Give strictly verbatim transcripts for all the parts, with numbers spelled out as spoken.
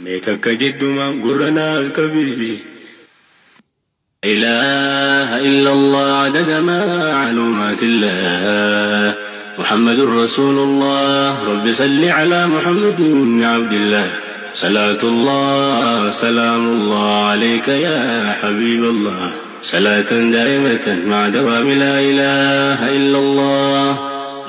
ميتا كجدما قرنا الكبير. لا إله إلا الله عدد معلومات الله، محمد رسول الله، رب صل على محمد بن عبد الله، صلاة الله سلام الله عليك يا حبيب الله، صلاة دائمة مع دوام لا إله إلا الله.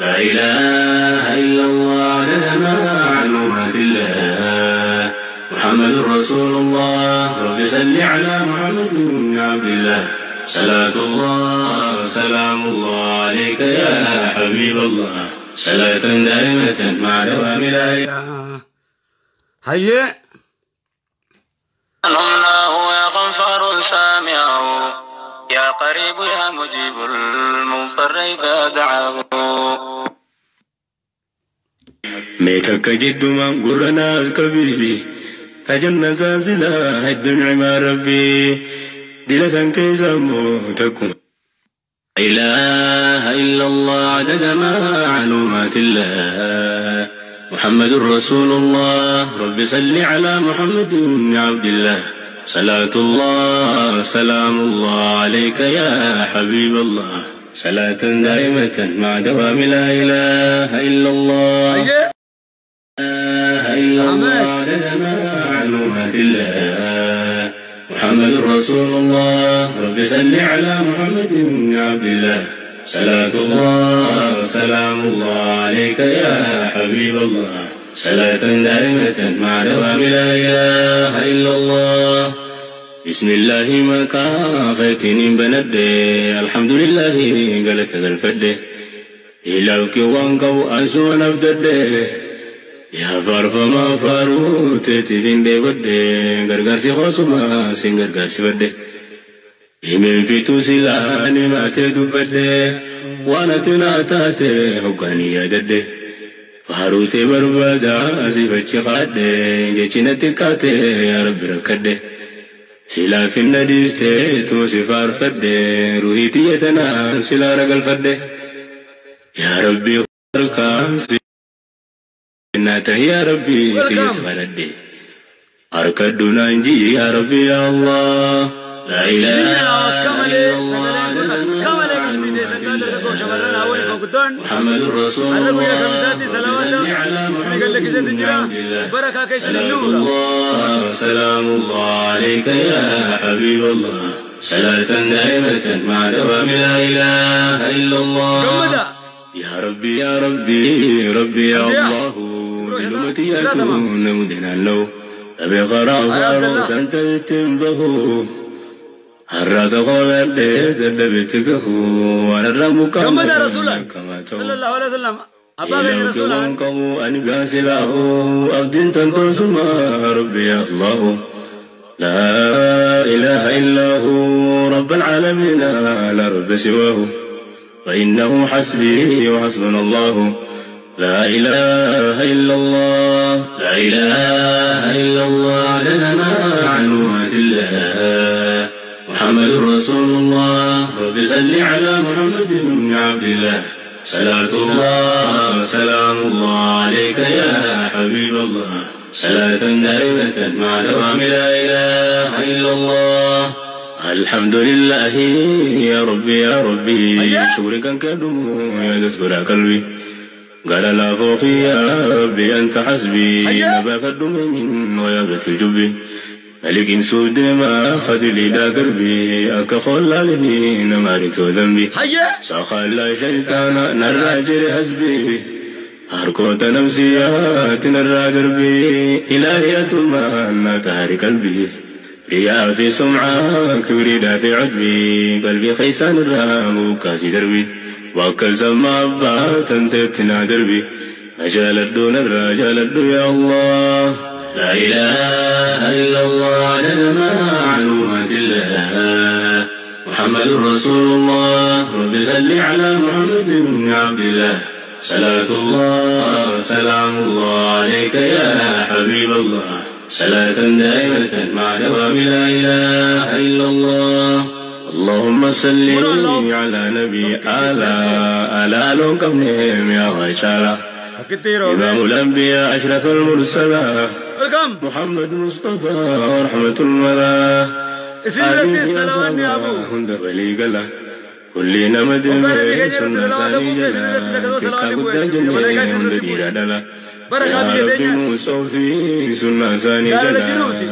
لا إله إلا الله عدد معلومات الله، محمد رسول الله، رب صل على محمد بن عبد الله، صلاة الله سلام الله عليك يا حبيب الله، صلاة دائمة مع دوام لا إله. هيا الله يا غفار سامعه، يا قريب يا مجيب المضطر إذا دعاه. ميتك جد من قرنا الكبير، تجنة زازلة الدنيا مع ربي، دلسان كيسا موتكم. لا إله إلا الله عدد معلومات الله، محمد رسول الله، رب صل على محمد بن عبد الله، صلاة الله سلام الله عليك يا حبيب الله، صلاة دائمة مع دوام لا إله إلا الله. لا إله إلا الله عدد معلومات الله، محمد رسول الله، رب صل على محمد بن عبد الله، صلاة الله سلام الله عليك يا حبيب الله، صلاة دائمة مع دوام لا إله إلا الله. بسم الله ما كافتني بندي، الحمد لله قالت هذا الفدي، إلاوك وانكو أنسو نبتدي، يا فار فما فارو تتبين دي بدي، غرغاسي خاصما سين غرغاسي بدي، يمين في توسيلاني ما تدو بدي، وانا تناتاتي وكاني يا ددي، فارو تبربدا سيفتشي خادي، جيتشي نتكاتي يا رب ركدي، سيلا في النديفتي توسي فار فدي، روحي تيتنا سيلا رقل فدي، يا ربي خاركاسي يا ربي في اسم ردي، أركدنا نجي يا ربي يا الله. لا إله إلا الله محمد رسول الله، سلام الله عليك يا حبيب الله، صلاة دائمة مع دوام لا إله إلا الله. يا ربي يا ربي ربي يا الله، بلومتي أتون مدنا لو أبي غرام غرام سنتتم بهو، هرّت غوّل ديد لبتكه، وأنا الرّم كم كم صلى الله عليه وسلم أبغي رسول الله كم أنجاز له أبدين تنتظم ربي الله. لا إله إلا هو رب العالمين لا رب سواه، فإنه حسبي وحسبنا الله. لا إله إلا الله، لا إله إلا الله عدد معلومات الله، محمد رسول الله، رب صل على محمد بن عبد الله، صلاة الله سلام الله عليك يا حبيب الله، صلاة دائمة مع دوام لا إله إلا الله. الحمد لله يا ربي يا ربي، شكرك كدوم يا دسبر قلبي، قال لا فوقي يا ربي أنت حسبي، نباك الدمين ويابت الجبي، ملك سود ما خدلي دا قربي، أكخل لني نمارك ذنبي، ساخى الله شيطان نراجر حسبي، هركوت نفسيات نرى دربي، إلهي أتمنى تهري قلبي، رياء في سمعة كبري في عجبي، قلبي خيسان الرام وكاسي دربي، وكزم عبات أنت تنادر بي، أجالت دون الرجالت يا الله. لا إله إلا الله عدد معلومات الله، محمد رسول الله، رب صل على محمد بن عبد الله، صلاة الله سلام الله عليك يا حبيب الله، صلاة دائمة مع دوام لا إله إلا الله. اللهم صل على نبي آلا آلا لون كمنهم يا وشالا، إمام الأنبياء أشرف المرسلا، كم محمد مصطفى ورحمة الملا سيرتي سلام يا ابو هند غلي قلا كلنا مدينة سنة سالي جلا تكاكو الدجل هند غير دلا يا ربي موسو في سنة ساني جلا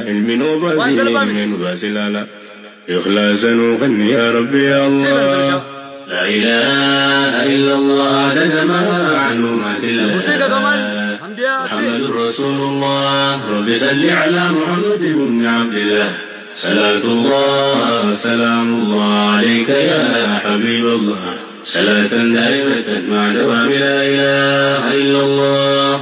علمي نوباسي من باسي لالا إخلاصا وغني يا ربي يا الله لا إله إلا الله عدد ما علومات الله محمد رسول الله رب صل على محمد بن عبد الله صلاة الله سلام الله عليك يا حبيب الله صلاة دائمة مع دوام لا إله إلا الله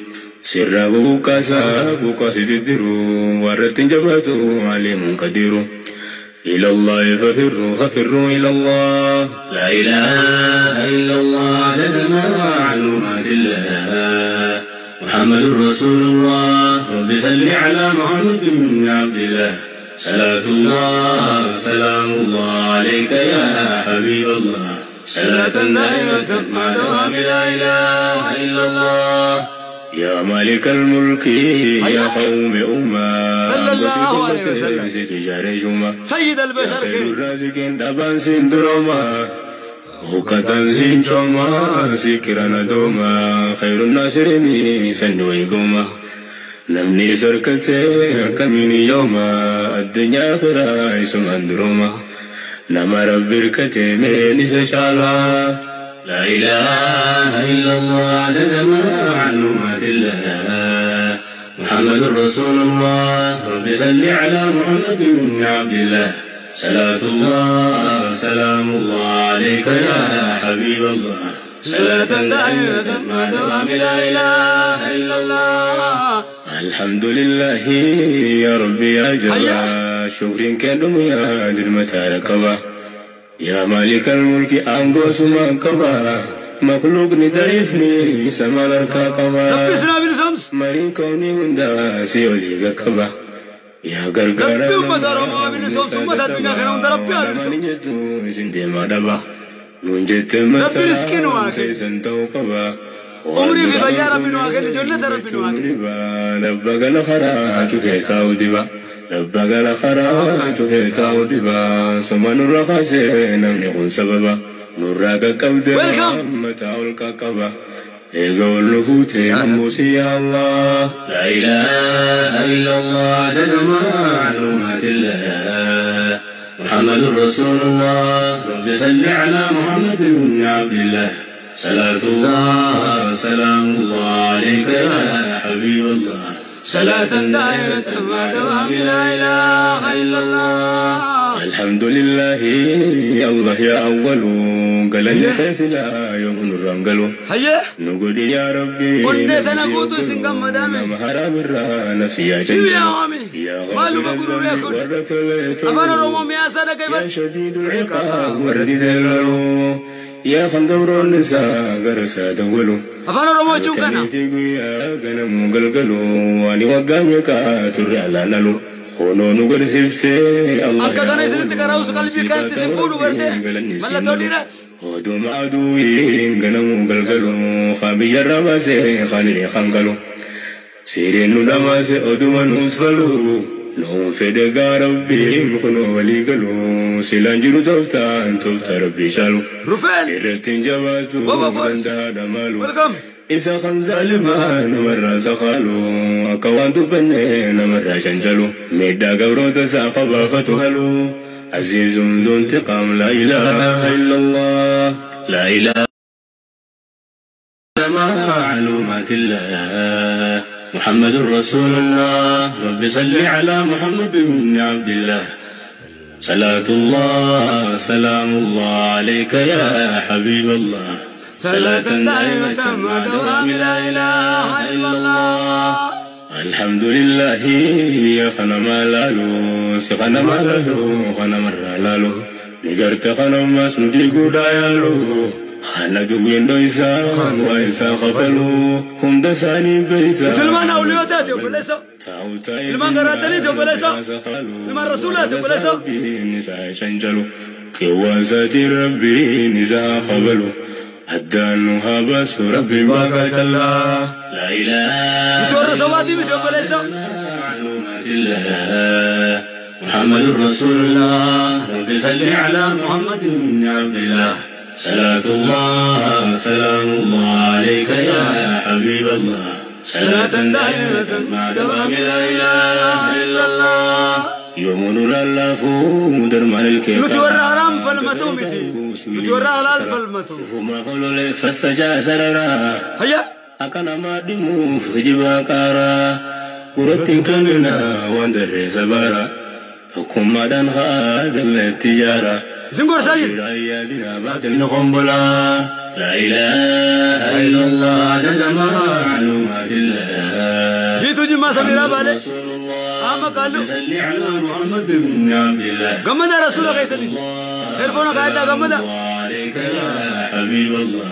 سرابو كسابو كهددرو ورتن جبهته عليم قدير إلى الله ففروا ففروا إلى الله لا إله إلا الله عدد ما معلومات الله محمد رسول الله رب صل على محمد بن عبد الله صلاة الله سلام الله عليك يا حبيب الله صلاة دائمة مع دوام لا إله إلا الله يا مالك الملك يا قوم أمة صلى الله عليه وسلم سيد البشر سيد الرازقين دبان سندروما هكتا سنجوما سكرنا دوما خير الناصرين سنوي قوما نمني سركتي كميني يوما الدنيا خرايس أندروما نما ربي ركتي مني سشالا لا إله إلا الله عدد ما معلومات الله محمد رسول الله رب صل على محمد بن عبد الله صلاة الله سلام الله عليك يا حبيب الله صلاة دائمة مع دوام لا إله إلا الله الحمد لله يا ربي يا جبار شكرا كدم يا درمتها لكبا يا مالك الملك أنقص ما كبا مخلوق ندايفني سما لركا كبا ربي سنا بالشمس مرين كوني هندا سيولي كبا يا غرغر ربي ومدار وما بالشمس وما تدنيا خير هندا ربي بالشمس سندي ما دبا نونجت ما ربي رزقنا واكل سنتو كبا عمري في بيا ربي واكل جنة ربي واكل لبغ الخرا كيف ساودي با لبغ الخرا كيف ساودي با سما نور خاسين نكون سببا نورك كبد متاع الككبا يقول نفوتي موسي يا الله لا إله إلا الله عدد ما معلومات الله محمد رسول الله رب صل على محمد بن عبد الله صلاة الله سلام الله عليك يا حبيب الله صلاة دائمة مع دوام لا إله إلا الله الحمد لله يا الله يا أول قال الناس لا يؤمن الرمقل هيا نقول يا ربي قلت أنا قوت سنقم مدامي مهرام الرا نفسي يا جنة يا عامي يا غالب أقول لكم أفان أرومو يا صدق يا شديد العقاب ورديد الغلو يا خندور النساء غرسا دولو أفان أرومو تشوكنا يا غنم قلقلو واني وقامك ترع لانلو خونو نقول سيفتي الله ألقا غني سنت كراوس قلبي كانت سنفولو برده ملا توديرات خدو معدوين غنم قلقلو خابي الرماسي خاني خنقلو سيرين نماسي أدوما نسفلو نوم فدقا ربي مخنو ولي قلو سيلانجلو توتا انتو تربي شالو رفال إرتن جواتو بندا دمالو إسا خان ظالما نمرا سخالو أكوان تبني نمرا شنجلو ميدا قبرو تسا خبافتو هلو عزيز ذو انتقام لا إله إلا الله لا إله ما علومات الله محمد رسول الله رب صل على محمد بن عبد الله صلاة الله سلام الله عليك يا حبيب الله صلاة دائمة مع دوام لا إله إلا الله الحمد لله يا خنما لالو سخنما لالو خنما لالو نجرت خنما سندي قدايالو خنا دوين دويسا ويسا خفلو هم دساني بيسا تلمان أوليوتات يا بليسا تلمان قراتني يا بليسا تلمان رسولات يا بليسا نساء شنجلو كواسات ربي نساء خبلو أدانها بس ربي باقات الله لا إله متورس وادي متوب ليس معلومات الله محمد رسول الله ربي صل على محمد بن عبد الله صلاة الله سلام الله عليك يا حبيب الله صلاة دائمة مع دوام لا إله إلا الله يوم نور الله فود المال الكيف نتورى حرام فالمتومتي نتورى حلال فالمتومتي فما قولوا لك فالفجاء سررا هيا أكنا ما دمو فجبا كارا ورتن كننا واندر سبارا حكم مدن خاد التجارة زنقر سيد رأيادنا باطل نقنبلا لا إله إلا الله عدد ما معلومات الله جيتو جمع سميرا بالي أما قالوا على محمد بن عبد الله قمدا رسولك يسلم تلفونك عندنا قمدا عليك يا حبيب الله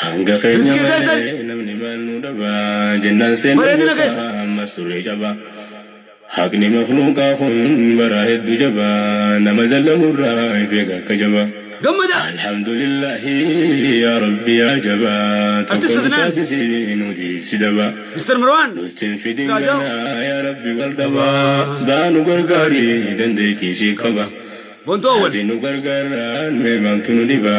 هنجا خنجة بلي نمني مالنو دبا جنان سنبا مستوري جبا حقني مخلوقا خن براهد جبا نمزل مراي فيقا كجبا الحمد لله يا ربي يا جبا تكون تاسسين ودي سدبا مستر مروان نتن في ديننا يا ربي والدبا دانو غرغاري دندكي شيكبا هاتينو غرغاران ميمانتنو ديبا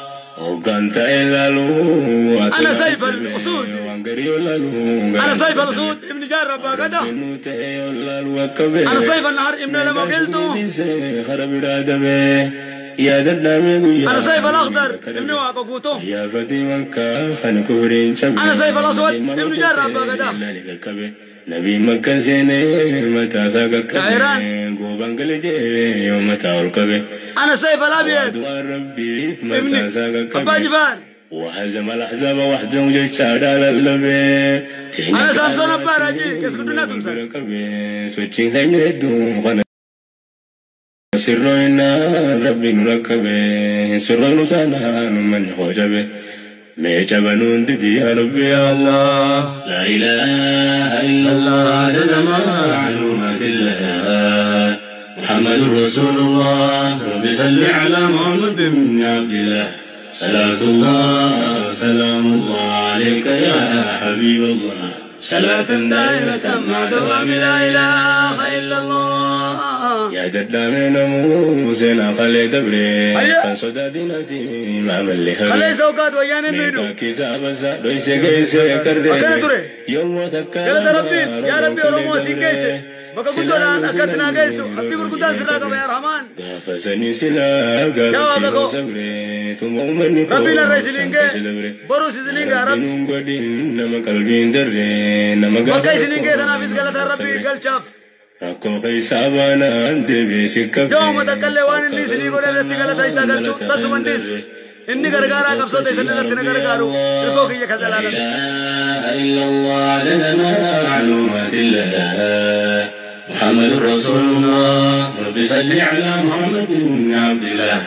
وكنت إلا له أنا سيف الأسود أنا سيف الأسود ابن جرب قده أنا سيف النهر ابن لما قلته يا دنامي أنا سيف الأخضر ابن واقوتو يا بدي مكة خن كورين شبي أنا سيف الأسود ابن جرب قده نبي مكة زيني متى ساقك كايران قوبان قلجي يوم تاول كبي أنا سيف الأبيض ربي متى ساقك أبا جبان وهزم الأحزاب وحده وجد شعر اللبي أنا سامسون أبا راجي كيس كدنا تمسك كبي سوتشين لين دوم سرنا ربي نركبه سرنا تانا من خوجبه ميجبنون ددي يا ربي يا الله لا إله إلا الله عدد معلومات الله محمد رسول الله ربي صل على محمد بن عبد الله صلاة الله سلام الله عليك يا حبيب الله صلاة دائمة مع دوام لا إله إلا الله يا جدا من موسنا خلي دبري فسودا دينتي ما مليها خلي سوقات ويانا نريدو كتاب زاد ويسي كيسي كردي يوم تكا يا ربي أورمو سيكيسي بقى كنتو الآن أكدنا كيسو أبدي كركودان سراقب يا رحمن غافزني سلاق غافزني سبري تمومني ربي للرئيس لينكي بروس لينكي يا ربي نما قلبين دري نما قلبين لينكي تنافس قلت ربي قل شاف أكو خيسابنا عند بيشكب يوم تكلم وان اللي سليقول التي قالت هيسا قلتو تسمنديس إني غرغارا قبصو تيسن التي نغرغارو تركوك إياك الزلالة لا إله إلا الله لنا معلومات الله محمد رسول الله ربي صل على محمد بن عبد الله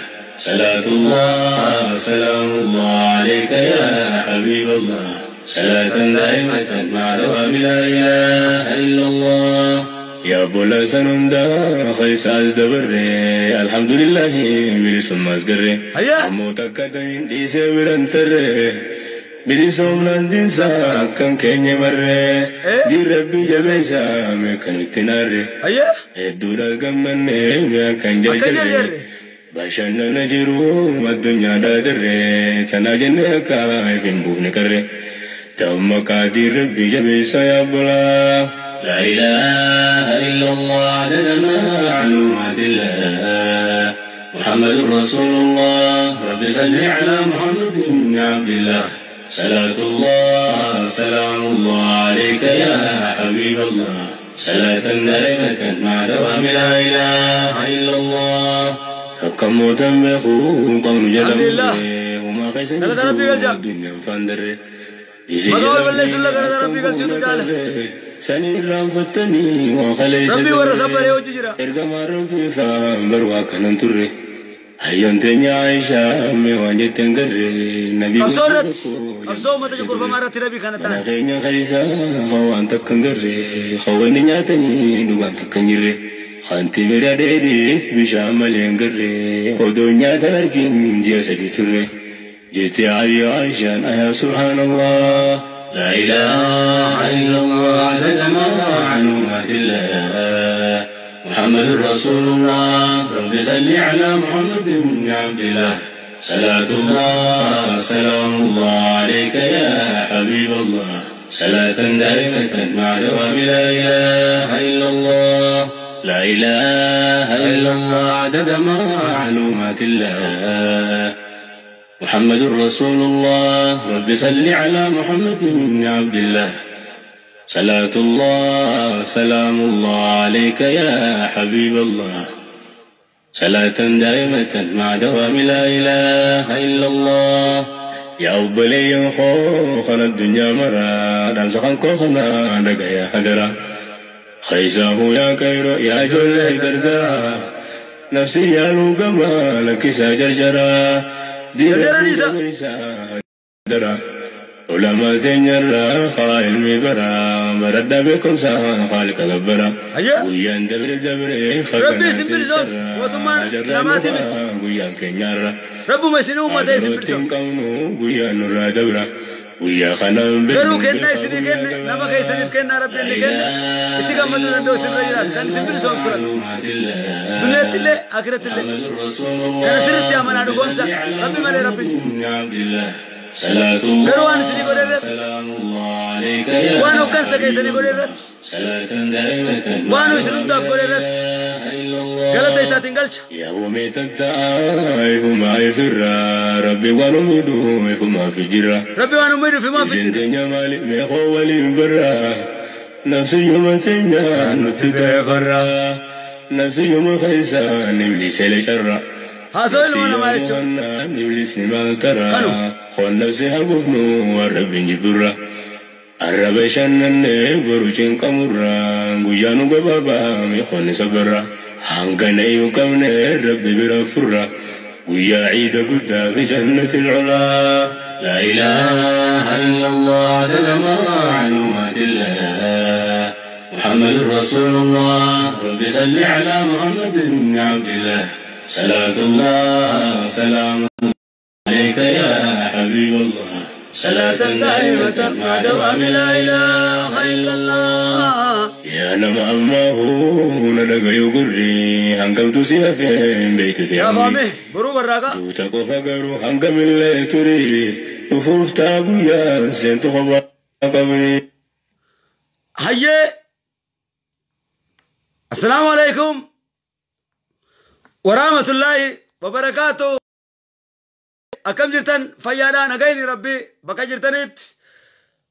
صلاة الله سلام الله عليك يا حبيب الله صلاة دائمة مع دوام لا إله إلا الله يا بولا سنوندا خيس از دبري الحمد لله بلسم مزغري موتك دين دي سيرنتر بلسم لندن ساكن كني مري دي ربي جبيسا مكنتنار اي دولا غمن يا كنجر باشنا نجرو الدنيا دادر سناجنك بين بونكر تمك دي ربي جبيسا يا بولا لا إله إلا الله عددنا معلومات الله محمد رسول الله رب صل على محمد بن عبد الله صلاة الله سلام الله عليك يا حبيب الله صلاة دائمة مع دوام لا إله إلا الله تكم تنبخوا قوم جلبي وما خيسن الدنيا فاندري مدول بالله سلّا كردا ربي قال جدو قال سني رام فتني وخلي ربي ورا صبر يوجي جرا إرجع ما ربي فام بروا كنن تري أيام تني عايشة مواجه تنكري نبي أبصرت أبصر ما تجكر فمارة تربي كنا تان خيني خيسا خوان تكنكري خواني ناتني دوان تكنجري خانتي برادري بشامل ينكري خدوني تنرجين جسدي تري جئت علي عائشة يا سبحان الله لا إله إلا الله عدد ما معلومات الله محمد رسول الله رب صل على محمد بن عبد الله صلاة الله سلام الله عليك يا حبيب الله صلاة دائمة مع دوام لا إله إلا الله لا إله إلا الله عدد ما معلومات الله محمد رسول الله رب صل على محمد بن عبد الله صلاة الله سلام الله عليك يا حبيب الله صلاة دائمة مع دوام لا إله إلا الله يا أبلي خوخنا الدنيا مرا دمسخن كوخنا دقا يا حدرا خيزاه يا كيرو يا جل دردرا نفسي يا لقما لك سجرجرا درا علماء تنجرا خائل مبرا مرد بكم سا خالق دبرا ويان دبر دبر ربي سبر زوبس وطمان لما تبت ويان كنجرا ربو مسلو ما تيسبر زوبس ويان نرا دبرا ويا خنام بكم قالوا كنا يسري كنا لما كيسري كنا ربي اللي كنا اتقامدوا ندوس الرجالات كان سبر زوبس دنيت اللي اخرت اللي انا سرت يا من ادو غمزه ربي مالي ربي عبد الله صلاه الله سلام الله عليك يا وانو كان سكيسني غوريرت صلاه دائمه وانو شرد غوريرت غلطه ساتين قالش يا ومي تدعي وما يفر ربي وانو مدو وما في جرا ربي وانو مدو في ما في الدنيا مالي ما هو ولي برا نفسي ما تنيا نتغفر نفسي يوم خيسان إبليس لشرا نفسي يوم غنان إبليس نما ترى خون نفسي هقفن والرب جبرا الرب شنن بروشن كمرا قجانو قبابا ميخون سبرا هنقن يوكمن الرب برفرا ويا عيد قدا في جنة العلا لا إله إلا الله عدد ما معلومات الله محمد رسول الله رب صل على محمد بن عبد الله صلاة الله سلام عليك يا حبيب الله صلاة دائمة مع دوام لا إله إلا الله يا نما أمه ندق يقري هنكم تسيها فين بيتتي عمي توتك فقر هنكم اللي تري نفوف تابويا سنتو خبرك هيا السلام عليكم ورحمة الله وبركاته أكم جرتن فيادا نغيني ربي بكا جرتنت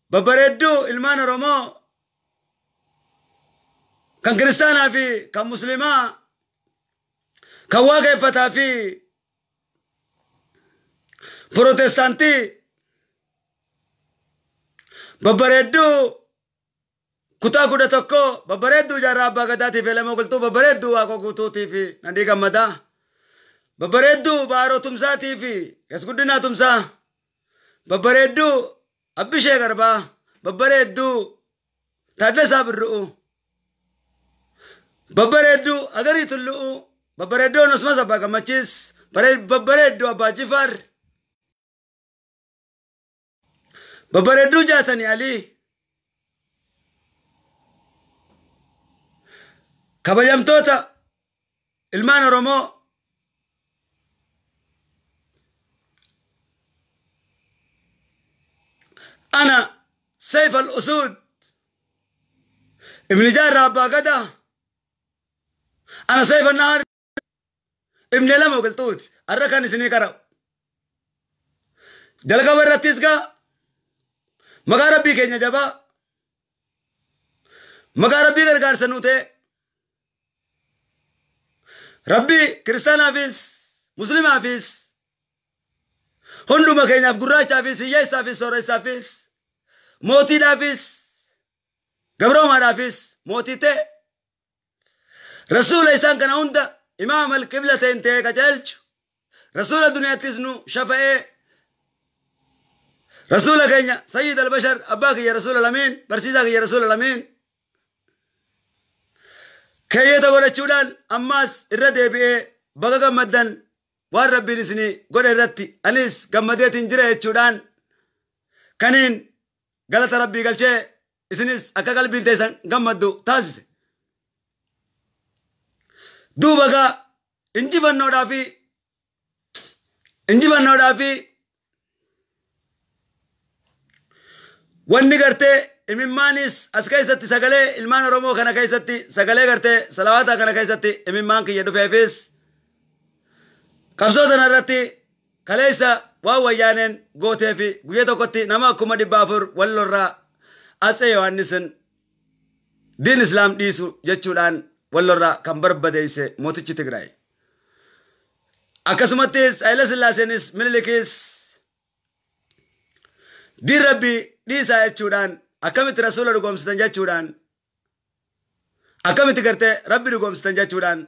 ببردو إلمان رومو كان كريستانا في كان مسلمة كان واقع فتا في بروتستانتي ببردو كتا كودا تكو ببردو يا رب غداتي فيلم قلتو ببردو اكو كوتو تي في نديك مدا ببردو بارو تمسا تي في كس قدنا تمسا ببردو ابيشه غربا ببردو تدلسا برؤو Babbareedduu agarii tulluu babbareedduu nusuma sabba gammachiis babbareedduu abbaa Jifar babbareedduu jaatanii Ali kabajamtoota ilmaan Oromoo ana Sayf al-Usud ابن جارة أبا قدا أنا سيف النهار ابن لما وقلتوت الركاني سنين كرو جلقا براتيسكا مقاربي كينيا جبا مقاربي كرقار سنوتي ربي كريستان عفيس مسلم عفيس هندو ما كينيا فقراج عفيس ييس عفيس وريس عفيس موتي عفيس قبرهم هرافيس موتيته رسول إسان كان هندا إمام القبلة انتهى كجلج رسول الدنيا تزنو شفاء رسول كينيا سيد البشر أباك يا رسول الأمين برسيزاك يا رسول الأمين كييتا قولة شولال أماس الردي بيه بغا مدن والربي نسني قولة الردي أنيس قمديت انجره شولان كانين قالت ربي قال شيء إسنيس أكاكال بنتيسان غمدو تازيسي دو بغا انجيبان نو دافي انجيبان نو دافي واني غرتي اممانيس اسكاي ستي ساقلي المان رومو خانا كاي ستي ساقلي غرتي سلاواتا خانا كاي ستي اممان كي يدو فيفيس قبصوزان الراتي خليسا واو ويانين غوتي في غيتو كتي نما كما دي بافر واللورا Asa Yohannisin din Islam dhiisu jechuudhaan wallorraa kan barbadeeyse mootichi Tigraay akkasumattis Haile Sillaaseenis Minilikis din Rabbi dhiisaa jechuudhaan akkamitti rasuula dhugoomsitan jechuudhaan akkamitti gartee Rabbi dhugoomsitan jechuudhaan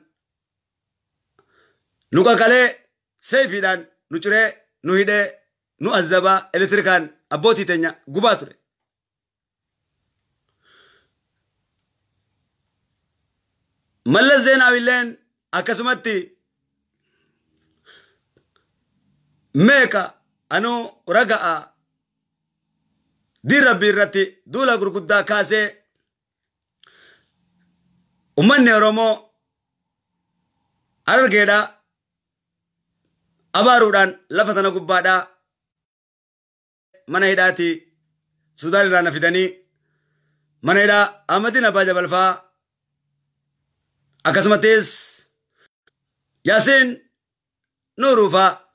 nu qaqalee seefiidhaan nu curee nu hidhee nu azzabaa elektirikaan abbootii teenya gubaa ture. ملس زيناوي لين أكسمتي ميكا أنو رقا دي ربي رتي دولا قرقودا كاسي ومن يرومو أرغيدا أبارودان لفتنا قبادا من هداتي سوداري رانا فيداني من هدا أمدين أباجة بالفا أكسمتيس ياسين نوروفا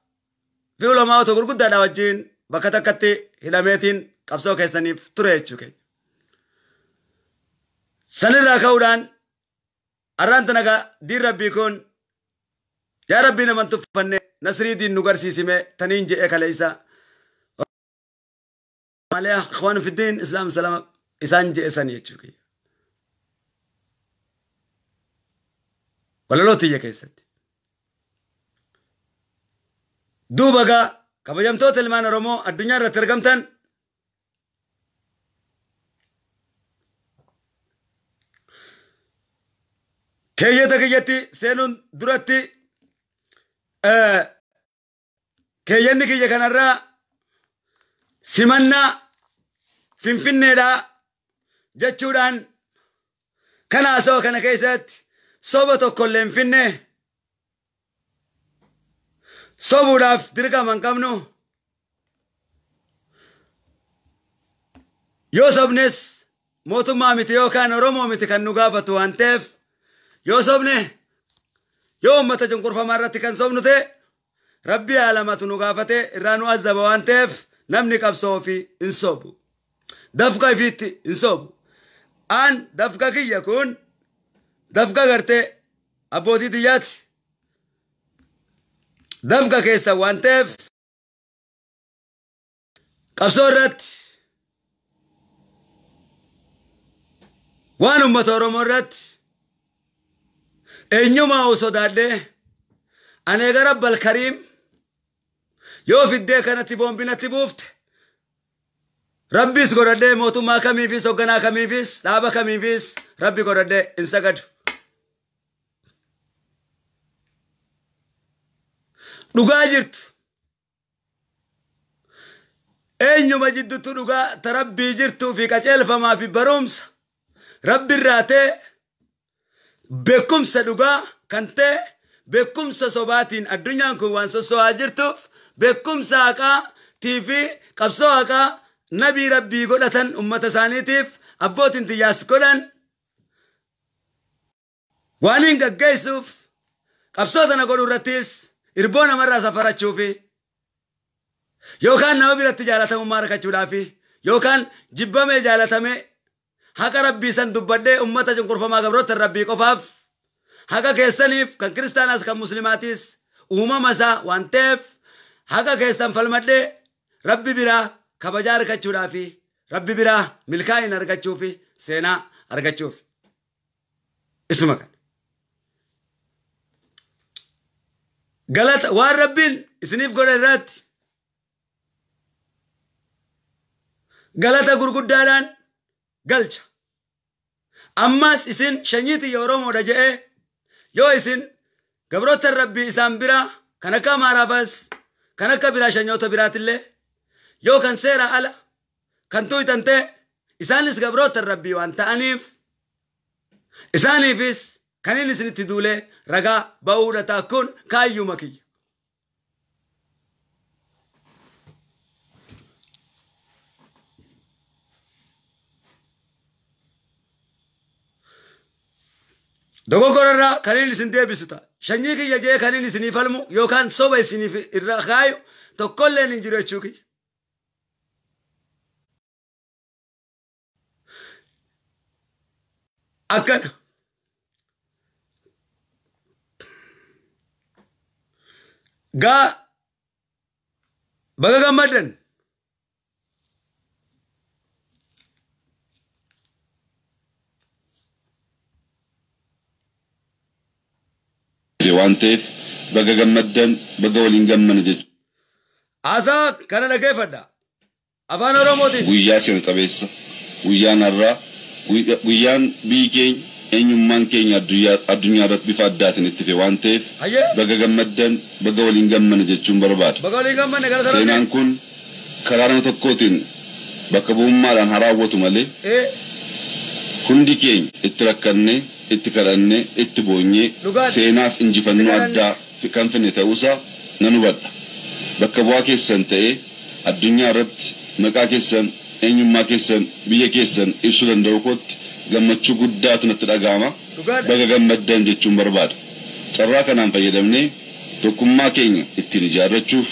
في علماء تقول قد دواجين بكتا كتي هلاميتين كبسو كيساني تريتشو كي سنرا كودان أرانتناغا دي ربي كون يا ربي نمان تفنن نصري دين نغر سيسيمي تنينجي إكاليسا ماليا إخوان في الدين إسلام سلام إسانجي إساني يتشو كي ولا لوتي يا كيساتي دو بقى كبجم توتل مان رومو الدنيا رترجمتن كي يتكيتي سينون دراتي آه كي ينكي يكنرا سمنا فينفينيدا جاتشودان كان اسو كان كيساتي Sobato kolleen finne sobuudhaaf dirqama hin qabnu yoo sobnes mootummaa miti yookaan Oromoo miti kan nu gaafatu waan ta'eef yoo sobne yoo uummata cunqurfamaa irratti kan sobnu ta'e Rabbi alamatu nu gaafate irraa nu azzaba waan ta'eef namni qabsoo ofii hin sobu dafqa ifiitti hin sobu aan dafqa kiyya kun دفقا کرتے ابوتی دیات دفقا کیسا وانتیف کبسورت وان امت اورومورت اینیوما او سودادے انیگا رب الکریم یو فدے کنتی بومبینتی بوفت ربیس گردے موتما کمیفیس وگنا کمیفیس لابا کمیفیس ربی گردے انسا گڑھ dhugaa jirtu. Eenyuma jiddutu dhugaa ta rabbii jirtuu fi qaceelfamaa fi barumsa rabbi irraa ta'e beekumsa dhugaa kan ta'e beekumsa sobaatiin addunyaan kun waan soso'aa jirtuuf beekumsa haqaatii fi qabsoo haqaa nabii rabbii godhatan ummata isaaniitiif abbootiin tiyyaas godhan waan hin gaggeessuuf qabsoo tana godhu irrattis irboo namarraa safarachuufi yookaan nama biratti jaalatamummaa rakkachuudhaafi yookaan jibbamee jaalatame haqa rabbii san dubbadhee ummata cunqurfamaa gabroota rabbii qofaaf haqa keessaniif kan kiristaanaas kan muslimaatis uumama isaa waan ta'eef haqa keessan falmadhee rabbi biraa kabajaa rakkachuudhaafi rabbi biraa milkaa'ina argachuufi seenaa argachuuf isuma kan galata waan rabbiin isiniif godhe irratti galata gurguddaadhaan galcha. Ammas isin shanyiti yoo Oromodha jedhee yoo isin gabroota rabbii isaan biraa kan akka maaraafas kan akka biraa shanyoota biraatillee yoo kan seera ala kan tuutan ta'e isaanis gabroota rabbii waan ta'aniif isaaniifis kan inni isinitti duulee ragaa ba'uudha taakkuun kaayyuma kiyya. Dogo korora kanini sinde bisita. Shanyiki yaje kanini sinifalmu yokan soba sinif irrakayo to kolle ninjure chuki. Akan ga bagaga madan وانتف بقى جمدن بقى ولين جمدن عزا كان لكي فدا أفان أورومو دي وياسي نتابيس ويان الرا ويان بيكين أن يمان كين الدنيا رات بفادات نتفي وانتف بقى جمدن بقى ولين جمدن جمع برباد بقى ولين جمدن سينان كن كرارنا تقوتين بقى بوما لان هراوتو مالي كندي كين اتركني اتكرني اتبوني سيناف انجفنو عدى في كنفني تاوسا ننوبد بكبواكي سنتي الدنيا رد مكاكي سن اينيو ماكي سن بيكي سن ارسولن دوكوت لما تشوكود داتنا تلاقاما بقى غمدن جتشون برباد صراكا نام فايدمني توكم ماكين اتنجار رتشوف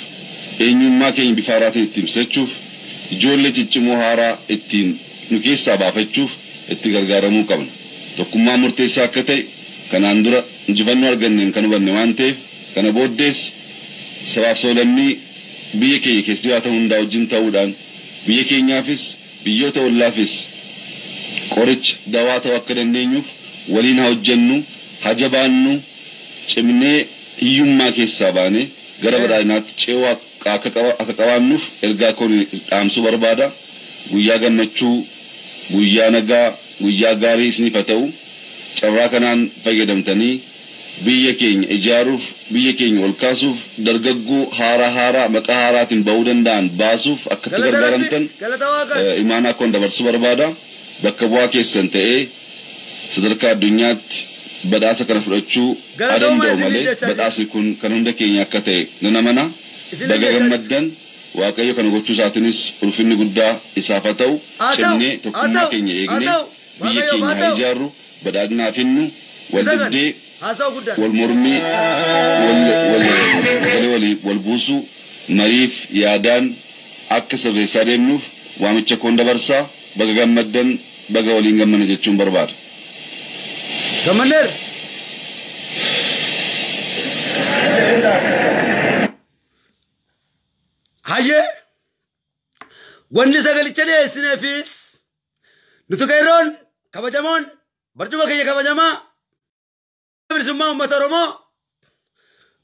اينيو ماكين بفاراتي اتمسكشوف جولي تشمو هارا اتن نكيس سابافتشوف اتغرغرمو قبل tokkummaa murteessaa akka ta'e kanaan dura injifannoo arganneen kan hubanne waan ta'eef kana booddees sabaaf soolamnii biyya keenya keessa jiraatan hundaa wajjin ta'uudhaan biyya keenyaafis biyyoota hollaafis qoricha dawaa ta'uu akka dandeenyuuf waliin haa hojjennu haa jabaannu cimnee hiyyummaa keessaa baanee gara badhaadhinaatti ceewaa akka qabaannuuf ergaa koon dhaamsuu barbaada. Guyyaa gammachuu guyyaa nagaa guyyaa gaarii isiniif haa ta'u carraa kanaan fayyadamtanii biyya keenya ijaaruuf biyya keenya ol kaasuuf dargaggoo haaraa haaraa maqaa haaraatiin ba'uu danda'an baasuuf akka itti gargaaramtan imaanaa koon dabarsuu barbaada. Bakka bu'aa keessan ta'ee sadarkaa addunyaatti badhaasa kana fudhachuu haa danda'u malee badhaasni kun kan hunda keenya akka ta'e nana mana daga gammaddan. Waaqayyo kana gochuu isaatiinis ulfinni guddaa isaaf haa ta'u jennee tokkummaa keenya eegnee biyya keenya haa ijaarru badhaadhinaa finnu waldhabdee wal mormii wal buusuu mariif yaadaan akka sirreessaa deemnuuf waamicha koon dabarsaa baga gammaddan baga waliin gammana jechuun barbaada. Gammanneera. Haye, wani sagali chade sinefis, nutukairon, kabajamon, berjumpa kaya kabajama, berjumpa umat Oromo,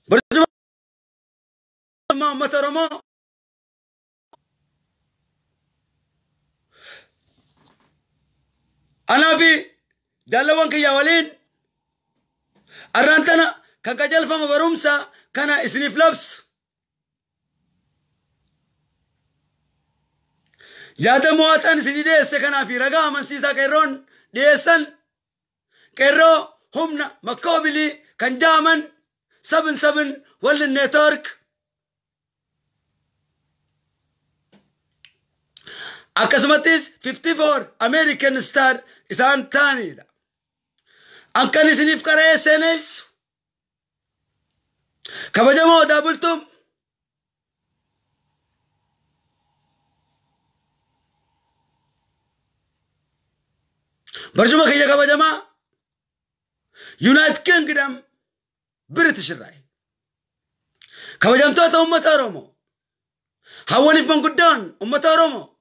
berjumpa umat Oromo, anafi jalawan kaya walin, arantana kakajal fama barumsa, kana isniflaps. Yada muatan sidi desse kana fi raga mansisa kairon desan kairo humna makobili kanjaman seven seven wal network akasmatis fifty-four American star isan tani da ankan isinif kare senes kabajamo dabultum برجمة كي جاكا بجمع يونايت كينغدم بريتش الراي كبجم توتا أمة أورومو هاوانيف من قدان أمة أورومو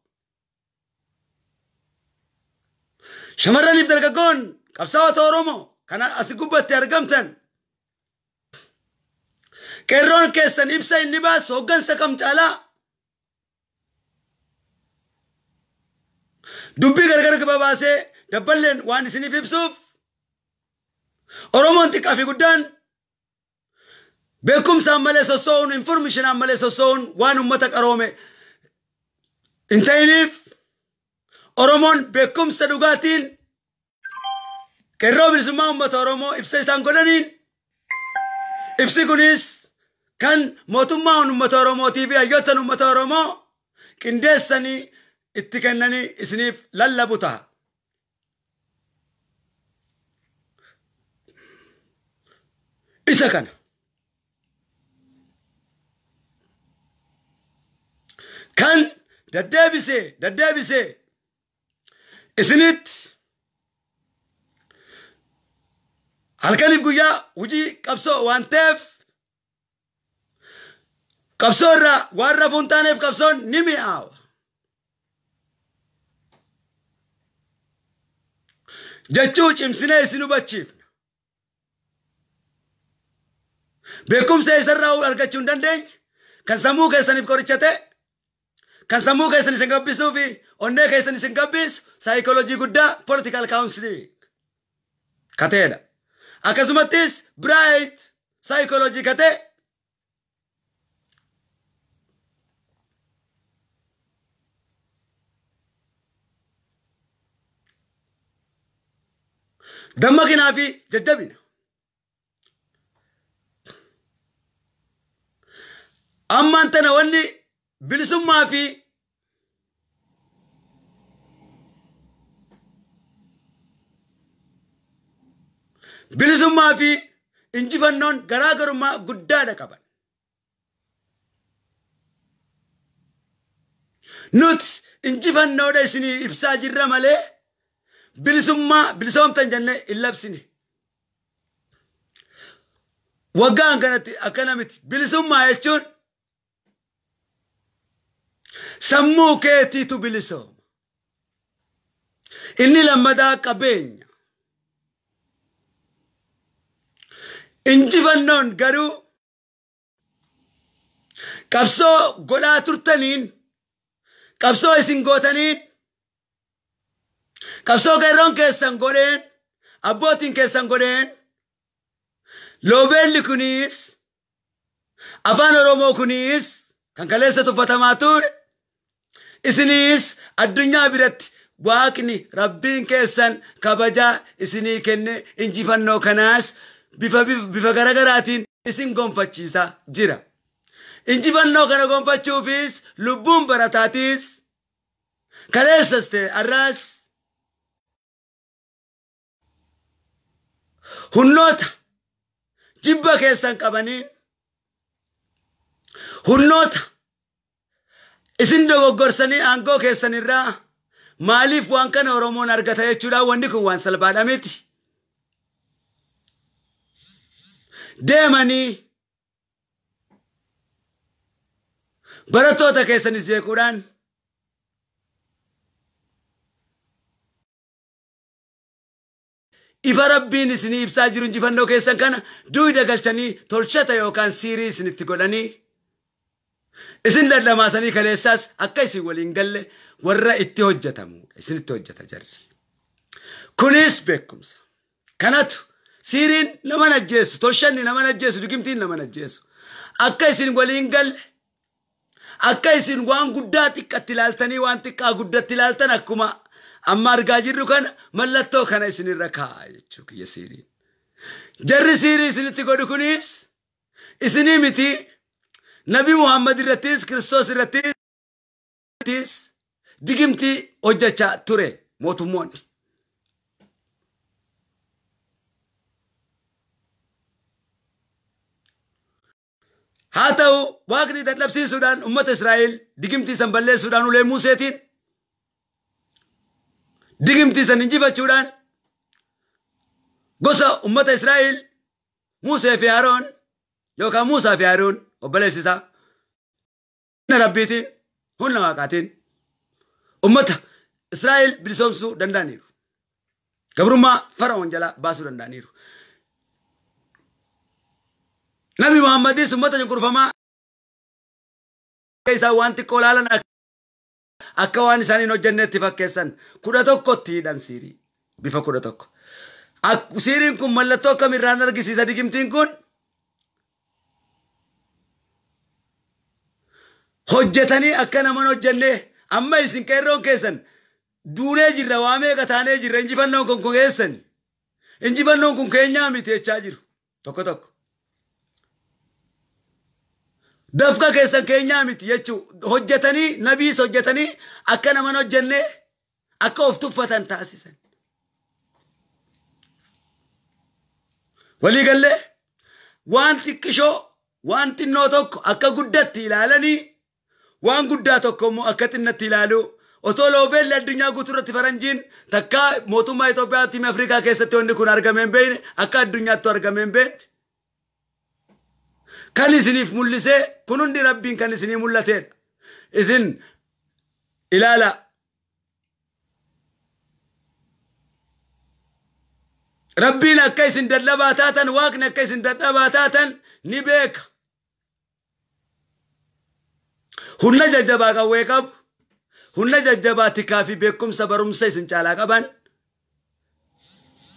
شمراني بدرقا قون كبساوات أورومو كان أسيقوبة تيارقمتن كيرون كيسن إبسا اللباس وقنسا كمتالا دوبي غرغر كباباسي دبلن وان سنيف بسوف أورومون تكافي قدان بكم ساملة سوسون إنفورميشن عملة سوسون وان أمتك أرومي انتينيف أورومون بكم سدوقاتين كروبر سما أمت أورومو إبسي سانقلنين إبسي كونيس كان موتومان أمت أورومو تيبي أيوتن أمت أورومو كندسني اتكنني سنيف للبوتها إذا كان كان دادابسي دادابسي إسنيت هالكليف قويا وجي كبسو وانتف كبسو را وارا فونتانيف كبسو نمي آو جاتشوش إمسنا إسنو باتشيف بكم سيسر راو الكتشون دندج كان سمو كيسن يفكوريشته كان سمو كيسن يسنقبي سوفي ونّه كيسن يسنقبي سايكولوجي قدّا political counseling كتير أكاسوماتيس برايت سايكولوجي كتير دمّك نافي جدّبنا أما أنت نواني بلسم ما في بلسم ما في إنجي فنون غراغر ما قدّادة كبان نوت إنجي فنون ديسني إبسا جرّا مالي بلسم ما بلسم تنجنة إلا بسني وقان كانت أكلمت بلسم ما يشون سمو كيتي تبلسوم إني لما داك بين إنجي فنون قرو كبسو قلا ترتنين كبسو يسنقوتنين كبسو قيرون كيسنقولين أبوتين كيسنقولين لو بيلي كنيس أفان أورومو كنيس كان كاليسة تفتماتور إسنيس الدنيا برت واقني ربين كيسن كبجا إسني كنّي إنجي فنّو كناس بفا بفا غرغراتين إسن غنفتشيسا جرا إنجي فنّو كنا غنفتشوفيس لبون براتاتيس كاليسستي الراس هنوتا جبا كيسن كبانين هنوتا isin dogoggorsanii aangoo keessanirraa maaliif waan kana Oromoon argata jechuudha. Wanni kun waan salphaadha miti. Deemanii barattoota keessanis jeequudhaan ifa Rabbiin isinii ibsaa jiru injifannoo keessan kana duwida galchanii tolchata yookaan siirii isinitti godhanii isin dadhamaasanii kaleessaas akka isin waliin galle warra itti hojjetamuudha. Isinitti hojjeta jarri. Kunis beekumsa. Kanatu siiriin nama najjeessu, tolshanni nama najjeessu, dugimtiin nama najjeessu. Akka isin waliin galle akkaisin waan guddaatti qattilaltanii waan xiqqaa guddatti ilaaltan akkuma amma argaa jirru kan mallattoo kana isinirra kaa'a jechuu kiyya siiriin. Jarri siirii isinitti godhu kunis isinii miti Nabi Muhammad irrattis Kiristoos irrattis digimtii hojjechaa ture mootummoonni. Haata'u waaqni dadhabsiisuudhaan ummata Israa'el digimtii san balleessuudhaan ulee Museetiin digimtii san injifachuudhaan gosa ummata Israa'el Musee fi Aroon yookaan Musaa fi Aroon obbaleessisaa humna Rabbiitiin humna Waaqaatiin ummata Israa'el bilisoomsuu danda'aniiru. Gabrummaa Fara'oon jalaa baasuu danda'aniiru. Nabi Muhammad summata nyukurfama kaisa wanti kolalan akawani sani no jannati fakkesan kuda tokko tidan siri bifa kuda tokko ak sirin kun mallato kamirran argisi sadigimtin kun hojjetani akana man hojjenne amma isin kairon kesan dune jirra wame katane jirra injifanno kun kun kesan injifanno kun kenya mite chajiru tokko tokko Dafka kesan kenya miti yechu hojjetani nabi hojjetani akka naman hojjenne akka of tuffatan taasisan wali galle wanti kisho wanti no tokko akka guddatti ilaalani waan guddaa tokko mo akka tinnatti ilaalu oto lobel addunyaa guturratti faranjin takka mootummaa Itoophiyaa tiim Afrikaa keessatti wonni kun argameen beene akka addunyaatti argameen beene Kan isinif mullise kunundi rabbiin kan isinii mullateen isin ilaala rabbiin akka isin dadhabaa taatan waaqni akka isin dadhabaa taatan ni beeka hunna jajjabaa qawwee qabu hunna jajjabaa tikaa fi beekumsa barumsa isin caalaa qaban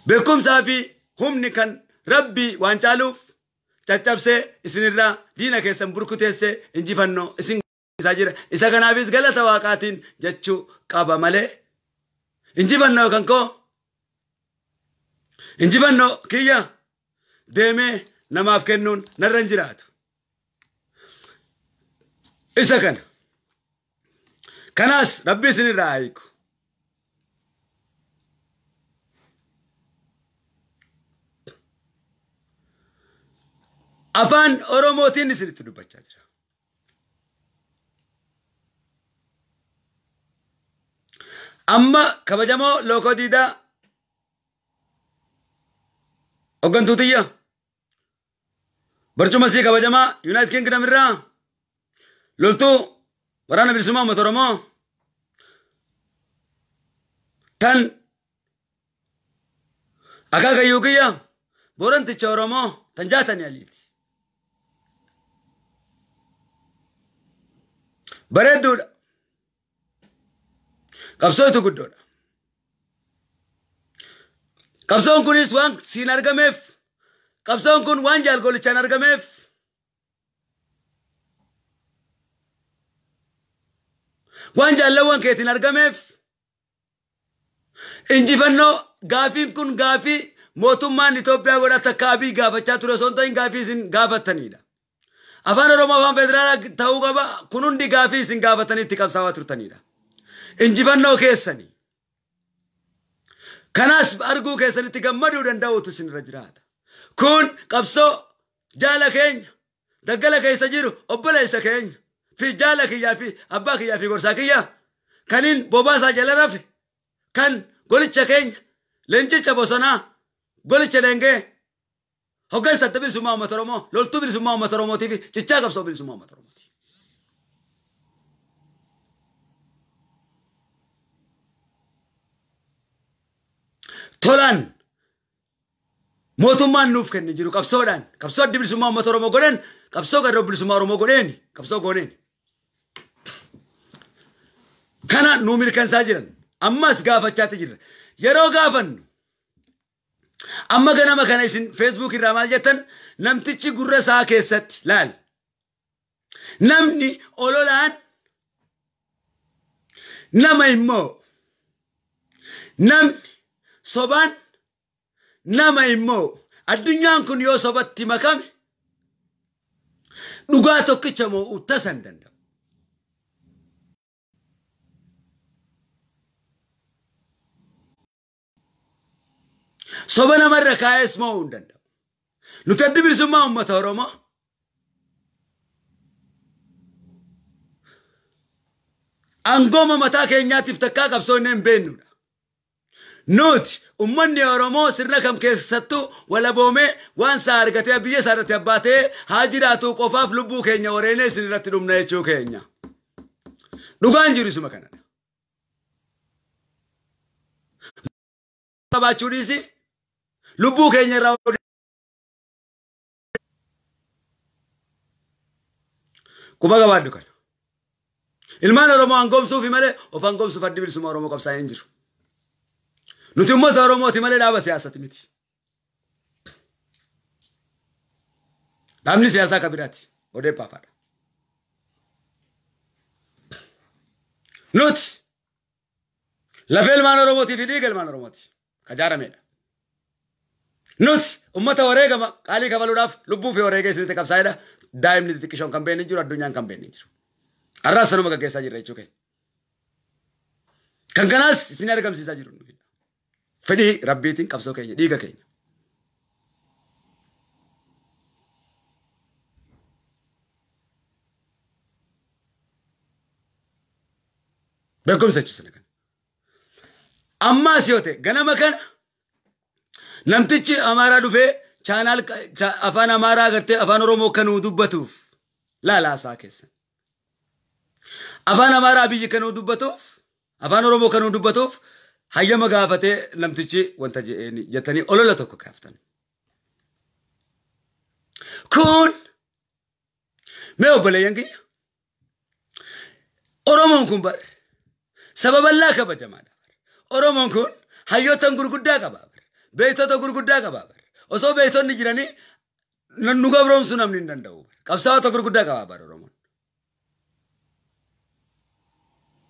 beekumsaa fi humni kan rabbii waan caaluuf Tachabse isinirra diina keessan burkuteesse injifanno isin isa jira isa kanaafis galata waaqaatiin jechuu qaba malee injifanno kanko injifanno kiyya deemee namaaf kennuun narra hin jiraatu isa kana kanaas rabbi isinirraa hiiku Afaan Oromootiin isinitti dubbachaa jira. Amma kabajamoo Lookodiidaa hoggantuu xiyya barcumasii kabajamaa Yuunaayitid Kingdom irraa loltuu waraana bilisummaa uummata Oromoo tan akaakayyuu kiyya booranticha Oromoo tan jaatanii aliiti. Bareeduudha. Qabsootu guddoodha. Qabsoon kunis waan siin argameef qabsoon kun waan jaalgolichaan argameef waan jaalawwan keetiin argameef injifannoo gaafiin kun gaafii mootummaan Itoophiyaa godhata kaabii gaafachaa ture osoo hin ta'in gaafii isin gaafattaniidha. Afaan Oromoo afaan federaalaa ta'uu qaba kun hundi gaafii isin gaafatanitti qabsaawaa turtanidha. Injifannoo keessanii. Kanaas arguu keessanitti gammaduu danda'uutu isinirra jiraata. Kun qabsoo jaala keenya daggala keessa jiru obboleessa keenya fi jaala kiyyaa fi abbaa kiyyaa fi gorsaa kiyyaa kaniin bobaasaa jala rafe kan golicha keenya leenjicha bosonaa golicha dengee Hooggansa adda bilisummaa uummata Oromoo, loltuu bilisummaa uummata Oromootii fi cichaa qabsoo bilisummaa uummata Oromootii. Tolaan mootummaan nuuf kennee jiru qabsoodhaan qabsoo adda bilisummaa uummata Oromoo godhan qabsoo gadoo bilisummaa Oromoo godhan qabsoo gooneen. Kana nuu mirkansaa jiran ammas gaafachaatti jira yeroo gaafannu. Amma ganama kana isin Facebook irraa maal jettan namtichi gurra isaa keessatti laal namni ololan nama immo nam soban nama immo addunyaan kun yoo sobatti makame dhugaa tokkicha moo uttasan danda'u sobana marra kaayes moo danda'u nutaddibirsummaa ummata Oromoo angoma mata keenyaatti ftakka qabsooneen beennu Note, ummanni Oromoo sirna kam keessattu wala boome waan saa argatee biyya isaa irratti abbaatee haa jiraatu qofaaf lubbuu keenya wareenee isin irratti dhumna jechuu keenya. Dhugaan jiru isuma kanadha. Qabaachuunis lubbuu keenya irraa quba qabaadhu kana. Ilmaan Oromoo hangoomsuufi malee of hangoomsuuf addi bilisuma Oromoo qabsaa'ee hin jiru. Nuti ummata Oromooti malee dhaaba siyaasatti miti. Dhaabni siyaasaa kabiraati. Odeeffadha. Nuti lafee ilmaan Oromootii fi dhiiga ilmaan Oromootii kajaarameedha. Nuti ummata wareegama qaalii kabaluudhaaf lubbuu fi wareegee isinitti qabsaa'edha. Daa'imni xixiqqishoon kan beekni jiru addunyaan kan beekni jiru. Har'aas sanuma gaggeessaa jirra jechuu keenya. Kan kanaas isin argamsiisaa jiru. Fedi rabbiitiin qabsoo keenya dhiiga keenya. Beekumsa jechuudha kana. Ammaas yoo ta'e ganama kana namtichi Amaaraa dhufee chaanaal afaan Amaaraa agartee afaan Oromoo kanuu dubbatuuf laalaasaa keessan. Afaan Amaaraa biyyi kanuu dubbatuuf afaan Oromoo kanuu dubbatuuf hayyama gaafate namtichi wanta jeeni jetani olola tokko kaaftani kun me obole yangi Oromoon kun bar sababalla ka bajamaada Oromoon kun hayyotan gurguddaa qaba beeytota gurguddaa qaba osoo beeytonni jirani nan nu gabromsu namni danda'u qabsaawata gurguddaa qaba Oromoon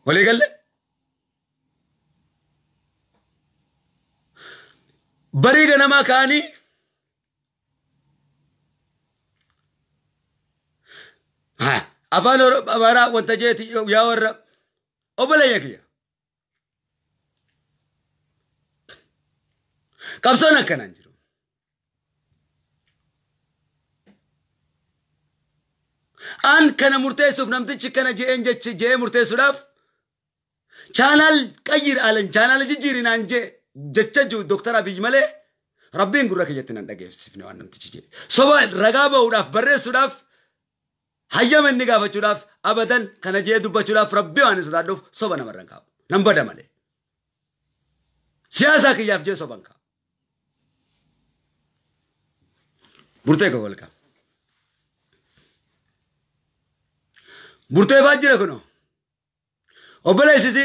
waligalle Bari ganama kaani ha afaan Amaaraa wanta jeeti yaa warra obolayya kiyya qabsoon akkanaan jiru aan kana murteessuuf namtichi kana je'een jechi je'ee murteessuudhaaf chaanaal qayyir alan chaanaal jijjiirinaan jee jecha jiru Doktor Abiy malee rabbiin gurra keeyyatti nan dhageessifne waan namtichi jedhe. Soba ragaa ba'uudhaaf barreessuudhaaf hayyama inni gaafachuudhaaf abadan kana jee dubbachuudhaaf rabbi waan hin sodaadhuuf soba namarra hin kaabu. Nan bada malee. Siyaasaa kiyyaaf jee soba hin kaabu. Burtee koo kolka. Burtee baajjira kunoo. Obboleessisi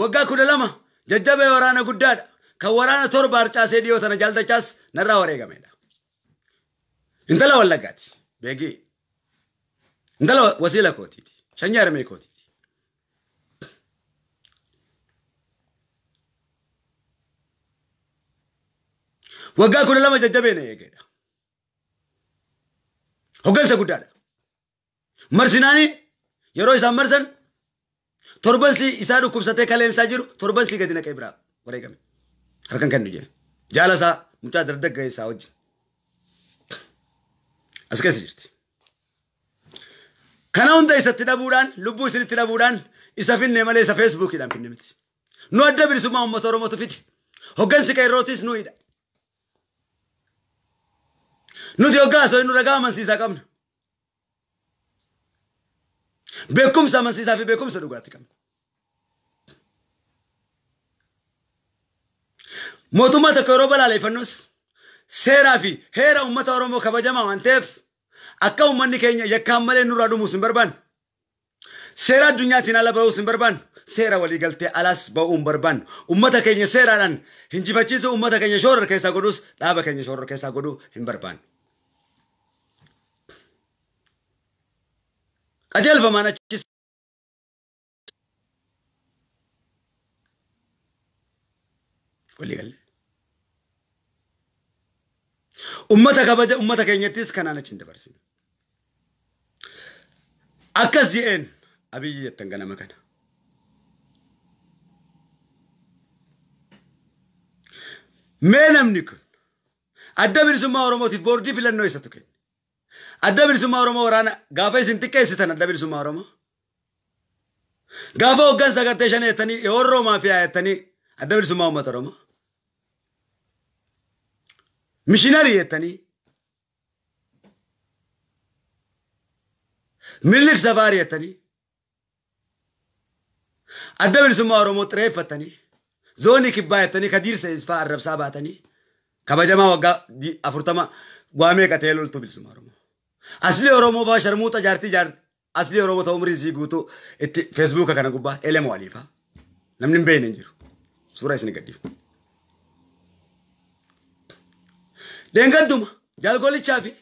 waggaa kudha lama. Jajjabee waraana guddaadha. Kan waraana torba harcaasee dhiyoo tana jaaltachaas narraa wareegameedha. Intala Wallaggaati. Beekii. Intala wasiila kootiiti. Shanyaa Harmee kootiiti. Waggaa kudha lama jajjabee na eegeedha. Hoggansa guddaadha. Marsinaaniin yeroo isaan marsan Torbansi isaa dhukkubsatee kaleensaa jiru torbansi gadi naqee biraa wareegame. Harkan kennu jee. Jaala isaa mucaa dardagga'ee isaa wajjin. As keessa jirti. Kana hunda isatti dhabuudhaan lubbuu isinitti dhabuudhaan isa finne malee isa feesbuukiidhaan finne miti. Nu adda bilisummaa uummata Oromootu fidi. Hoggansi qeerrootis nu hidha. Nuti hoggaa soo nu ragaa amansiisaa qabna. Beekumsa amansiisaa fi beekumsa dhugaatti qabna. Mootummaa tokko yeroo balaaleffannuus seeraa fi heera uummata Oromoo kabajamaa waan ta'eef akka uummanni keenya yakkaan malee nurraa dhumuus hin barbaanne. Seera addunyaatiin ala ba'uus hin barbaanne. Seera waliigaltee alaas ba'uu hin barbaanne. Uummata keenya seeraadhaan hinjifachiisu uummata keenya shoror keessaa godhuus dhaaba keenya shoror keessaa godhuu hin barbaanne. أجل فمانا تشيس قولي قال أمتك أبدا أمتك إن يتيس كان أنا تشند برسين أكازين أبي يتنقنا مكانا مينام نكون أدبر سما أرومو تتبوردي في لنويسة تكين أدبر سما أرومو ورانا غافة سنتكي ستان أدبر سما أرومو غافة وغاز دقرتشان يتاني يورو ما فيها يتاني أدبر سما أمت أرومو مشيناري يتاني ملك سفاري يتاني أدبر سما أرومو تريف يتاني زوني كبا يتاني كدير سيسفا الرب سابا يتاني كما جماعة وقا دي أفرطما واميكا تيلول تو بلسوم أرومو أصلي أرومو با شرموتا جارتي جارت أصلي أرومو تا عمري زيقوتو فيسبوكا كان قبا إلمو عليفا نمنين بين انجيرو سورة يسني قديف دين قدوما جال قولي تشافي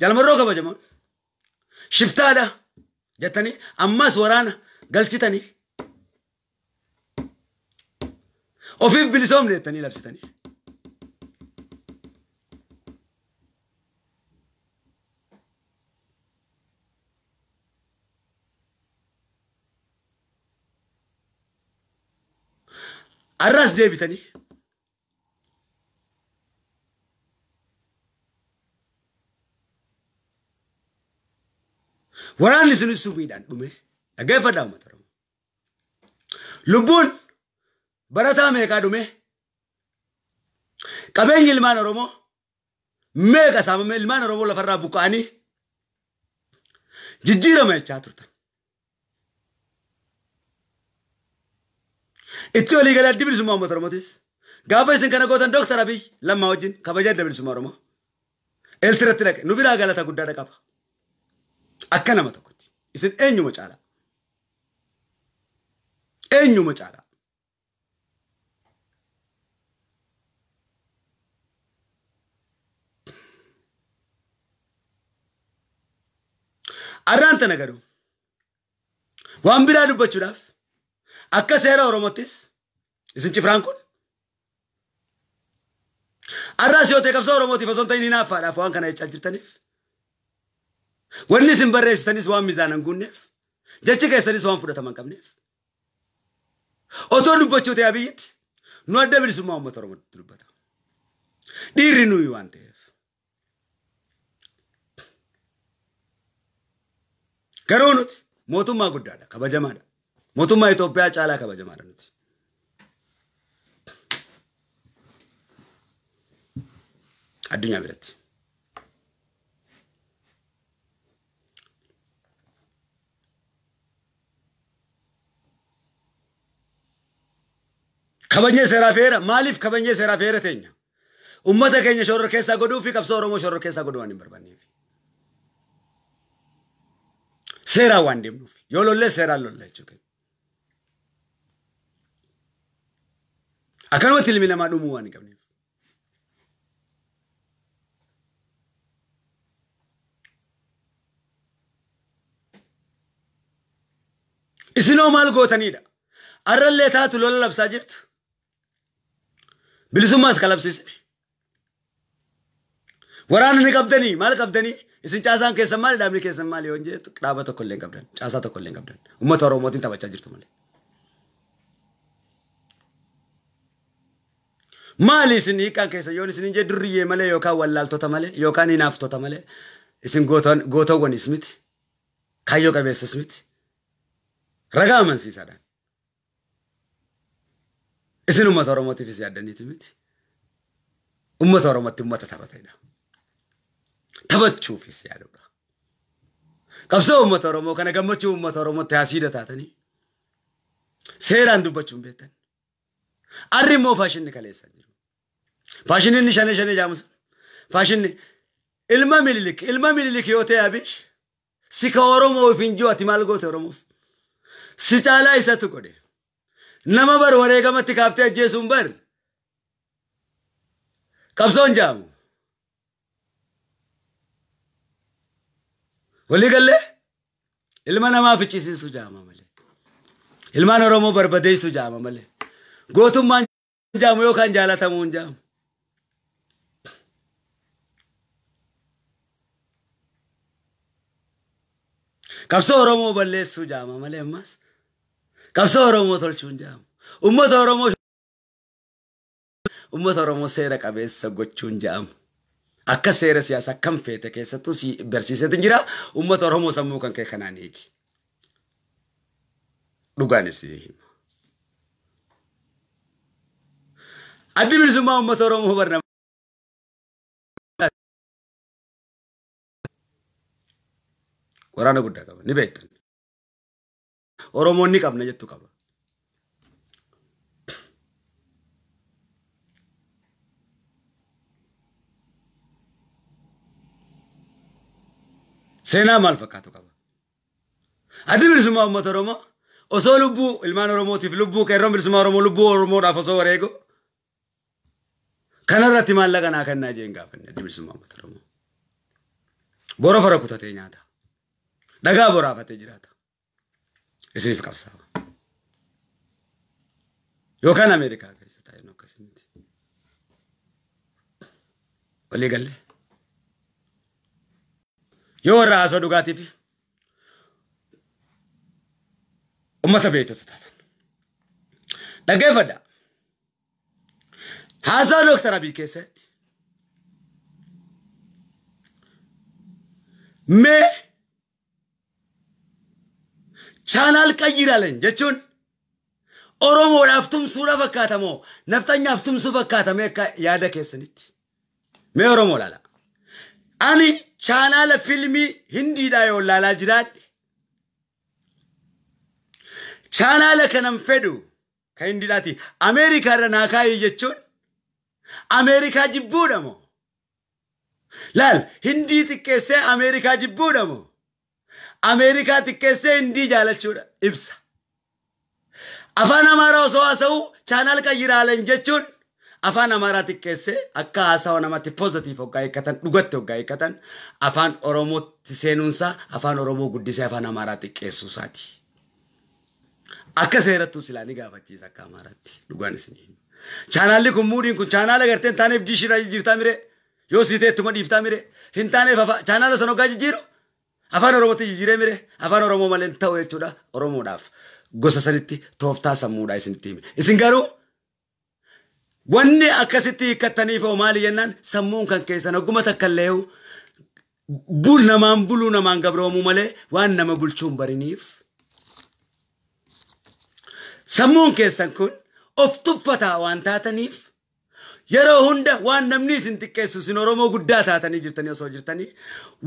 جال مروكا با جماعة شفتا دا جتاني أماس ورانا قلت تاني وفيف بلسوم نيتاني لابستاني الراس ديبي تاني وراني سنو سوميدان دومي اغيفا داما ترو لبون براتا ميكا دومي كابين يلمان رومو ميكا سام يلمان رومو لفرا بوكاني جيجيرا ما يشاترتان إتو اللي قال دبل سماه مترمتيس، قابل سن كنا قوتن دكتور أبي لما وجين كباجات دبل سماه روما، إلترت لك نبيرا قال تا قدرة كابا، أكنا ما تقولي، إذن أين يوم تجارا، أين يوم تجارا، أرانت نكرو، وامبيرا دوبة شراف. أكا سيرا وروموتيس إسنشي فرانكون الراسيو تكفصو وروموتي فزون تيني نافا لأفوان كان يتشالجر تنف ونسن برئي ستنس وان ميزانان قون نف جاتشيكا يستنس وان فودة تمان كم نف أطور نبوشو تيابيت نوادة برسو ما أمت وروموت تلوبتا ديري نوي وان تيف كرونوت موتو ما قد دادا كبا جمادا موتوما إثيوبيا چالا كبا جمارنت الدنيا برت خبنجي سرافير مالف خبنجي سرافير تينيا أمته كينيا شورر كيسا قدو في كبسو رومو شورر كيسا قدو واني برباني في سيرا واندي منوفي يولو اللي سيرا اللي چوكي أكانوا تلمينا ما دومواني كمني. إسنو مال قوتني دا. أرل لي ثات لولا لبساجت. بلسوماس كلبسيس. وراني كابدني مال كابدني. إسن جازان كيسمالي دامني كيسمالي ونجي تكرابة تقولين كابدن. جازا تقولين كابدن. أمة ثورة أمة تين تبتشاجر تملي. مالي سني كان كيسا يوني سني جدرية ماله يوكا واللال توتا ماله يوكا نيناف توتا ماله اسم غوتان غوتوغون اسميت كايوكا بس اسميت رجامان سيسادان اسم أمة أرومو تفيس يادن يتميت أمة أرومو تمة تثبت هيدا ثبت شو فيس يادونا كفسو أمة أرومو كنا كمرت شو أمة أرومو تهاسيدا تاتني سيران دوبا شو بيتن أري مو فاشن نكالي سنجرو فاشن نشانه شانه جاموس فاشن إلما مللك إلما مللك يوتي أبيش سكورو مو فينجو أتمال قوتي رومو سيجالا إساتو كودي نما بر ورقة ما تكافتي جيسون بر كبسون جامو ولي قال لي Ilman nama fichisi sujaama male. Ilman Oromo barbadee sujaama male. Gootummaan jaamu yookaan jaalatamuun jaamu. Kabsa Oromo ballees sujaama male ammas. Kabsa Oromo tolchuun jaamu. Ummata Oromo Ummata Oromo seera qabeessa gochuun jaamu. Akka seera siyaasa kam feete keessattuu si barsiisatu jira ummata Oromoo sammuu kan kee kanaan eegi dhugaanis hima addi bilisummaa ummata Oromoo barna waraana guddaa qaba ni beektan Oromoon ni qabna jettu qaba سينا مال فكاتو كابا. أدي برسمة أمة روما. أصولبو المان روما تفلبو كيرم برسمة روما لبو روما رافسو وريكو. كنا راتي مال لكن أكن ناجين كابني أدي برسمة أمة روما. بورا فرا كوتا تينيا تا. دعا بورا فتجرا تا. إسريف كابسا. يوكان أمريكا كيس تاينو كسمتي. ولي قللي. يو الرأس ودقاتي في أمة بيتو تتاتن دقية فدا هذا لوك ترابي كيسات مي چانال كجيرالن جتون أورومو نفتم سورة فكاتمو نفتن نفتم سورة فكاتمو يادا كيسانيت مي أورومو لالا أني چانال فیلمی هندی دایو لالا جراد چانال کنم فدو که هندی داتی امریکا را ناکایی جچون امریکا جبودمو لال هندی تی کسی امریکا جبودمو امریکا تی کسی هندی جالت چورا ابسا افان امارا سواسو چانال کا جرالن جچون Afaan Amaaraa tikkeessee akka haasawaa namatti pozitiif hoggaa eeggatan dhugatti hoggaa eeggatan afaan Oromootti seenuunsaa afaan Oromoo guddisee afaan Amaaraa tikkeessuusaati. Akka seerattuus ilaanii gaafachiisa akka Amaaraatti dhugaan isiniin. Chaanaalli kun muudiin kun chaanaala garteen taaneef diishira jirtaa mire yoo siiteettuma dhiiftaa mire hin taaneef chaanaala san hoggaa jijjiiru afaan Oromootti jijjiiree mire afaan Oromoo malee ta'u jechuudha Oromoodhaaf gosa sanitti tooftaa sammuudhaa isinitti hime. Isin garuu Wanne akasiti katanifa umali yenan samun kan keesana gumata kalleew bul naman bulu naman gabro mumale wan nama bulchum barinif samun keesan kun of tuffata wan taatanif yero hunda wan namni sintikkeessu sin Oromoo guddaa taatani jirtani osoo jirtani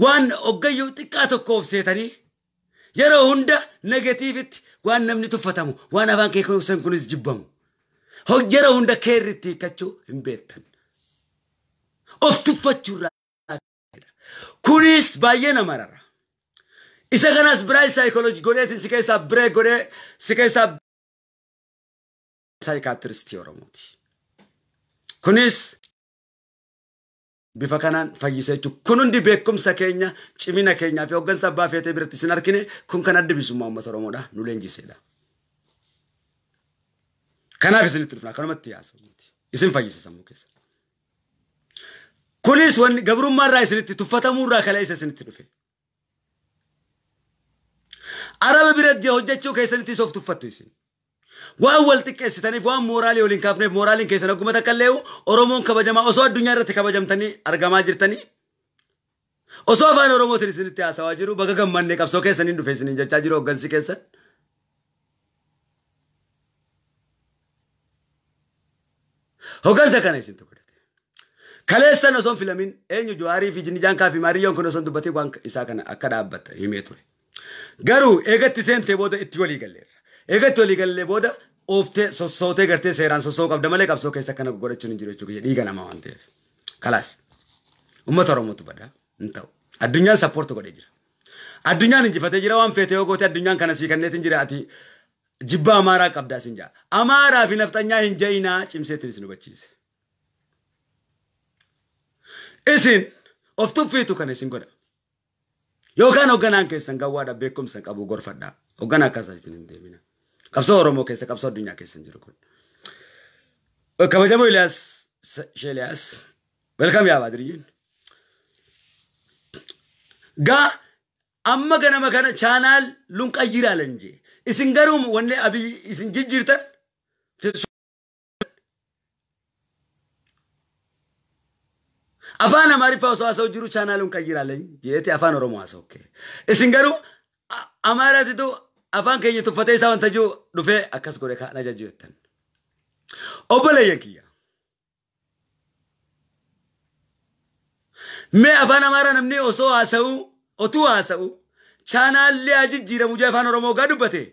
wan oggayyuu xiqqaa tokko of seetani yero hunda negativitti wan namni tuffatamu wan afaan kee keesan kunis jibbamu Hojjera hunda keerritti kachu himbeettan. Of tuffachurra. Kunis baay'ee namarara. Isa kanas biraa psychology godheetin si keessaa biree godhee si keessaa psychiatristii Oromooti. Kunis bifa kanaan fayyisee jiru. Kun hundi beekumsa keenya cimina keenyaa fi hooggansa abbaa feetee biratti sin harkine kun kan adda bilisummaa uummata Oromoodha nu leenjisedha. Kanaaf isinitti dhufnaa kanumatti yaasuuti isin fayyisa sammuu keessa kunis wanni gabrummaarraa isinitti tuffatamuurraa kale isa isinitti dhufe araba biratti hojjechuu keessanitti soof tuffattu isin waan wal xiqqeessitaniif waan mooraalii waliin kaafneef mooraalin keessan akkuma takkalleewu Oromoon kabajamaa osoo addunyaa irratti kabajamtanii argamaa jirtanii osoo afaan Oromootiin isinitti haasawaa jiru baga gammannee qabsoo keessaniin dhufe isiniin jechaa jiru hooggansi keessan. Hogan zakana isin tu kudete. Kalesa no son filamin enyu juari vijini janka fi marion kono son dubati wank isakana akada abbat himeture. Garu egatti sente boda ittioli galler. Egatti oli galle boda ofte sosote garte seran sosok abdamale kabso kesa kana gorechun jiro chuki diga nama wante. Kalas. Ummata Oromoo tu bada ntau. Adunya support gode jira. Adunya ninjifate jira wan fete ogote adunya kana sikanne tinjira ati Jibba Amaaraa qabdaa sin jaa. Amaaraa fi naftanyaa hin jayinaa cimseetiin isin hubachiise. Isin of tuffiitu kan isin godha. Yogan ogana kesa ngawada bekum sanga bugor fadda. Ogana kasa jitende mina. Kapso Oromo kesa kapso dunya kesa njirukun. Kabajamu Elias, Elias. Welcome ya badriyun. Ga amma gana magana channel lunka jira lenje. Isingarum wanne abi isinjirta. Afana marifa usawaso jiru channel lunka jira lenje. Yete afana Oromo asoke. Isingarum amara titu afan kenye tufate sawan taju dufe akas goreka na jajuetan. Obale yakia. میں افان ہمارا نمنے اسو آساؤں اتو آساؤں چانا لیا جت جیرا مجھے افان ارومو گا ڈبتے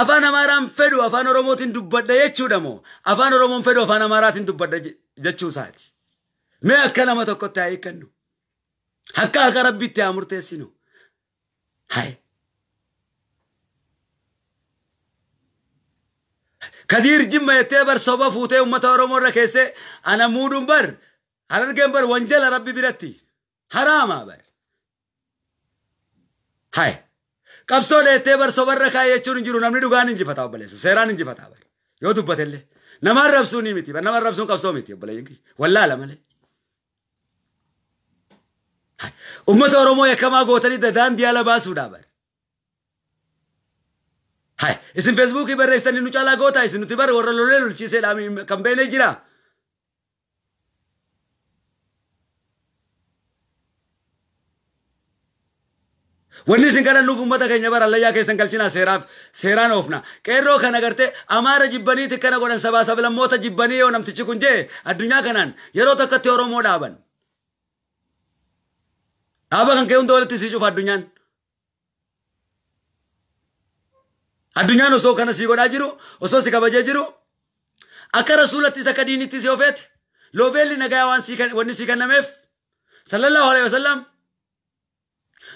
افان ہمارا ہم فیڈو افان ارومو تین ڈبتا یہ چھوڑا مو افان ارومو ہم فیڈو افان ہمارا تین ڈبتا جچو ساتھی میں اکلا متو کتا ہے کنو حقا حقا ربی تیا مرتے سنو ہائے قدیر جمعہ تیبر صوبہ فوتے امتا ارومو رکھے سے انا مودن بر Haran gambar wanjal Rabbi birati haram abar. Hai, kapso le tebar sobar rakha ye churun jiru namni duganin ji fatao bale so seranin ji fatao bale. Yodu batelle. Namar rabsu ni miti, namar rabsu kapso miti bale yengi. Walla la male. Hai, ummat Oromo yakama gotani dadan diala basuda bar. Hai, isin Facebook ibar restani nuchala gota isin utibar waralolel chise lami campaign jira. Wanni singara nufu mata kanya bara Allah ya ke sangalchina seraf seran ofna kero kana garte amara jibbani te kana godan sabasa bela mota jibbani yo namtichi kunje adunya kanan yero takatti Oromo daban abakan ke undolati siju fadunyan adunyan oso kana sigo dajiru oso sikabaje jiru akara rasulati sakadini tisi ofet loveli naga wan sikan wanni sikana mef sallallahu alaihi wasallam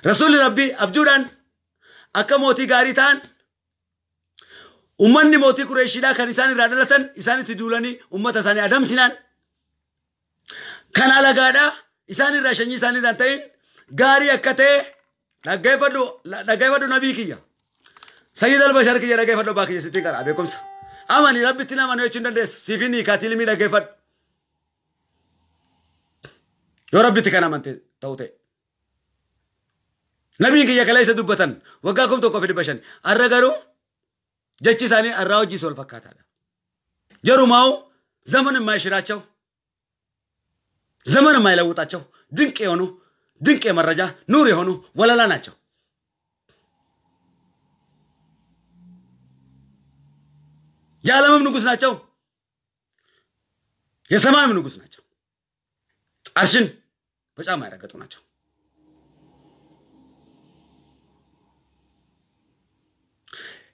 رسول ربي أبجودان أكا موتي غاريتان أماني موتي قريشيدا كان إساني رادلتان إساني تدولاني أمتا ساني أدم سنان كان على غادا إساني راشاني إساني رانتين غاري أكتة لغيفادو نبيكي سيد البشر كي لغيفادو باكي ستي كرا بكم سا أماني ربي تنا منوي چندن ديس سيفيني كاتل مي لغيفاد يو ربي تكنا منتي توتي نبي كي يكليس دوبتن وقاكم تو كفيد بشن أرجعوا جتشي ساني أرجعوا جي سول فكات هذا جرو ماو زمن ما يشراتشوا زمن ما يلوطاتشوا دينك يهونو دينك مرجع نور يهونو ولا لا ناتشوا يا لما منو قصنا تشوا يا سما منو قصنا تشوا أرشن بس أما يركضوا ناتشوا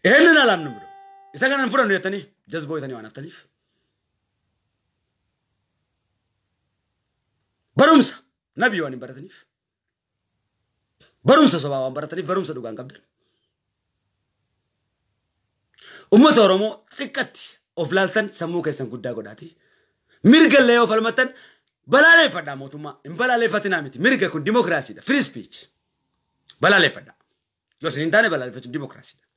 إيه لنا لام نمرو إذا كان نفرن يتني جذبوا يتني وانا تلف برمسة نبي واني برتنيف برمسة سبعة وان برتنيف برمسة دوغان كابدن أمة ثورمو ثقتي أفلالتن سمو كيسن كودا كوداتي ميرجع ليه أفلمتن بلا ليه فدا موتوما إم بلا ليه فتنا ميتي ميرجع كون ديمقراطية دا فري سبيتش بلا ليه فدا يوسين تاني بلا ليه فتون ديمقراطية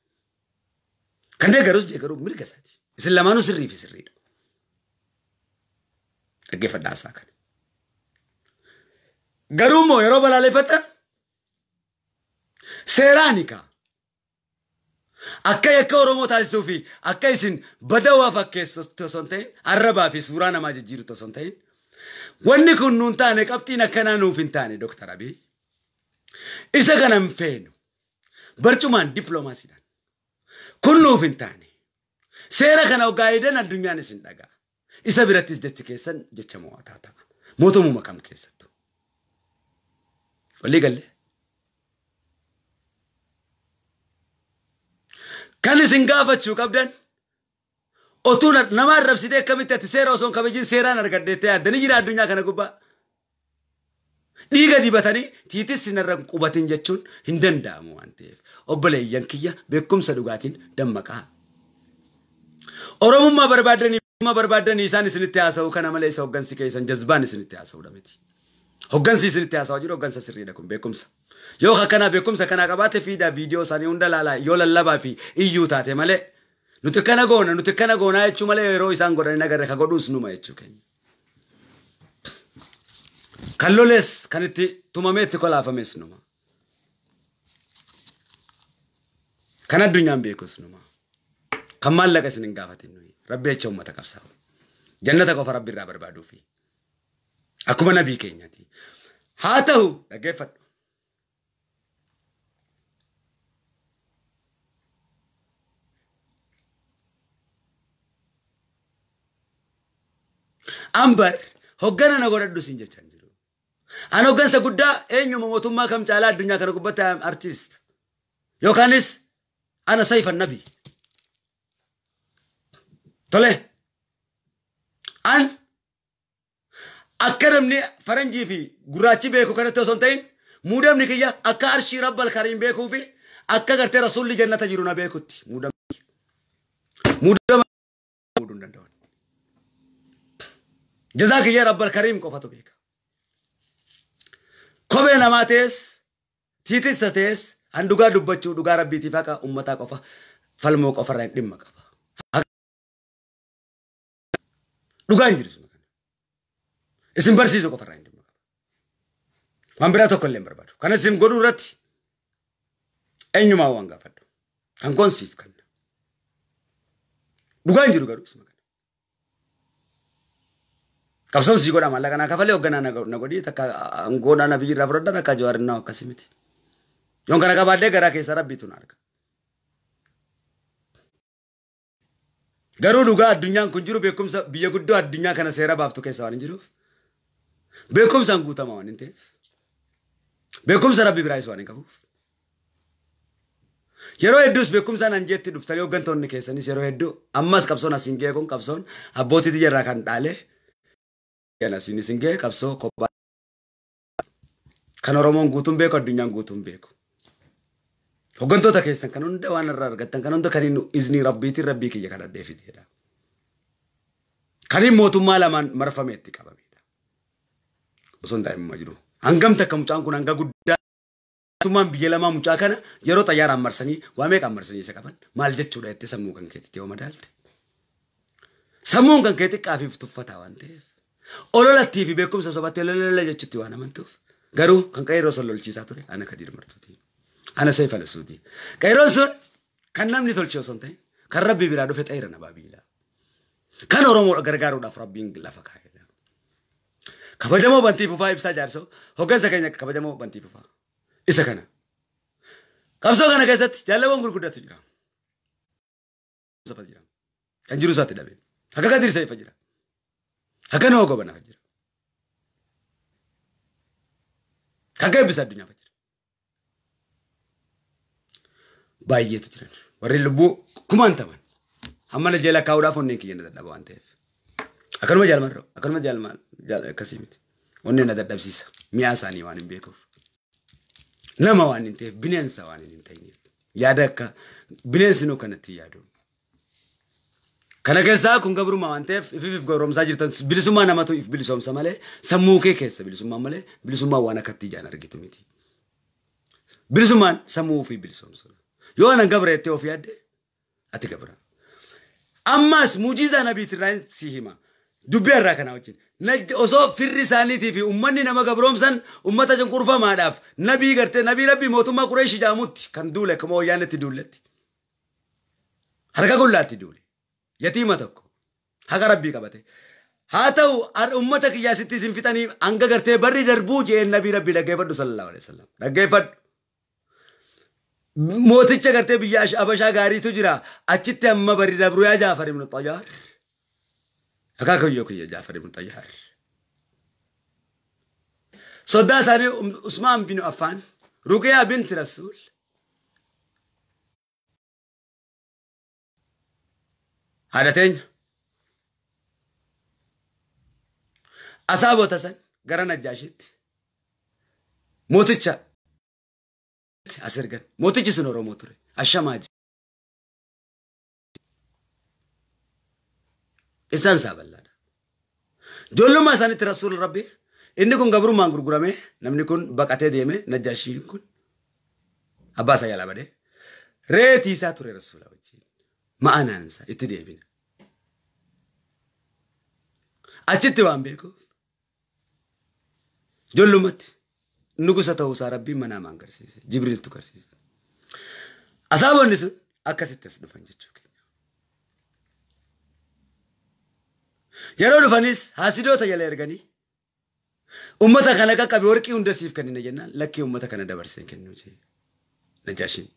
كان يجروز يجروز ميركا ساتي سلمانو سري في سري كيف الدعسة كان جرومو يروب على لفتة سيرانيكا أكاي كورمو تاسوفي أكاي سن بدوا فكيس توسنتين الربا في سورانا ما جيرو توسنتين ونكون نونتانك أبتينا كنا نوفنتاني دكتور أبي إذا كنا مفينو برجومان دبلوماسي كنو فينتاني سيرا كانوا قايدين الدنيا نسندقا إسا براتيس جتش كيسان جتش مواتاتا موتو مو مقام كيساتو واللي قال لي كان سنقافة شو كابدن أتونا نمار رب سيدي كميتا تسيرا وصون كميجين سيرا نرقاد ديتايا دنجينا الدنيا كان قبا ديغا دي باتاني تيتس سنرم قوباتين جتشون هندن دامو انتيف أبلي ينكيا بكم سدوغاتين دمكا أروم ما بربادني ما بربادني إنسان سنتياسو كان مالي سوغان سكيسان جذبان سنتياسو دمتي Hogansi sirite asawajiro hogansa sirida kumbekumsa. Yo kakana bekumsa kana kabate fida video sani undalala yola laba fi iyu tate male. Nutekana gona, nutekana gona echu male roi sangora nagare kagodus numa echu kenyi. Kalloles kaniti tumamete kola afames numa. Kana dunyambi kus numa. Kamala kasi ningafati nui. Rabbi echa umata kafsawa. Jannata kofa rabbi rabar badu fi. Akuma nabi kenya ti. Hatahu dagefat. Ambar hoggana na goraddu sinje chanjiru. An hoggansa gudda enyu motumma kam chala dunya kana gubbata artist. Yokanis ana sayfa nabi. Tole. An أكرمني فرنجي في غراتي بيكو كانت توسنتين مودمني كيا أكارشي رب الكريم بيكو في أكغرت رسول الجنة تجرونا بيكو تي مودم مودم مودون دندون جزاك يا رب الكريم كوفاتو بيكا كوبي نماتيس تيتي ستيس أندوغا دوبتشو دوغا ربي تفاكا أمتا كوفا فالمو كوفا رين دم كوفا دوغا انجرسو اسم برسيزو كفر عندي ما من براتو كلهم بربادو كانت زم قرو راتي أينو ما وانقا فدو كان كونسيف كان دوغان جرو قرو اسمه كان كابسون سيقو داما لغانا كفالي وغانا نغودي تاكا انغونا نبيجي رافردا تاكا جوارنا وكاسمتي يون كان كبادي غرا كيسا ربيتو نارك قرو دوغا الدنيا كنجرو بيكم بيا قدو الدنيا كان سيرا بافتو كيسا وانجروف بكم سانغوتا ما وانتهى بكم سارا بيبرايس وانك أبوه يروه هدوس بكم سان أنجيت دفتريو غنتون نكيسني يروه هدو أمماس كابسون أسينجيا كون كابسون أبوتي تيجي راكان داله كنا سيني سينجيا كابسون كوبا كانوا رومون غوتوم بيكو الدنيا غوتوم بيكو هغنتو تكيسن كانون ده وانا رارغتن كانون ده كانينو إزني ربي تي ربي كي يكادا ديفي تيرا كانين موتو مالا من مرفميتي كابامي وصنداء مجرو أنجم تكمل تانكون أنجا قدّا ثمان بيجلا ما متشاكنا يروت أيار أمرسني واميك أمرسني سكابن مالجت شودة تسمون كان كتير يوم دالت سمون كان كتير كافي فتوفة تاوان تيف أولولا تيفي بكم سببات لللللل جت شتي وانا منتوف قرو كان كيروس اللول شيء ساتوري أنا كدير مرتوتي أنا سيف على سودي كيروس كان نام نثول شيء وصنداء كان ربي برادو فت أيرنا بابيلا كان أورمو أجرجارو دافر بينج لفكاي kabajamo banti fufa ibsa jarso hoga sakanya kabajamo banti fufa isakana kabso kana kaisat jalawon gurguda tujira sapajira kanjiru sate dabe hakaga dir sai fajira hakana hoga bana fajira hakaga ibsa dunya fajira baye tujira warri lubu kumanta man amala jela kawda fonne kiyenda dadaba antef أكون مجال مرة، أكون مجال ما جال كسيمتي، ونين هذا دبسيسا، مياساني وانين بيكوف، نما وانين تي، بنينسا وانين تيني، يادك بنينسينو كنتي يادو، كنا كذا كون قبرو ما وانين تي، في في قبرو مساجر تنس، بلسوم ما نماتو، في بلسوم سامله، سموكه كيسة بلسوم ما مله، بلسوم ما وانا كتي جانا رجيتو ميتي، بلسوم ما سمو في بلسوم سلا، يو أنا قبره تي وفي يد، أتى قبره، أما سموجيزا نبي ترين سيهما. دبير راكنا وجين نج أصو في الرسالة في أمّني نما قبرهم سن أمّتا جن كورفا ما داف نبي قرتة نبي ربي موتوا ما كوريش جاموت كان دولة كم هو يانة تدولت هركا كلها تدولة يتيمة تكو هكا ربي كبته هاتو أر أمّتا كياسي تيسين فيتاني أنجا قرتة بري دربو جين نبي ربي لقيبر دو صلى الله عليه وسلم لقيبر موتيش قرتة بياش أبشا غاري تجرا أشتى أمّا بري دربو يا جافر من الطيار هكاكو يوكي يا جعفر بن طيار صدا ساري عثمان بن عفان رقية بنت رسول هادتين أصابو تسن قرانا جاشت موتيتشا أسرقن موتيتش سنورو موتوري الشماج إنسان سابلنا. جلّو ما سنت رسول ربي Inni kun gabru maan gurgurame namni kun baqatee deeme Najaashiin kun abbaa isaa jalabade reetii isaa ture rasuula wajjin ma'anaan isaa itti deebina. Achitti waan beekuuf jollumatti nugusa ta'uusaa Rabbiin manaa maan garsiise Jibriiltu garsiise. Asaaboonni sun akkasitti as dhufan jechuudha. Yeroo dhufanis hasidoota jala erganii ummata kana qaqqabe warqii hunda siif kennina jennaan lakkii ummata kana dabarsee kennuu jee Najaashiin.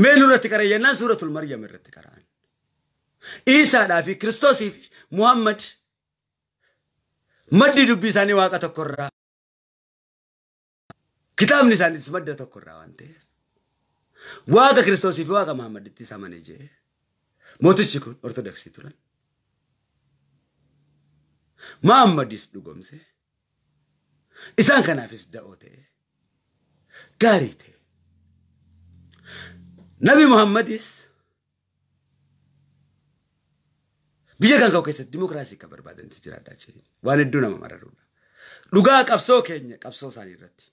Mee nurratti qaran jennaan suuratul Maryam irratti qaran. Isaadhaa fi Kiristoosii fi Muhammad maddi dubbii isaanii waaqa tokkorraa kitaabni isaaniis madda tokkorraa waan ta'eef waaqa Kiristoosii fi waaqa Muhammaditti isa amanee jee mootichi kun Ortodoksii turan. Muhammadis dhugomse isaan kanaafis da'oo ta'e gaarii ta'e. Nabi Muhammadis biyya kan ka'u keessatti dimookiraasii kan barbaadanti jiraadhaa jireen waan hedduu nama mararuudha. Dhugaa qabsoo keenya qabsoo isaanii irratti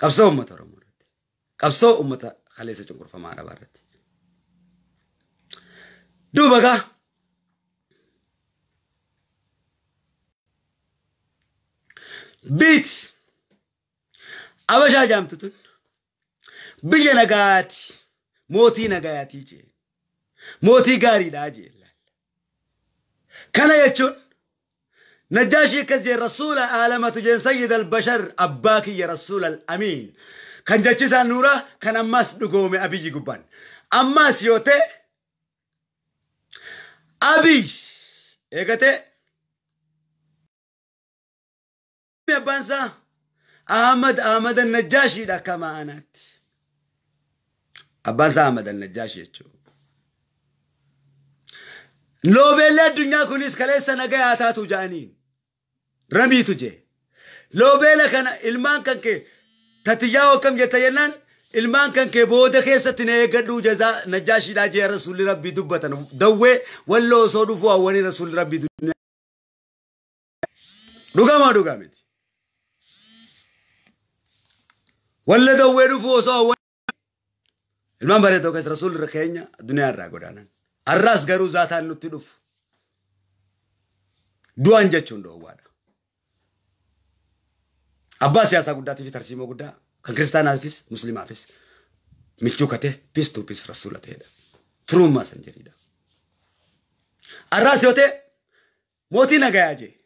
qabsoo uummata Oromoo irratti qabsoo uummata kaleessa cunqurfamaa Arabaa irratti. Duuba gaa biiti Abashaa jaamtutun biyya nagaati mootii nagaatii jee mootii gaariidhaa jee. كان يجون نجاشي كذي رسول العالم تجين سيد البشر أباكي يا رسول الأمين كان جتشان نورا كان أماس دقوم أبي جبان أماس يوتة أبي إيكته بانسا أحمد أحمد النجاشي دا كما أنات أبانسا أحمد النجاشي يجو Loobellee addunyaa kunis kaleessa nagaa taatu jaaniin ramiitu jee. Loobeela kana ilmaan kan kee tatiyyaa akkam jetta jennaan ilmaan kan kee booda keessatti na eeggadhu jazaa Najaashiidhaa jee rasuulli rabbii dubbatan dawwee walloo osoo dhufu hawwanii rasuulli rabbii dubbatan. Dhugamaa dhugaa miti. Walla dawwee dhufu osoo hawwanii ilmaan bareedoo keessa rasuulli keenya addunyaa irraa godaanan. الراس قرو زاتان نتلوف دوان جتشون دو وادا أباس ياسا قدا تفي ترسيمو قدا كان كريستان أفيس مسلم أفيس متشوكته بيس تو بيس رسولة تهدا تروما سنجريدا الراس يوته موتي نجايا جي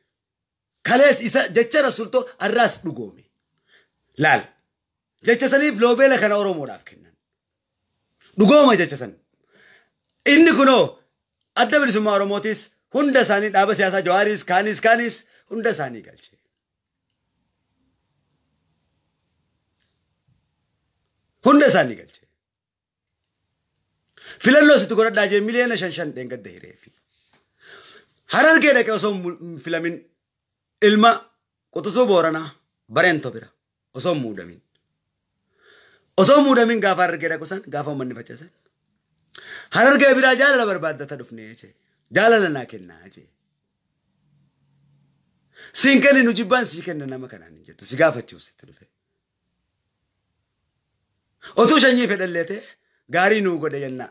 خلاص إسا جتش رسولتو الراس لقومي لال جتش سنيف لوبيلا كان أورو مراف كنن لقومه جتش سن إني كنوا أتبرز سمارو موتيس هندا ساني دابس ياسا جواريس كانيس كانيس هندا ساني قالش هندا ساني قالش في لالو ستقول داجي مليون شن شن دينك دهيره في هرال كده كأسوم في لمن إلما كتسو بورنا برين تبرا أسوم مودا مين أسوم مودا مين غافار كده كوسان غافو مني بتشسان هرر کے برا جالل برباد دتا دفنے چے جالل نا کنا چے سینکن نو جبان سینکن نا مکنان جتو سیگافچو ست دفے او تو شنی فدل لیتے گاری نو گڈ جننا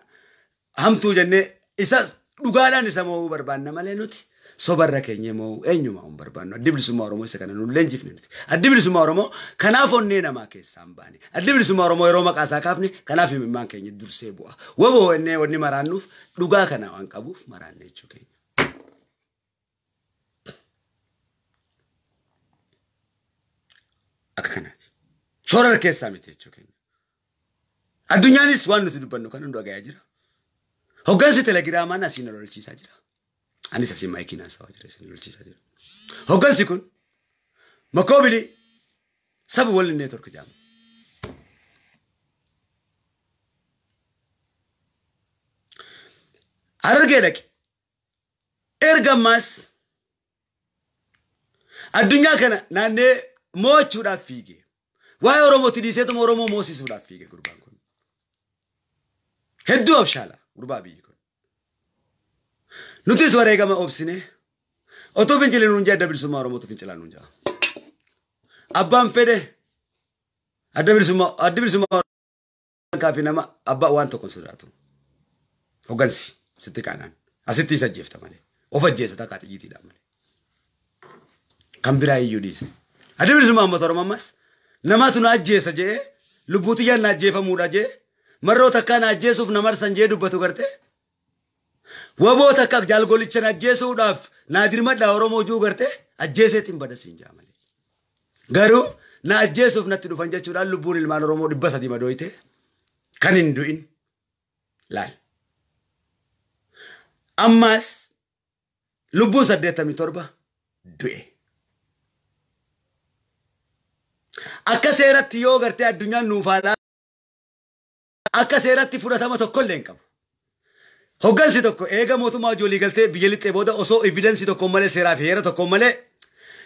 ہم تو جنے اسا دگالان سمو بربان نہ ملے نوتی صبر رکنی مو اینو ما بربان نو دبل سمو رومو سکن نو لنجف نوتی ادبل سمو رومو کنافون نے نما کے سامبانی ادبل سمو رومو روما قاسا کافنی کنافی من کے درسے بو و بو نے ونی مرانوف دگا کنا وان قبوف مران نے چکے اکھنا چورر کے سامتے چکے ادنیانی سوان نوتی دبن کنا ندو گیا جرا Hogansi telegiraamaa na sinalolchiisaa jira. Anis asii maayikiinaan saawaa jira sinalolchiisaa jira. Hogansi kun makoobili saba waliin neetwork jaamu. Harargee dhaqe ergammaas addunyaa kana naannee moo'achuudhaaf fiige. Waa'ee Oromooti dhiiseetuma Oromoo moosisuudhaaf fiige gurbaan kun. Hedduu abshaalaa. Urbabii kun nuti swareegama obsine Oto finchile nunja dabiri suma Oromo to finchila nunja. Abba mpede. Adabiri suma adabiri suma kapi nama abba wanto considerato. Ogansi siti kanan. Asiti sa jefta mane. Ofa jesa takati jiti damane. Kambira yudisi. Adabiri suma moto Oromo mas. Nama tuna jesa je. Lubutia na jefa muda je. Marota kana jesuf namar sanje dubatu karte. Wabota kak jalgolichana jesu daf. Nadirmat la Oromo juu karte. Ajese timbada sinja mane. Garu na jesuf na tudufanja chura lubuni ilman Oromo dibasa di madoite. Kanin duin. Lal. Ammas. Lubu sadeta mitorba. Due. Akaseratti yoo gartee addunyaan nuufaalaa akaseratti fudhatama tokko illee hin qabu. Hoggansi tokko eega mootummaa ijoollee galtee biyya lixee booda osoo evidence tokko malee seeraa fi heera tokko malee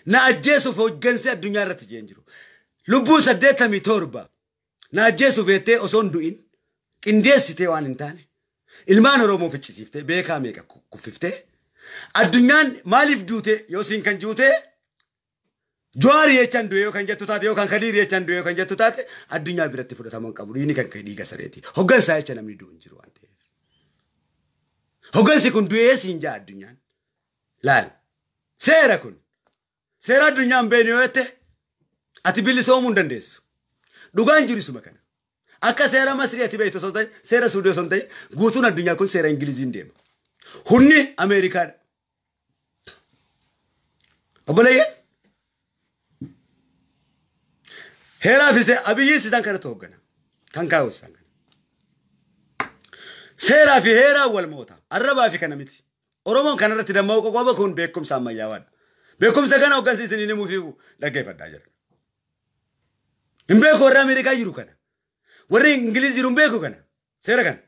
na ajjeesuuf hoggansi addunyaa irratti jeen jiru. Lubbuu saddeettamii torba na ajjeesuuf jettee osoo hin du'in qindeessitee waan hin taane ilmaan Oromoo ficcisiiftee beekaa meeqa kuffiftee addunyaan maaliif duute yoo siin kan juutee. Juari ya chandu ya kan jatuh tadi ya kan kadir ya chandu ya kan jatuh tadi adunya berarti sudah taman kabur ini kan kediga sereti hogan saya cina midu unjiru ante hogan si kun dua sinja adunya lal sera kun sera adunya ambenyo ete atibili semua mundan desu dugaan juri semua kan akak sera masri atibai itu sontai sera sudah sontai gusun adunya kun sera Inggrisin deh huni Amerika apa lagi Hera vise abiyi sizan kana togana kanka usanga Sera fi hera wal mota araba fi kana miti Oromon kana ratti da mauko goba kun bekum samayawan bekum sagana ogasi sinini mufifu dagay fadda jara Imbe ko America yiru kana wori English yiru mbe ko kana sera kana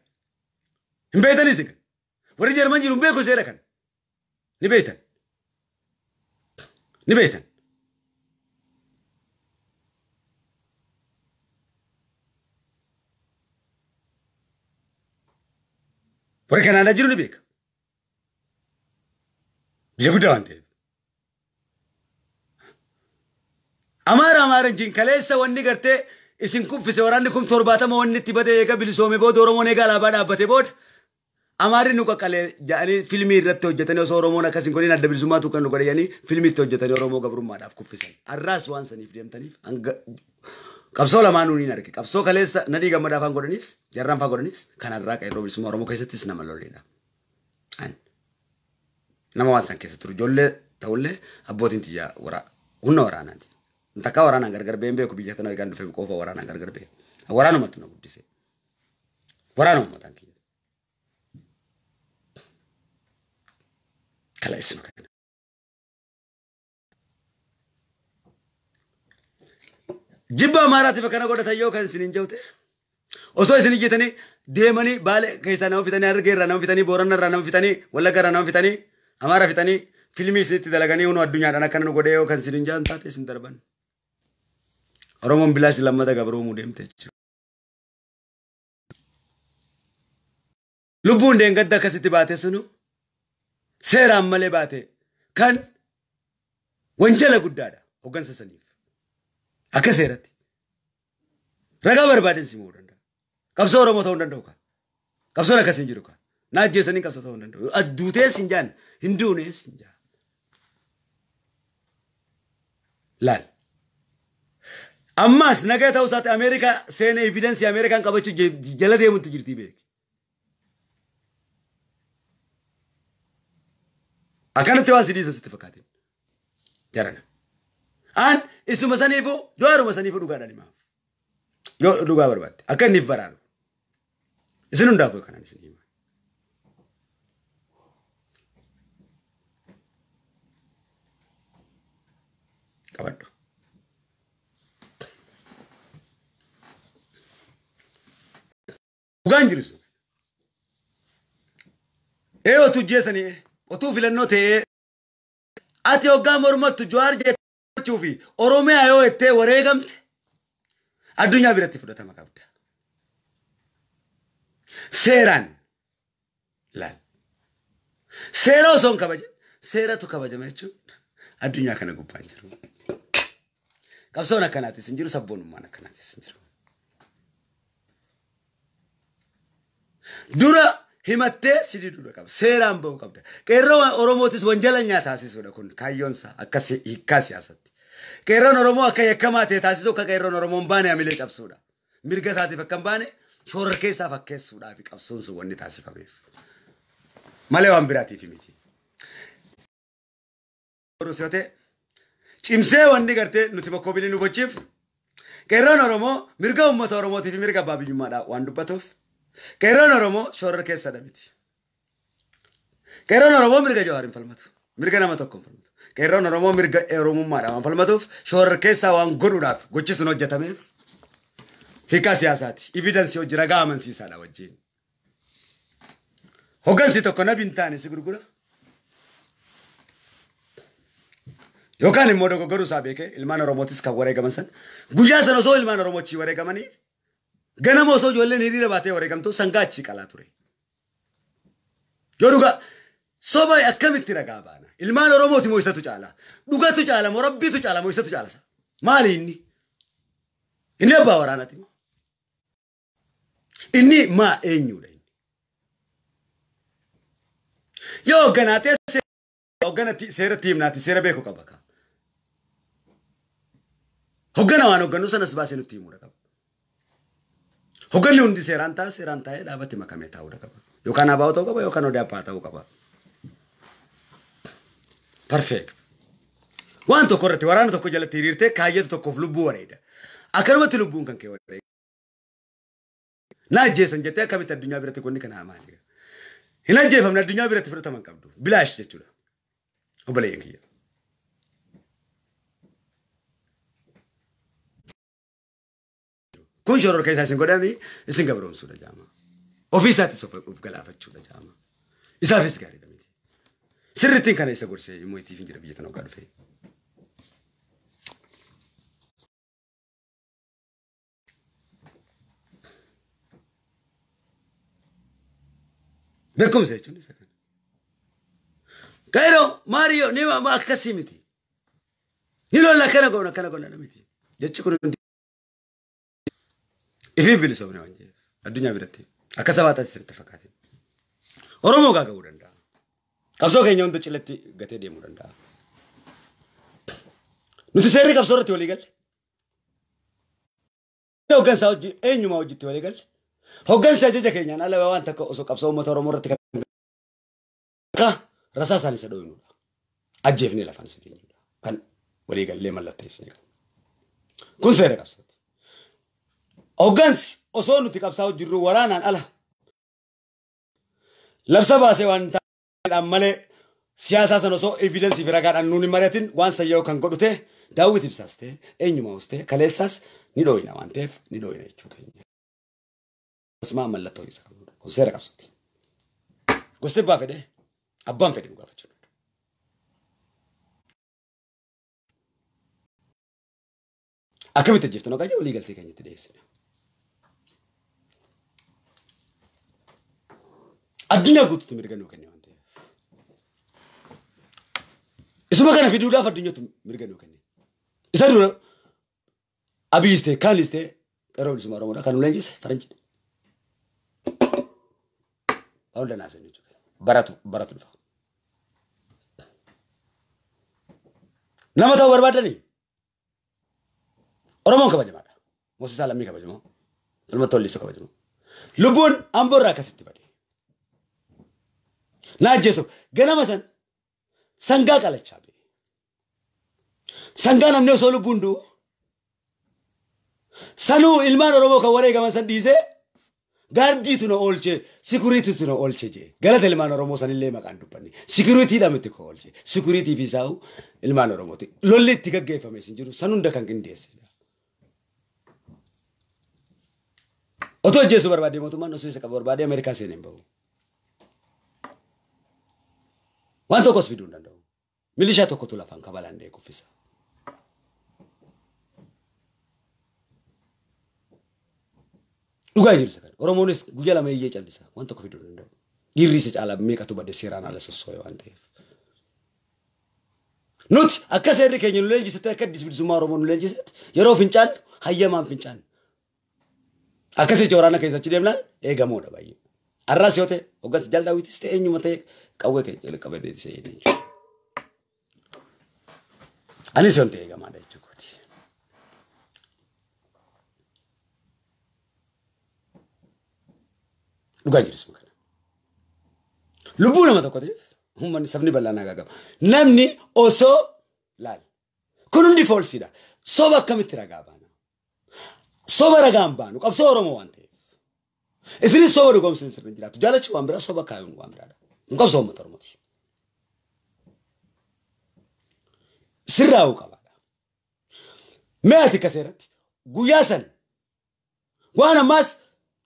Imbe tani singa wori German yiru mbe ko sera kana ni beitan ni beitan Orang kanan aja lebih. Dia bukan deh. Amar amaran jin kalau seorang ni kerja, isingkup fisik orang ni kum thorbata mau ni tiba deh eka bilis home bod orang moneka laba na bate bod. Amarin nuka kalau jadi filmi ratto jatanya seorang moneka singkoni nada bilis matu kan nukar yani filmi itu jatanya orang moga berum maraf kup fisik. Arras wan sanif diam tanif. Angga Kapsola manu ni narki. Kapso kalesa nadi gambar apa koranis? Jaran apa koranis? Kanan rak air robis semua orang muka setis nama lolina. An, nama wasan kesa turu jolle, taule, abot inti ya ora, unna orang nanti. Entah kau orang anggar garbe embe aku bijak tanah ikan dufe kofa orang anggar garbe. Orang nomor tu nak bukti se. Orang nomor tangki. Kalesa makan. Jibba mara tiba kana goda tayo kan sinin jaute. Oso sinin jitani demani bale kaisana fitani arge rana fitani borana rana fitani wala garana fitani amara fitani filmi siti dalagani uno adunya rana kana goda yo kan sinin janta te sin darban. Oromon bilas lamada gabru mudem techu. Lubun de gadda kasiti bate sunu. Seram male bate kan wanjala guddada ogan sasani. Akaserati, raga berbadan si muda anda. Kapso orang mau tahu anda doka, kapso nak kasih juruka. Naj jasa ni kapso tahu anda. Ad duteh sinjan, Hindu ni sinja. Lal. Ammas naga tahu saat Amerika seni evidence Amerika kau baca jalan dia muntah jadi baik. Akan tewas ini sesuatu fakatin. Jangan. An isu masanifu, dua orang masanifu duga dari maaf, duga berbat. Akan nifbaran. Isinun dah boleh kanan isin. Kabar tu. Bukan jirisu. Eh, otu jasa ni, otu filan note. Ati ogam ormat tu juar je. Cufi Oromia ayo ete waregam adunya berarti sudah tamak abda seran lan sero song kabaje Sera tukabajamechu adunya kana gupanjiru. Kabisa na kanati sinjiru sabonu mana kanati sinjiru. Dura himatte sidi dura kabisa sera ambo kabda. Kairwa Oromo tiswanjala nyata asisura kun kayonsa akasi ikasi asati. Kairwa Oromo akayakamate tasiso kairwa Oromo mbane amile kabisa. Mirga sati pakambane shorke safa kesura fikabisa suwani tasifa bif. Malewa ambirati fimiti. Rusiote, chimse wandi karte nutima kobili nubochif. Kairwa Oromo mirga ummat Oromo tifi mirga babi jumada wandu patof. Kairwa Oromo shorre kesa dabiti. Kairwa Oromo mirga jawarin falmatu, mirga nama tokkon falmatu. Kairwa Oromo mirga Oromo mara wan falmatu, shorre kesa wan gurudaf gochisunot jatamif. Hika siyasati, evidence yojira gaman sisada wajin. Hogan sitoko na bintani sigurugura. Yokani modogo goru sabeke ilmana romotis kaware gamansan guyasa noso ilmana romochi ware gamani ganamo so jolle nidire bate ware gamto sangachi kalature yoruga soba akamitira gabana ilmana romoti moisatu chala dugatu chala morabbitu chala moisatu chala sa mali inni inni abba waranati inni ma enyure yo ganate se ganati sera timnati sera beko kabaka Hogana wano ganusa na sabasi nuti murakab. Hogani undi seranta seranta e labati makameta urakab. Yokana bao to kaba yokano dia pata ukaba. Perfect. Wanto korati warano to kujala tirirte kaje to kovlubu warida. Akarwa tilubun kanke warida. Na Jason jete kamita dunia birati kundi kana amani. Hina Jason na dunia birati fruta mankabdu. Bilash jechula. Obale yangiya. Kun shoror kesa singodani isingabrom suda jama ofisa tisofa ufgalafa chuda jama isafis gari kamiti sirritin kana isagurse imuiti finjira bijatano garfe bekum se chuni sakan kairo mario niwa ma akasimiti nilo la kana gona kana gona namiti jechi kun Ifi bili sobne wanje, adunya birati. Akasabata sirta fakati. Oromo kaga udanda. Kapso kenya undo chileti gate dia udanda. Nuti seri kapso rati oligal. Hogan sa oji enyu ma oji ti oligal. Hogan sa jaja kenya na lewa wanta ko oso kapso umat Oromo rati ka rasa sani sa doinu. Ajef ni la fansi kenya. Kan oligal lema latte isni. Kun seri kapso. Ogansi osonu tikapsao jiru waranan ala. Lapsaba se wanta amale siyasa sanoso evidence viragan anuni mariatin wansa yao kangodute dawiti psaste enyuma uste kalesas nidoina wantef nidoina chukenya. Osma malato isa kangoda kusera kapsoti. Guste bafede abban fede mugafa chuno. Akabite jiftano kaje oligal tikanya tedesina. Adunya gutu tu mereka nukan ni ante. Isuma kana video dah adunya tu mereka nukan ni. Isar dulu, abis te, kali te, kerana isuma orang orang kanu lanjis, teranji. Orang dah nasi ni juga. Baratu, baratu lupa. Nama tahu berapa ni? Orang mau kau bajemana? Musa salam ni kau bajemana? Orang matolli so kau bajemana? Lubun ambor rakas itu badi. Najeso, ganamasan, sangga kalachabi. Sangga namne usolu bundu. Sanu ilman Oromo kaware gamasan dize. Gardi tu no olche, security tu no olche je. Galat ilman Oromo sanille makandu pani. Security damet ko olche, security visau ilman Oromo ti. Lolli tiga gay formation juru sanunda kangin dize. Oto jeso berbadi mo tu manusia sekabur berbadi Amerika sini bau. Wanto kos vidunda ndo. Milisha toko tulafan kabalande kufisa. Uga yuri sakani. Oromonis gujala meye chandisa. Wanto kofidunda ndo. Giri research ala meka tubade sirana ala sosoyo wante. Not a Cassandra can you legislate a cat with Zumaro legislate? You're off in Chan, Hayamam Pinchan. A Cassatorana is a Chilena, Egamoda by you. Arasiote, August Delta with stay in you take awake. And listen to Egamada. Look at this. Lubuna Matokoti, whom one is Sabnibalanaga. Namni also lie. Couldn't default Sida. Soba Kamitragabana. Soba Ragamban, of Soromo one day. Is it so to come since the Rindra? Jalachu Ambra, Soba Kayan, one brother. Gobso Motormoti. Sirau Kavada. Merti Caseret. Guyasan. Guana mas.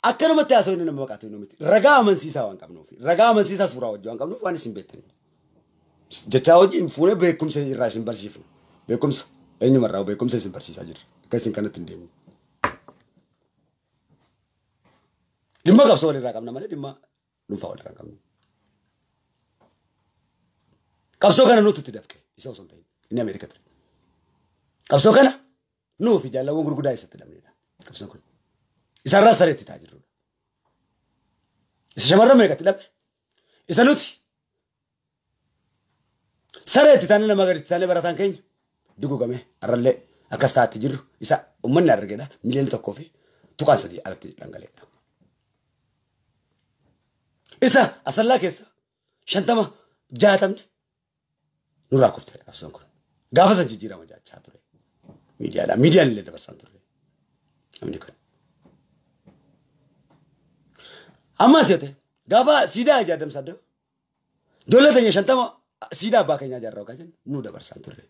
Akarumata so in Makatu Nomit. Ragaman Sisa and Kamnofi. Ragaman Sisa Surao, John Kamnofan is in Betty. The child in Fure becomes a rice in Barsif. Becomes a numero, becomes a Barsisaj. Casting cannot in them. The mug of Sori Ragam Namadima, Lufa Ragam. Kapsokana noted to Devke, is also something in America. Kapsokana? No, Fidala won't good eyes at the America. Kapsokana. Is a rasareti tajru. Is jamara mega tilab. Is aluti. Sareti tani na magarit tani baratan keny. Dugu game aralle akasta tajru. Isa umanna regeda milel to coffee. Tukan sadi alati langale. Isa asalla kesa. Shantama jahatamne. Nura kufte afsanko. Gafasa jijira maja chature. Media da media nile tabasanture. Amnikon. Amasete, Gava Sida Jadam Sado. Doleta Yashantama Sida Bakanya Jarogan, Nuda Barsantore.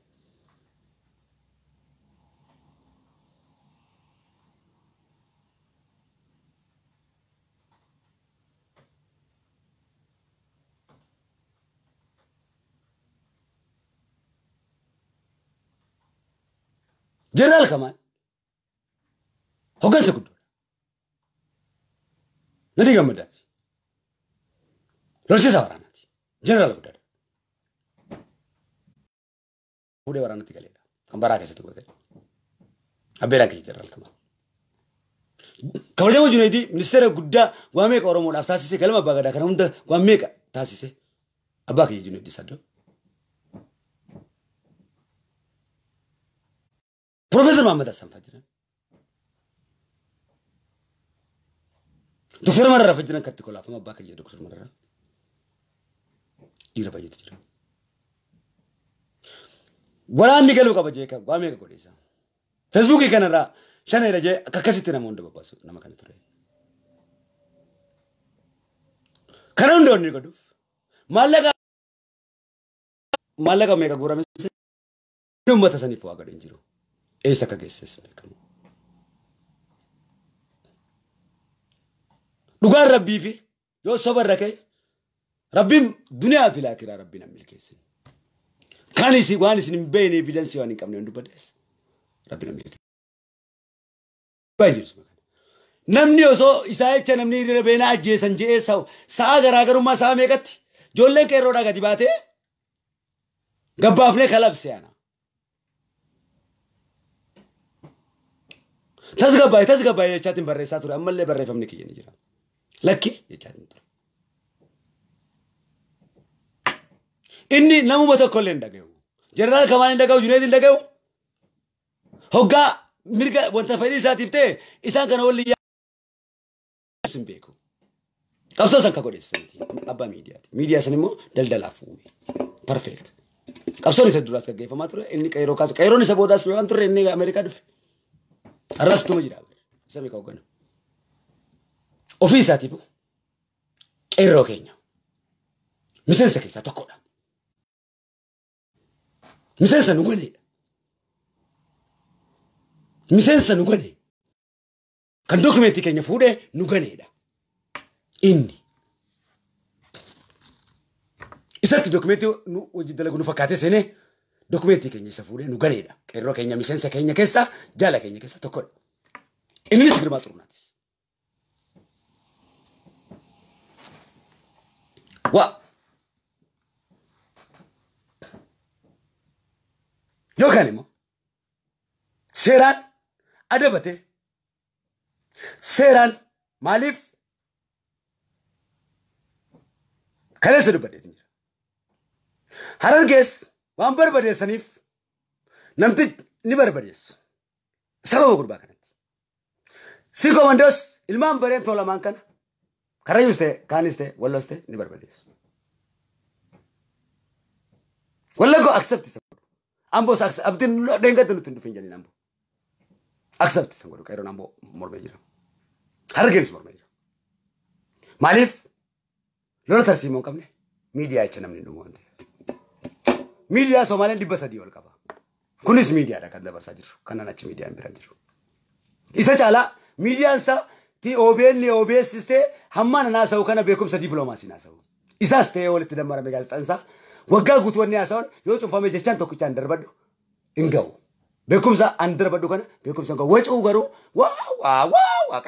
General Command. Hogasakudu. Nothing about that. Roches are not. General of that. Whoever are not together. Comparacas together. A Beraki general command. Kawaja Junedi, Minister of Guda, Wamek or Romon of Tassi, Kalama Bagadakarunda, Wamek Tassi, a Baki Junedi Sado. Professor Mamada Sampajana. Doctor Mara Fajan Katicola from a back at Doctor Mara. You have a good job. One nigger look of a Jacob, one make a good. Facebook Canada, Chanel, a cacassitin among the Babasu, Namakan. Carondo Nigoduf Malaga Malaga make a good mistake. No matter any for a good injury. A sacagas. Lugar Rabbi fi, yo sabar rakai. Rabbim dunia fi la kira Rabbi na milkesin. Kani si guani si nimbe ni evidence wani kamne undu bades. Rabbi na milkesin. Bajirus makan. Namni oso isae cha namni iri Rabbi na Jason Jason saagar agaru ma saamekati. Jolle ke roda gati baate. Gabba apne khalab se ana. Tas gabba tas gabba ye chatin barre saatur amalle barre famne kiye nijira. Lucky, it hadn't. Inni Namubata Colendago. General Commandago, United Dago Hoga Mirka, what the Feliz Ative is not only Simbeco. Capsosaka is sent Abba Media. Media Cinemo del Delafu. Perfect. Capson is a Duraska gave a matter, and Nicaroca, Caron is about us, Lantre, and America. Arrastumira, Semicogon. Office ativo, ero kenya. Misensa kisa tokoda. Misensa nugwani. Misensa nugwani. Kan dokumenti kenya fude nugwani da. Inni. Isati dokumenti nu ujidala gunufakate sene. Dokumenti kenya safude nugwani da. Ero kenya misensa kenya kesa jala kenya kesa tokoda. Inni sigrimaturunatis. What? Yokanimo. Seran adabate. Seran malif. Kalas adabate tinjira. Haran ges wambar bades sanif. Namti nibar bades. Sababu kurba kanati. Siko wandos ilman barem tola mankana. Karayuste kaniste wallaste nibar bades. Wallago accept this. Ambos accept. Abdin lo denga tenu tenu finjani nambo. Accept this angoro kairo nambo morbejira. Hargenis morbejira. Malif lo latar simon kamne media icha namni dungo ante. Media Somalian di basadi wal kaba. Kunis media da kadda basajiru. Kanana ch media ambirajiru. Isa chala media sa ti obel ni obel siste hamma na nasa ukana bekum sa diplomasi nasa. Isa ste wal ti damara megas tansa. Waga gutwani asawan yocho mfame jechan toku cha ndarabadu ingau bekumsa andarabadu kana bekumsa kwa wecho ugaru wa wa wa wa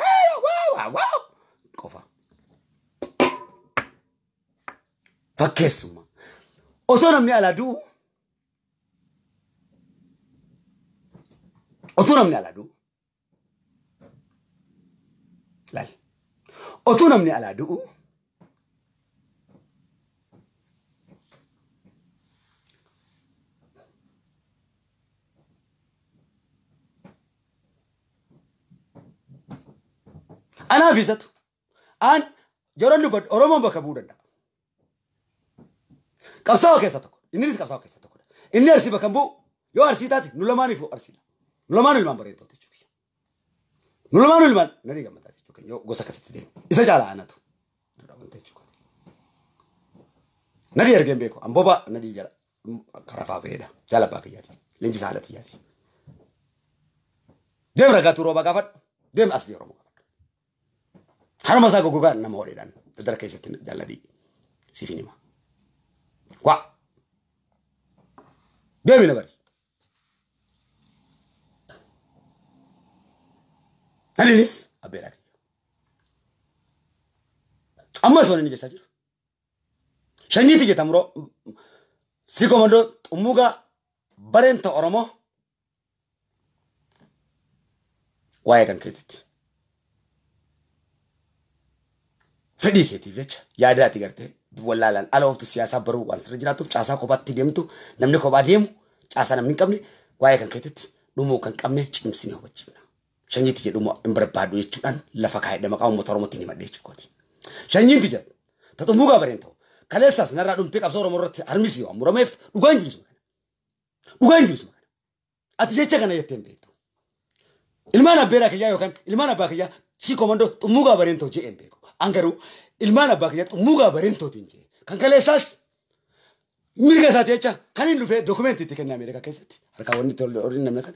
wa wa kofa fakesuma osona mni aladu otuna mni aladu lali otuna mni aladu أنا فيزتو، أنا جرّني باد أرومو بكابودن دا. كابساو كيسا تقول، إنيرس كابساو كيسا تقول، إنيرسي بكمبو يو أرسي تاتي نلماني فو أرسيلا، نلمانو المان بريتو تيجي بيا، نلمانو المان نريجا ما تاتي تقول يو غوسا كيسا تدين، إذا جالا أنا تو، نلمان تيجي كده، نريجا كم بيكو، أم بابا نريجا كرافا بيدا، جالا باقي ياتي، لينجي سالتي ياتي، ديم رجعتو روبا كافر، ديم أصلي روبا. Harma sa kukuga na maori dan, tadar kaisa tin jaladi sifini ma. Kwa, demi na bari. Nalinis abera kiyo. Amma sone ni jeshajir. Shani tije tamro, si komando umuga barenta Oromo, waekan ketiti. فدي كتير فيش يا ده تيجرته والله لان على وقت السياسة برو وانس رجعنا توف جاسا كوبات تديم تو نمني كوبات ديم جاسا نمني كمني واي كان كتير دومو كان كمني تجيم سينه وبتجيبنا شنجي تيجي دومو إمبربادو يجتان لفكاهي دمك أو مطرمو تيني ما ديجي كوتي شنجي تيجي تاتو موجا برينتو كلاسس نرى دوم تك أبصر مرات أرميسيو مراميف دوغان جلوس مكان دوغان جلوس مكان أتجيش كنا يتم بيتو المانا بيرا كيا يوكان المانا باكيا شيء كماندو موجا برينتو جي إم بيكو Anggaru ilman abaknya tu muka berhentu tinjau. Kangkala esas, mereka saat aja kanin lupa dokumen itu kan Amerika kesat. Harga orang itu orang nama kan.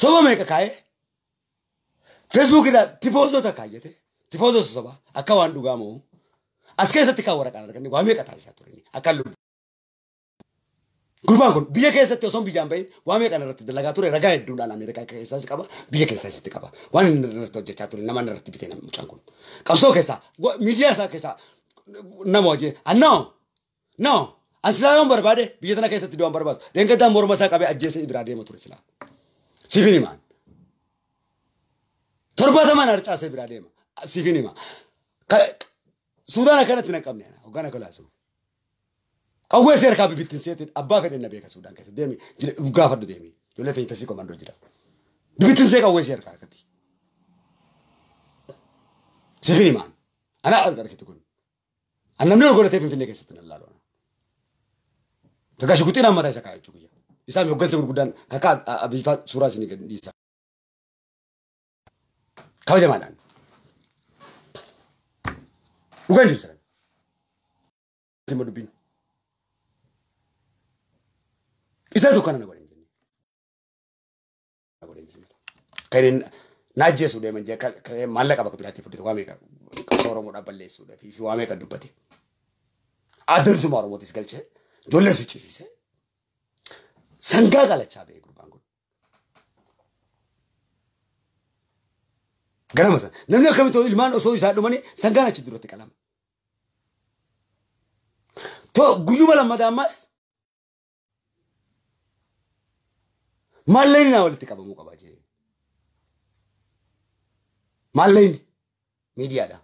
Semua mereka kaya. Facebook kita tifozo tak kaya tu. Tifozo semua. Akawan duga mau. Askes satu kau orang kanan kan. Wami kata satu ini. Akal lu. Kurbangun. Biar kesat tu sambil jambai. Wami kanan rata delegatur ragai dulu dalam Amerika kesat siapa. Biar kesat satu kau. Wan rata jatuh nama rata biten nama cangkul. Kapso kesa, media sa kesa, nama aje. Ah no, no, asalaam berbade, biasa nak kesa tidur am berbade. Dengan kita mor masa kabe aje se berade motor sila. Sifini man, terba zaman ada cah se berade man, sifini man. Sudah nak kena tina kamnya, oga nak kelas. Kau gua share kabe bitin sih, abba feden nabi kesa Sudan kesa demi, uga fadu demi. Jolah tadi pasi komando jira. Bitin sih kau gua share kati. سيفيني مان أنا أرجع لك تقول أنا منو أقول تفهم فيني كيس تنا الله لونا فكاش كتير أمتى إذا كايت شوية إذا ميوكل سكور قدان كاك أبي فات سورة سني كديسا كاوي جمالان وكان جيب سرنا تيمو دبين إذا تو كنا نقولين جني نقولين جني كاين Najis sudah menjaga malak apa kepiratif itu kami kan seorang muda balik sudah, fifi kami kan dupati. Ader semua orang motis kelce, dolar suci sih. Sangka kalah cabai grup anggun. Garam masa. Nampak kami tu ilman osoi satu mana sangka nacit dulu tekalam. To gulu malam madamas. Malaini na walitika bamuka baje. Malaini. Media da.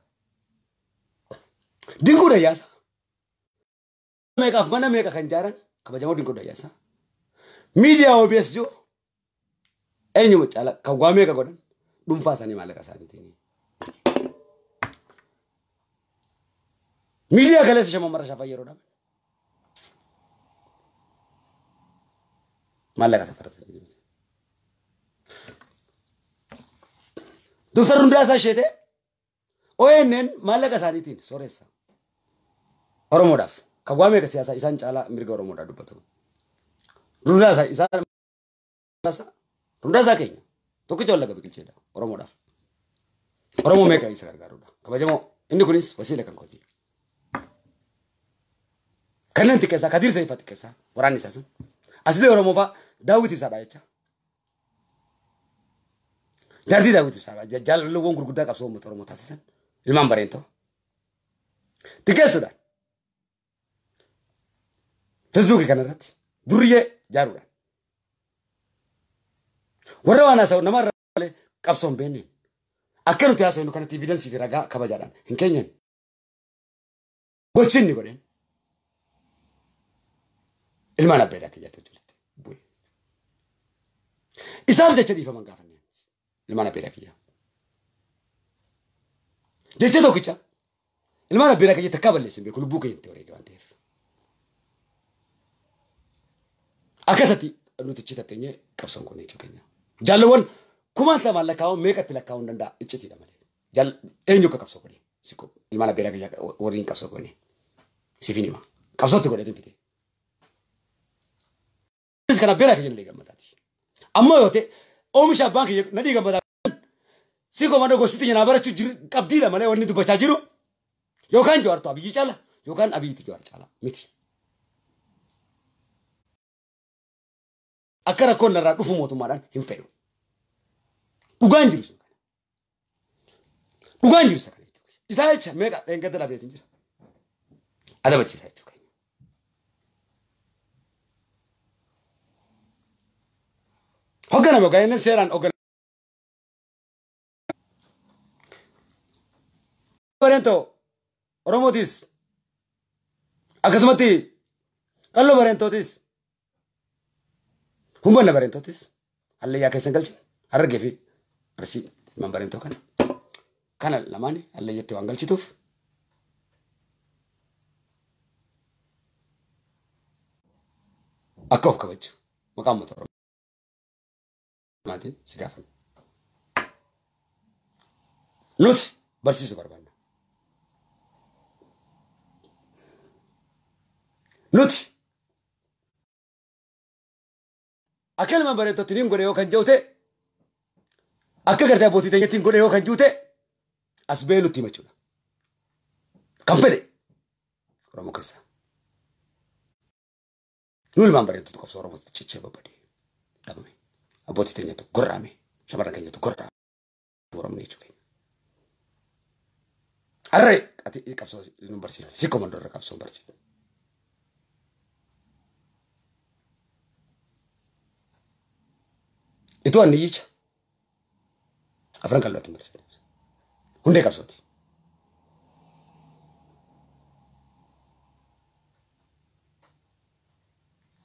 Dingu da yasa. Meka afmana meka kanjaran. Kabajamo dingu da yasa. Media obvious jo. Enyu mchala. Kagwa meka godan. Dumfasa ni malaka sani tini. Media kalesi shama mara shafa yero da. مالك سفرت دوسرا رندا ساشيته اوينن مالك سانيتين سوريسا اورموداف كغوامي كسياسا اسان چالا ميرغ اورمودا دوبتو رندا سا اسان بس رندا سا كاين توكي تولغ بكيلشيدا اورموداف اورمو ميكا يسغارغارودا كباجمو اني كونيس وسيله كنكوتي كننتي كسا كادير سيفات كسا وراني ساسو أصلي أرومو فا داوود يسارع يجا جاردي داوود يسارع يجا جال لو وانغرو كدا كسوم مترومو تاسيسن إمام برينتو تكسران فيسبوك كنارات دورية جاروران ورا أنا سو نمر على كسوم بينين أكيرو تياسو إنه كان تبيدن سفيرة كا كباجاران إن كينين قصيني برين المانا بيراك جاتو جلت بوي إسام جاتو ديفا من غافن نيانس المانا بيراك جا جاتو كيشا المانا بيراك جا تكابل لسن بيكو لبوكي ينتوري جوان تيف أكاساتي أنو تجيتا تيني كبسون كوني جو كينيا جالوان كمان تلا مالا كاو ميكا تلا كاو نندا إجتي دا مالي جال إنيو كبسون كوني سيكو المانا بيراك جا ورين كبسون كوني سيفيني ما كبسون تقولي تنبيتي كنا بيراك جن ليجا مداتي. أما يوتي أومش أبانك يك نديجا مداتي. سيكو مانو غصتي ينابرة شو جر كابديلا ماله وني دوبشة جرو. يوكان جوار تو أبيجي شالا. يوكان أبيجي جوار شالا. ميتي. أكره كون نراد وفو موتو ماران هم فلو. وغان جرو سكان. وغان جرو سكان. إسايتش ميكا إنك تلا بيتنجر. هذا بتشي إسايتش. أقول لك أنا سيران أقول برينتو روموديس أكسمتي كلو برينتو تيس هم بنا برينتو تيس هلا يا كيسن قلتي هرجع في رسي من برينتو كان كان لماني هلا يتو أنقل شتوف أكوف كبيتو مقام متر ماتين سكافن لوت برسي سباربانا لوت أكل ما بريتو تنين غريو كان جوته أكل كرتا بوتي تنين تنين غريو كان جوته أسبينو تيما جولا كمبلي رومو كيسا نول ما بريتو تكفصو رومو تشيشي ببادي دابمي أبوتي تاني تقرامي شبرا كاني تقرام ورمني شوكين أري أتي كابسون نمبر سين سي كوماندور كابسون نمبر سين إتو أني يجي أفران كلو تمر سين هندي كابسوتي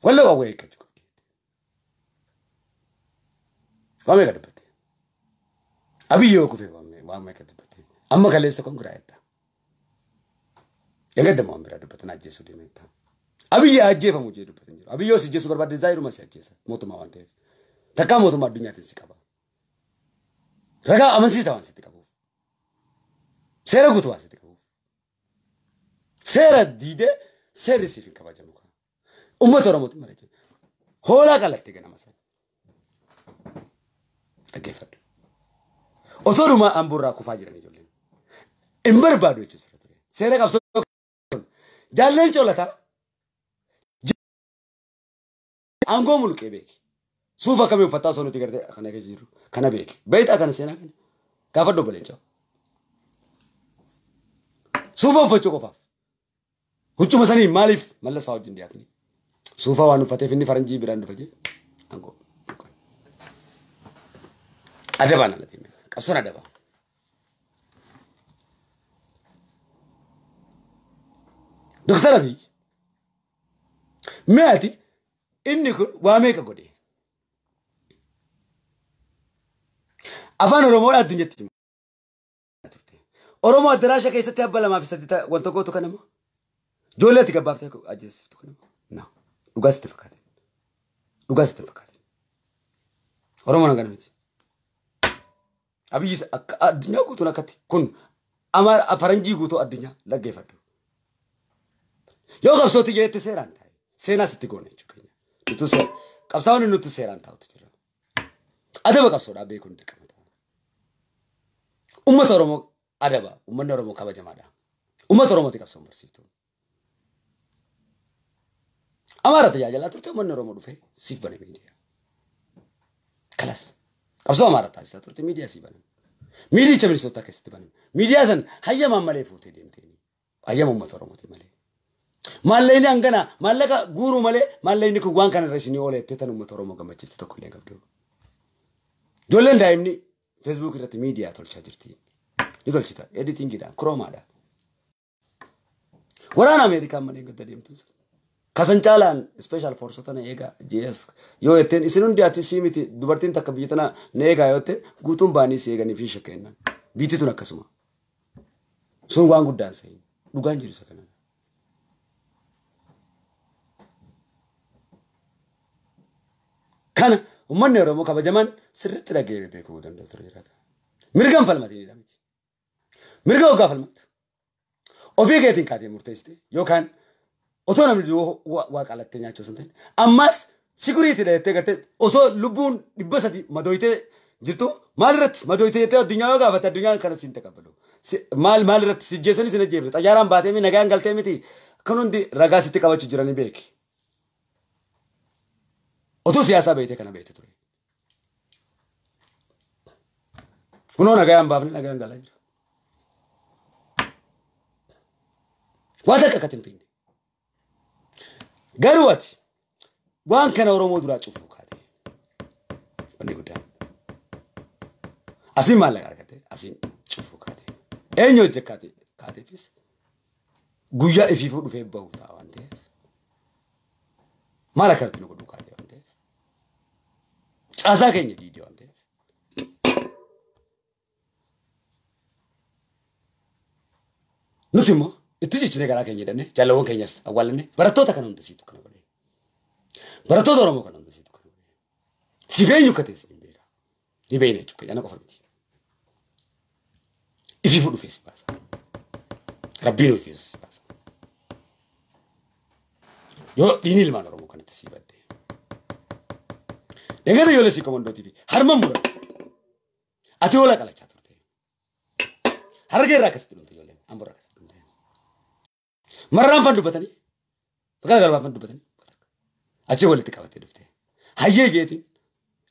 ولا وعوي كتشو فما كتبتي أبي يوكو في فما فما كتبتي أما كليسة كون كرايتا يقدر ما أمبرا دبتي ناجيسو دي ميتا أبي يأجي فمو جي دبتي نجرو أبي يوسي جيسو بربا ديزايرو ما سيأجيسا موتو ما وانتيف تكا موتو ما الدنيا تنسيكابا رجع أمسي سوان سيتكابوف سيرة كتوان سيتكابوف سيرة ديدة سيرة سيفين كابا جموكا أمة ترى موت مريجي هولا كالكتي كنا مثلا أكيفاد. أثوروا ما أمبورا كوفاجرني جولين. إمبر بادو يجوز راتوري. سيرك أبسط. جالين شو لتا؟ أنغوم ملوك بيك. سوفا كمي فتاة سونو تكرر كنا كزيرو كنا بيك. بيت أكنا سينا كنا. كافر دوبلين شو. سوفا فتشو كوفاف. هتشو مساني ماليف ملص فاوجين دياتني. سوفا وانو فتى فيني فرنجي براندو فجي. أنغوم. أدبنا لدينا كبسون أدبا دكتور أبي ما أتي إني كن وامي كقولي أفان أورومو الدنيا تجمع أورومو الدراسة كيست تقبل ما في ستة وانتقو تكلمه جولة تقبل تكو أجلس تكلمه نا لقاس تفكاتين لقاس تفكاتين أورومو نعمتي أبي جس الدنيا كوتو نكتي كن أمار أفرنجي كوتو الدنيا لا جيفاتو يوقف صوتي جاي تسيران تاي سينا ستيكونه شكله نتوسر كابسون نتوسيران تاو تجرا أدبا كابسون أبي كون دكان أمة أورومو أدبا أمة أورومو كابا جمادا أمة أورومو تكابسون برسيفتون أمارة تجاج لا ترتو أمة أورومو دفه سيف بني ميديا خلاص كابسون أمارة تاج لا ترتو ميديا سيف بني ميديا كمل صوتك سيف بني ميديا زن هيا ما ملأ فوتي دين تاني هيا أمة أورومو تملأ مالليني أنغنا ماللكا غورو ماله مالليني كوان كان رئيسني أوله تتانو مترومو كم أجيب تتكلم كبدو دولن دايمني فيسبوك رات ميديا تولش أجرتي نقول شيء تا إديتين كده كروما دا ورانا أمريكا مانين كتدريم تونس كاسنجالان سبيشال فورس تانا إيجا جيس يو إتين إسنون دي أتي سيمتي دوبارتين تكبي تانا نيجا يوتين غوتوم باني سيجا نفيش كيننا بيتي تونا كسمة سون وان غودان سين دوغان جري سكنا كان ومن يرومو كابا جمان سرت لقيه بيكو دم دكتور جراتا مرجع فلمات يني دامتي مرجع وقع فلمات وفي كاتين كاتين مرتجتي يو كان أتونا من جوه واق على التنيا جوسنتين أماس سكوريتي ده تكرتي أوسو لبون لبسة دي مدويته جتو مالرت مدويته يته الدنيا وقع فتا الدنيا كنا سنتك قبله مال مالرت سجسني سنجيبرت أجارام باتي مين نجاين قلتي متي كنون دي رجاسي تكابتش جراني بيك أتو سياسة بيته كنا بيته تروي. كنون أجايام بافني أجايام غلاير. وهذا كاتين بيني. قرواتي. وان كان أورومو درات شوفوك هذه. بني قدام. أسين ما لقى كاتي أسين شوفوك هذه. أين يوجد كاتي كاتي بس. غويا إفيفو دفع باوتا وانتي. ما لقى كاتي نقول كاتي. أسا كيني ديدي وانده نتيمو اتجي تشنيكرا كيني داني جالوون كينيس أولاني براتو تا كانون دسيتو كنا بني براتو دورمو كانون دسيتو كنا بني سيفين يكتيس نبيرا نبيني تشوكي أنا كفر بدي إفي فلو فيس باسا ربينو فيس باسا يو ديني لما نرمو كانت سيبادي لكن هذا يولسي كمانو تبي هرمان مورد أتولى كلا شاطر تين هرجع راكس تلون تيولين أمور راكس تلون تين مرام فندو بتاني بكرة غربا فندو بتاني أشي ولد كابتي دفتين هايجي جيتين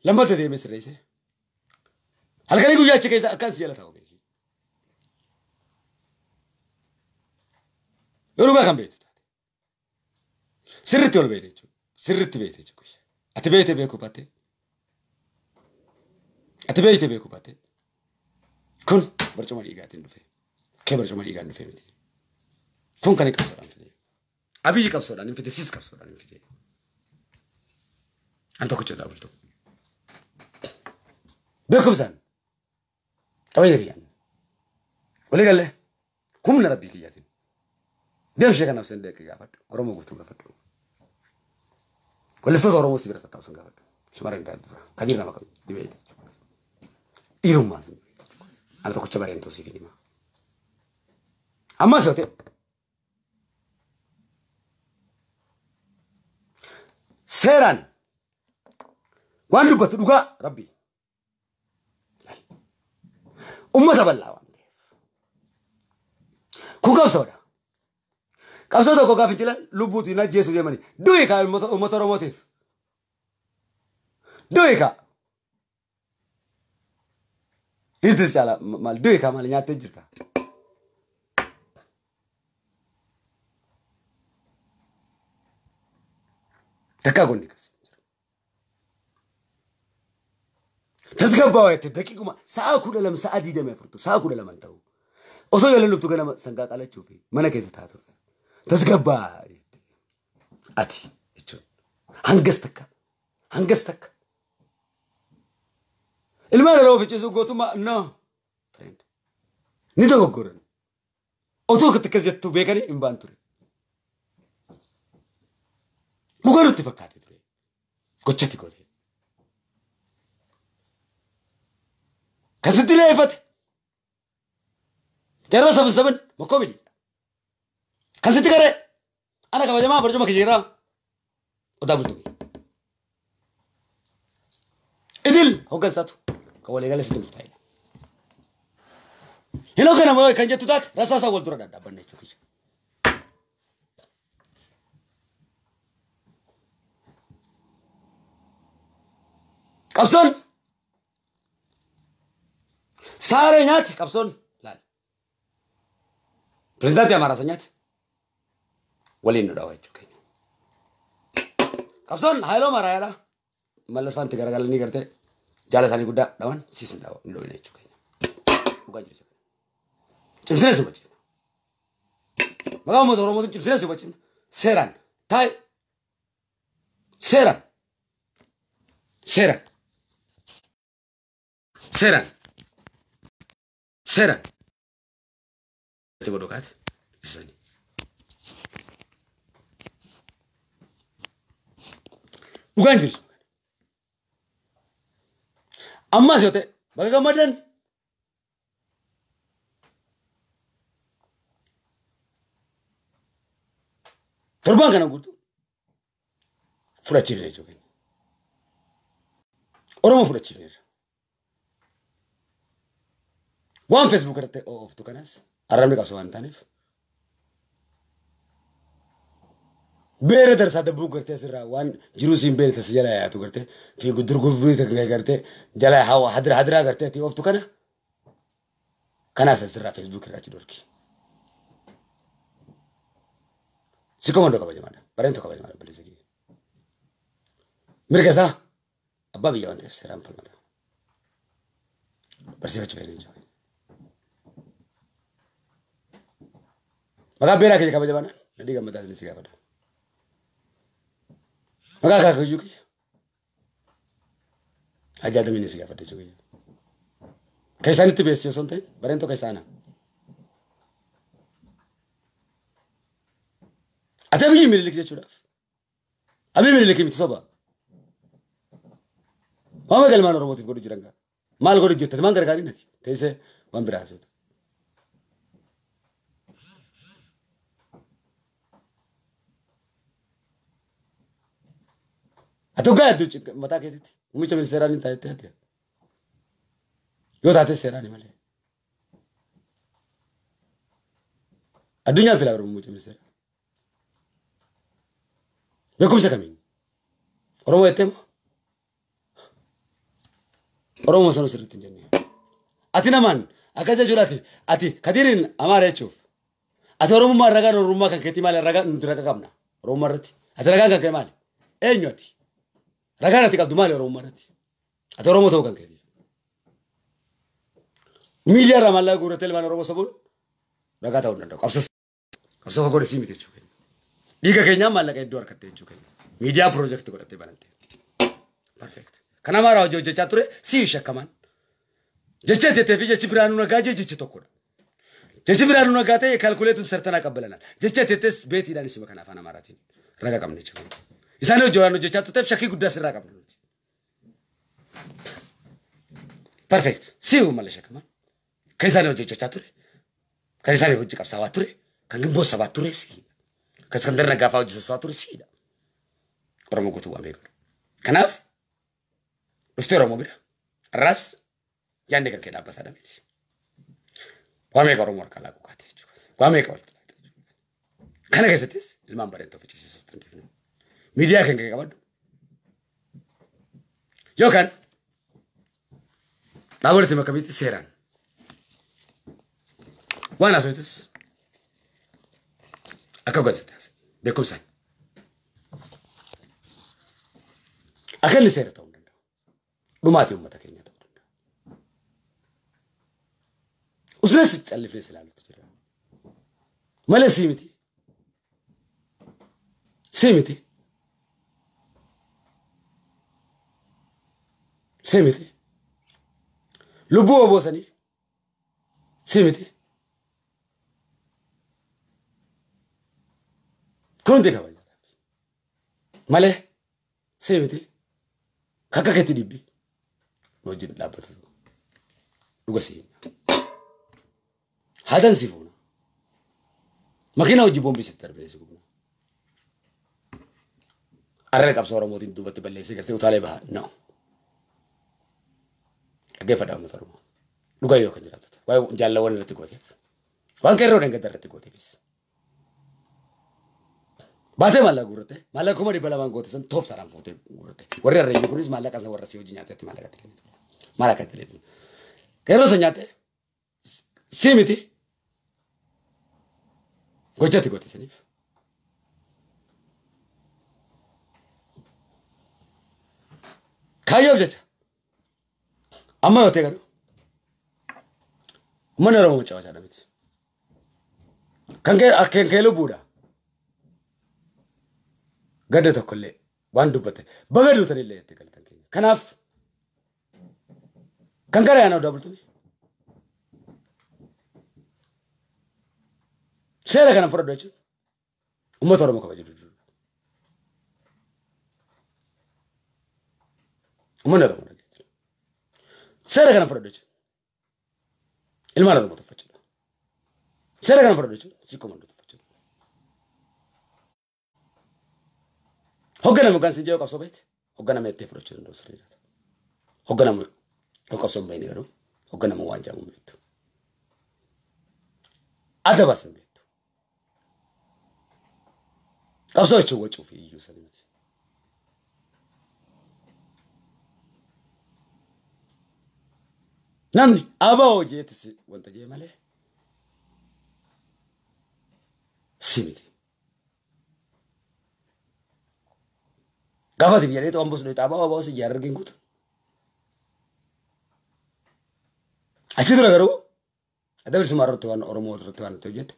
لما تدي مسر رئيسه هالكلي كوجا أشي كيسا أكان سيالا ثاو بيجي يروقا كم بيت سرت يول بيتيجو سرت بيتيجو كوش أتبيت بيكو باتي أتبيت بيكو باتي كن برجمار إيجاد النفي كيف برجمار إيجاد النفي متي كن كاني كبسوران فيدي أبي كبسوران ينفيدي سيس كبسوران ينفيدي أنت كنت جدا بلتو بيكو بسان أبي يجيان ولي قال له كم نربي كياتين ديم شيء كان نفسين ديك يعفد أرومو قلتو يعفد ولا فترة روموسي برا تتواصل قبل شو مرة قاعد دفع كثير نبغى دبيت يروم ما أنا تقول شو برين توصي فيني ما أما سوتي سيران وان لو بتروقا ربي أمة تبلع وان كوكب سودا كابسون تو كوكا فيجلا لبوتي نجيس وديماني دويكا المطر موتيف دويكا إيش تجعله مال دويكا مال نيات تجرتا تكاغوني كاس تسقبوا يتدقيقوا ساعة كلها لما ساعة دي دم يفرطوا ساعة كلها لما انتهوا أصلا يلا نبتوا كنا سنقاك على تشوفي ما نكيس تهاتوا تسقبوا أتي إيشون هنقستك هنقستك المال لو في جزء قوتوا ما نا فريند ندهوا قرن أتوقع تكذب تبيكني إمبان تري مقارنة فكاتي تري كتشتى كده كسرت ليه فت كيرا سبب سبب مكوبي كسرت كره أنا كباجة ما برجو ما كجيرا ودابل تبي إديل هو كان ساتو كوالي قال سيدنا مستحيل هنا كنا ما كان جت تات راسا سوول تورا دابل نشوفش كابسون سارے نات کبسون لال پرندات ہمارا سنات ولی نڈا ہوئے چکے کبسون ہائلو مارا یارا ملس فان تگرا گل نہیں کرتے جالے سانی گڈا ڈوان سیس نڈا نڈو نہیں چکے اوگا جے چمسرے سو بچے مگا مو دورو مو چمسرے سو بچے سیران تھائی سیران سیران سیران سيرا تقول لك هذا استني وكان أما زوجته بقى مدن تربان كنا قلتوا فراتشيلني جوكين أورمو فراتشيلني وان فيسبوك رتة أو في توكناس أرامي كاسوان تانيف بير در ساده بوك رتة سرّا وان جروسين بير تسجلا يا تو رتة في قدر قبوي تكنّي رتة جلا هوا حدر حدرا رتة تي أو في توكنا كناس سرّا فيسبوك رتة دوركي سكومندو كباجي مانا برينتو كباجي مانا بليزكي مركزا أبا بيجون تيف سرّام فلماتا برسيفة تبينيجوا مگا بیرا کیجا کبا جبانا نڈی گا مدازنی سکا پڑا مگا کھا کھو جوکی آج آدمی نہیں سکا پڑا چوکی کیسا نیتی بیسی ہو سنتے برین تو کیسا آنا آتے ابھی میرے لکھ جا چھوڑا ابھی میرے لکھی میتو سوبا وہاں میں گلمان اورومو تیف گوڑی جرنگا مال گوڑی جتا تیمان کرکاری نتی تیسے وہاں برا سوتا أتوقع أدوج متى كذي ومي تمن سيراني تايت هاتيا يو تايت سيراني ماله الدنيا في الأرض ومي تمن سيران بكم سكمين أرومو يتم أرومو سانو سرتين جنيه أتينا مان أكذا جولاتي أتي كديرين أمار يشوف أتى أرومو ما رجع نروما كان كتير ماله رجع ندرك كامنا أرومو رتي أتى رجع كان كمال أين يأتي رجعنا تكاب دمالي روم مراتي أترومو توكان كذي مليار رمالله كورة تلمان رومو سبون رجعت أود ندوك أبسط أبسط فكوري سيمي تيجوكين ديكا كينيا مالله كين دور كتير تيجوكين ميديا بروجكت كورة تبانتي perfect كنا ما راجو جت أتوري سيشة كمان جت جت تفي جت برانونا كاجي جت توكورا جت برانونا كاتا يكالكوليتون سرتنا كابلنا جت جت تس بيتي داني سيما كنا فانا مراتين رجع كم نيجوكين إنسانو جوانو جوتشا تطيب شكي قدّا سرّا قبل perfect سيو مالشة كمان كإنسانو جوتشا توري كإنسانو جوتشا كاب سواتوري كإنسانو بوس سواتوري سيدا كإسكندرنا قافاو جوتشا سواتوري سيدا أرومو قطوة ميقول كناف لفتي أرومو بلا الراس يعني كان كنابة ثانميتي واميقا أرومو أركالا قوكاتي واميقا أولتلا كنا كيستيس المامبرين توفيتي سيستون كيفنو ميديا كان كابد يو كان ناولت مكابيت سيران وانا سويتس اكو غزتاس بكم سان اكل سيرتو دوماتي امتكنيا تقول تتألف ليس لعلو تجرى ما لا سيمتي سيمتي سيمتي لبوه بوسني سيمتي كون ديكا بجرى ما لا سيمتي كاكا كتدبي موجود لابتزو لغسيم هذا نسيفونا ما كنا وجبهم بستر بليس كنا أرنك أبصار موتين دوبت بليس كرتي وطالع بها نو أجيب هذا مثروه لقايو كن جراتت واي جالله وانا رتقوتي وان كيرون إنك درتقوتي بس باتي مالا غورته مالا كمري بلا وان غوتي سن توف ترام فوتي غورته وري رجيو كنيس مالا كذا ورسي وجناتي مالا كتلين مالا كتلين كيرو سنجاتي سيمتي وجاتي قوتي سنيف كايو جاتا أما يوتي قدو من رمو مجاوة جانا بيت كان كيلو بودا قد تاكل لي وان دوبت بغدو تاني اللي يتقل تنكي كناف كان كاري أنا ودابلتني سيرا كان فرد وجهه وما ترى مكبر جدول وما نرى مرة جدول سيرا كان فرد وجهه المال ما تفجر سيرا كان فرد وجهه سيكون ما تفجر هجنا مكان سنجاو كابسوبيت هجنا ميت تفرد وجهه دوسرية هجنا مو كابسوم بيني كرو هجنا مو وانجا مو بيتو هذا بس أصلاً شو وجهه في إيجو سلمتي نمني أباه جيت س وأنت جاي ماله سميتي قفدي بيجري توم بس نيت أباه أباه سيجار رجيم كوت أشيد ولا كرو هذا بس ما رتوان أورمو رتوان توجد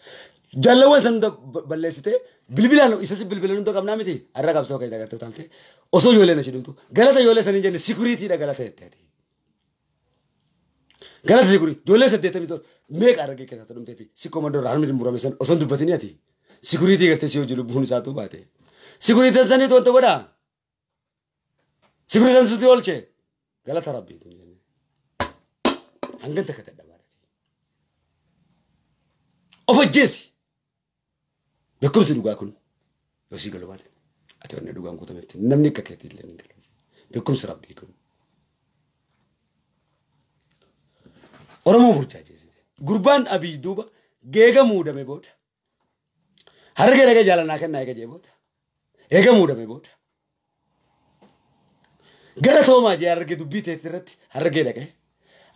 جالوا سند بللسته بلبلانو إساسي بلبلانو ده كمنا ميتي أرّا كابسوا كيدا كرتو تالته أسوي يولي نشيدون تو غلطة يولي سنين جاني سيكوريتي ده غلطة هتتي غلطة سيكوري يولي سدته ميتور ميك أرّكي كذا تلوم تبي سيكوماندو رانمي الموراميسن أسند ببتني أتي سيكوريتي كرتة سيو جلو بون ساتو باتة سيكوريتي تلزاني تو أنت ودا سيكوريتي تلزاني أولче غلطة ربي تنجاني هنگن تكتة دبارة أوفجيسي بكم سيدوغا كون يوسي قلوبات أتواني دوغا نكوتا مفتن نمني كاكيتي لنين قلوب بكم سرابي كون ورمو برجا جيزي قربان أبي دوبا جيغا مودا ميبوت هرغي لغا جالا ناكن نايكا جيبوت ايغا مودا ميبوت غلطو ما جي هرغي دوبي تيترت هرغي لغا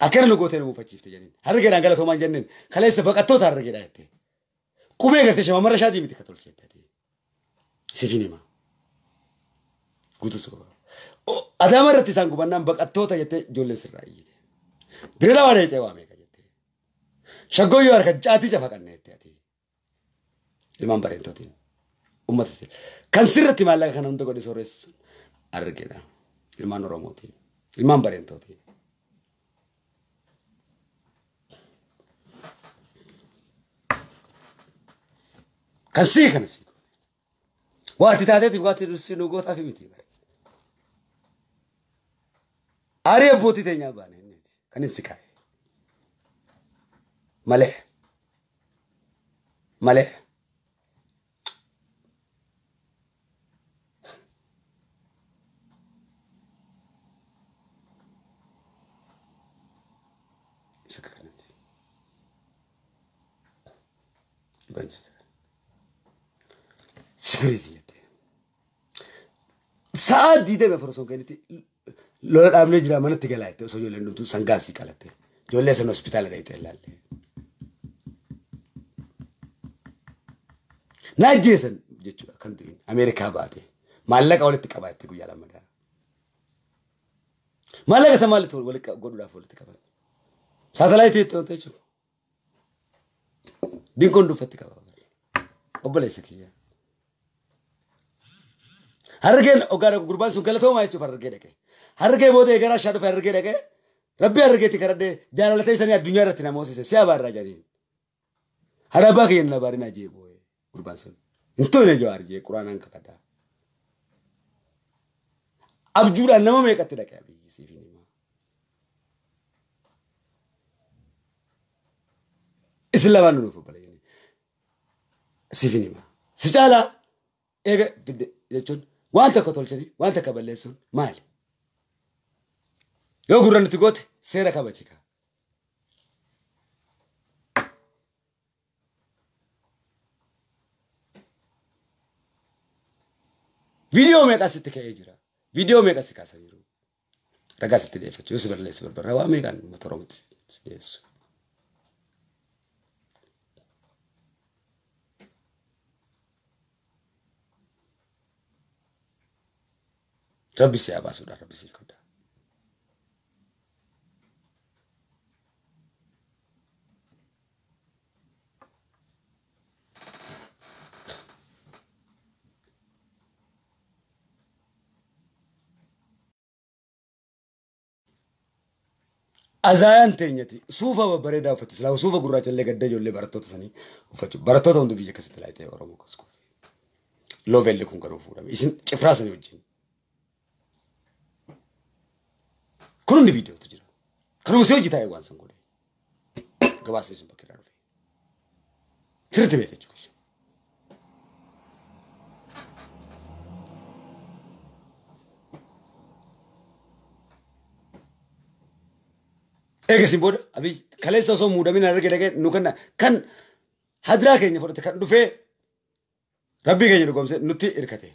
أكن لغوتين موفاجيف تجانين هرغي لغا غلطو ما جنن خليس بقاتو تهرغي لغا كومي قرتيش ما مرة شادي متك تقول كده تي سفيني ما قدو سوا أدا مرة تيسان كوبانام بق أتوتا جت جولس الرأي ده درلا وارد تي وامي كجت شقو يوارك جاتي جفا كنني تي تي المام برين توتين أمة تي كان سر تي مالا كان عندك ودي سورس أركينا المام أورومو تي المام برين توتين كسي كنسي وقت تاتي وقت الرسول نقطة في متي بره أريه بوتي تيجي بانه نيتي كنسي كاي ملح ملح سكر نيتي يبانش سيكوريتي سادي ده بفرسون كنيتي لول أمني جرا منا تكلاتي وسوي لندن تو سانغاسي كلاتي جولة سن هوسبيتال ريتي لالي ناجيسن جتوا كندين أمريكا باتي مالك أول تكاباتي كويا لما ده مالك سمالي تقول ولا كقول ولا فول تكابات ساتلايتي تونتي شوف دينكون دفتك أبلي سكية هرجين أكارك غربان سكالة ثوما يشوف هرجينك هرجين بودي كرا شادو هرجينك ربي هرجيتي كرده جالا تيساني الدنيا رتنا موسى سيابار راجاني هربا كين لبارنا جيبوه غربان سك إنتو نجوا هرجي القرآن أنك كذا أبجورا نمو ميكاتي لك أبي سيفيني ما إسلام نروفو بالي سيفيني ما سجالا إيه بد يجون وانت كتول شدي وانت كبليسون مال لو قررنا تقول سيرة كبتشيكا فيديو ميكا ستك إجرا فيديو ميكا سكاسيرو رجع ستدي فتشي يسبر لي يسبر برا واميكا مترومت يسوع ربي سيابا سودا ربي سيكودا أزايان تينيتي سوفا بريدا فتسلا وسوفا قراج اللي قد يجول برتوت سني وفتو برتوت عندو بيجي كستلايتي ورمو كسكوت لو فيل لكم كانوا فورا إيشن تفراسني وجين كلون الفيديو تجرا كلون سويت تاعي وانسان قولي قباس ليش بكرة رفي ترى تبي تجوش إيه كسيبود أبي خلاص أصلا مودا من هذا كده كده نوكنا كان هدرا كيني فرت كان رفي ربي كيني ركوم سه نتي إركته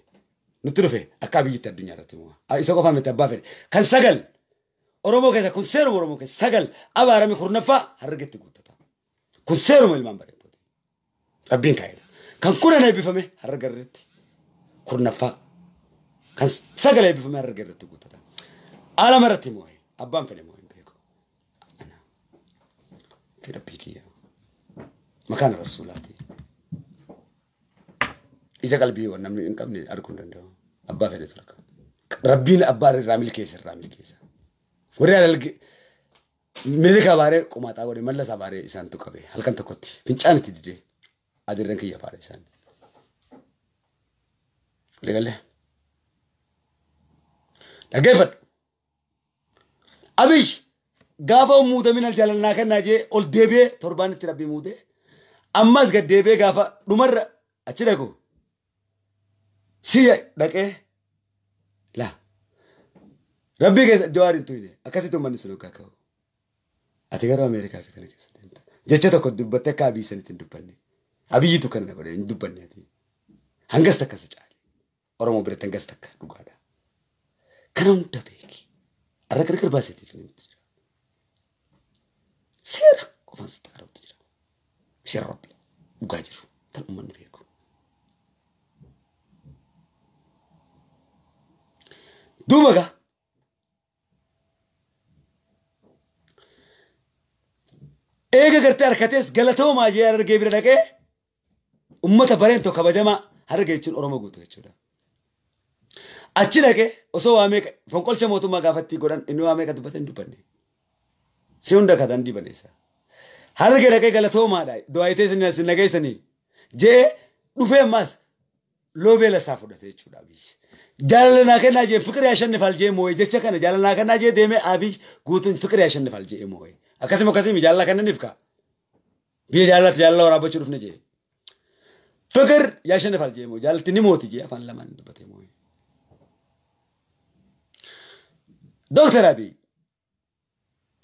نتي رفي أكابي جت الدنيا رتيموا أيسوكو فهم تبافر كان سجل أرومو كذا كن سيرو أرومو كذا سجل أبا رامي خورنا فا هرجت تقول تتا كن سيرو ما المان بريت تودي ربين كاين كان كورا نبي فمه هرجت خورنا فا كان سجل نبي فمه هرجت تقول تتا على مرتي موه أبان فلي موه بيكو أنا في ربيكيا مكان رسولاتي إذا قلبي ونمني إن كمني أركون عنده أبا فلي تركه ربين أبار رامي الكيسر رامي الكيسر وريال الج ملك أباره كومات أقولي ملص أباره إنسان تكبي هل كان تكوتي فينشان تدري أدري رنكي يا فاره إنسان لقاله لقيفت أبيش غافو مودا من الجلال ناكن ناجي أول دبي ثربان تربي مودا أماس قد دبي غافا نمر أشيلكو سيا دكه لا ربي كيس جوارين تويني أكاسي توماني سلوكا كاو أتكارو أمريكا في كنا كيس جتة تكود دبته كابي سنة تندبني أبي يتو كنا نقوله ندبني هذي هنگس تكاسة جالي أورمو بريت هنگس تك نقادا كنام تبيكي أراك ركير باسي تفيني متجرا سيرا كوفانس تكارو تجرا سيرا ربي وقاجرو تل أمان بيكو دوبا ایک اگر تیار کھتیس گلتوں ماں جی ارگے بھی رکھے امت برین تو کھبا جمع ہرگے چون ارمو گوتو ہے چوڑا اچھی رکھے اسو آمے فنکل چا موتو ماں گافتی گورن انو آمے کا دبتن دبنے سیونڈا کھا دن دبنے سا ہرگے رکھے گلتوں ماں دائی دوائی تیس نیس نگئی سنی جے نفے ماس لو بیل صاف اڑتے چوڑا بیش جالل ناکے نا جے فکر ایشن نفال جے موئے جے چکن جالل ناکے نا جے دے میں آبیش گوتن فکر ایشن نفال جے موئے أكاسي مكاسي مجالة كنا نفكا بيجالة تجالة ورابو شروف نجيه فكر ياشن فال جيه مو جالة تني موتي جيه فان لما نتبتي موي دكتور أبي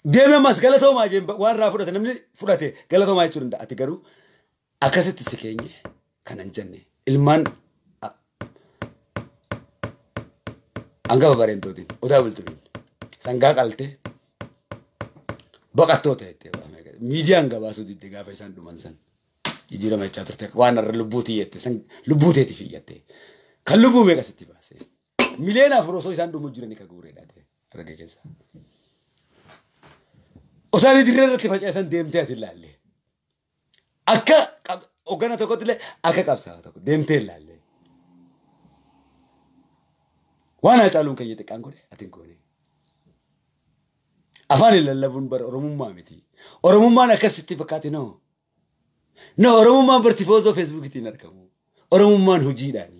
ديما ماس غلطه ما جيه وان رافورة تنمني فرته غلطه ما يشون ده أتكرو أكاسي تسكيني كننجني إلمان أنغا بارين تودين وده بلتوين سانغا كالته بقتوت هتي ميديا انغباسو دي دغا فيسان دومانسان يجيرا ما تشاترتك وانا لبوتي يت سن لبوتي تي فيت كلبو ميغا ستي باسي ميلينا فروسو سان دومو جيرني كغوري داتي رغيكسا وسان ديررت فاجا سان ديمتي اتلالي اكا ogana tokotile akakabsa toko dentelale wana chalun kayete kangore atingone afani lallabun bar oromumma miti oromumma nakasti bakati no no oromumma bertifozo facebook tinarkamu oromumma hujidani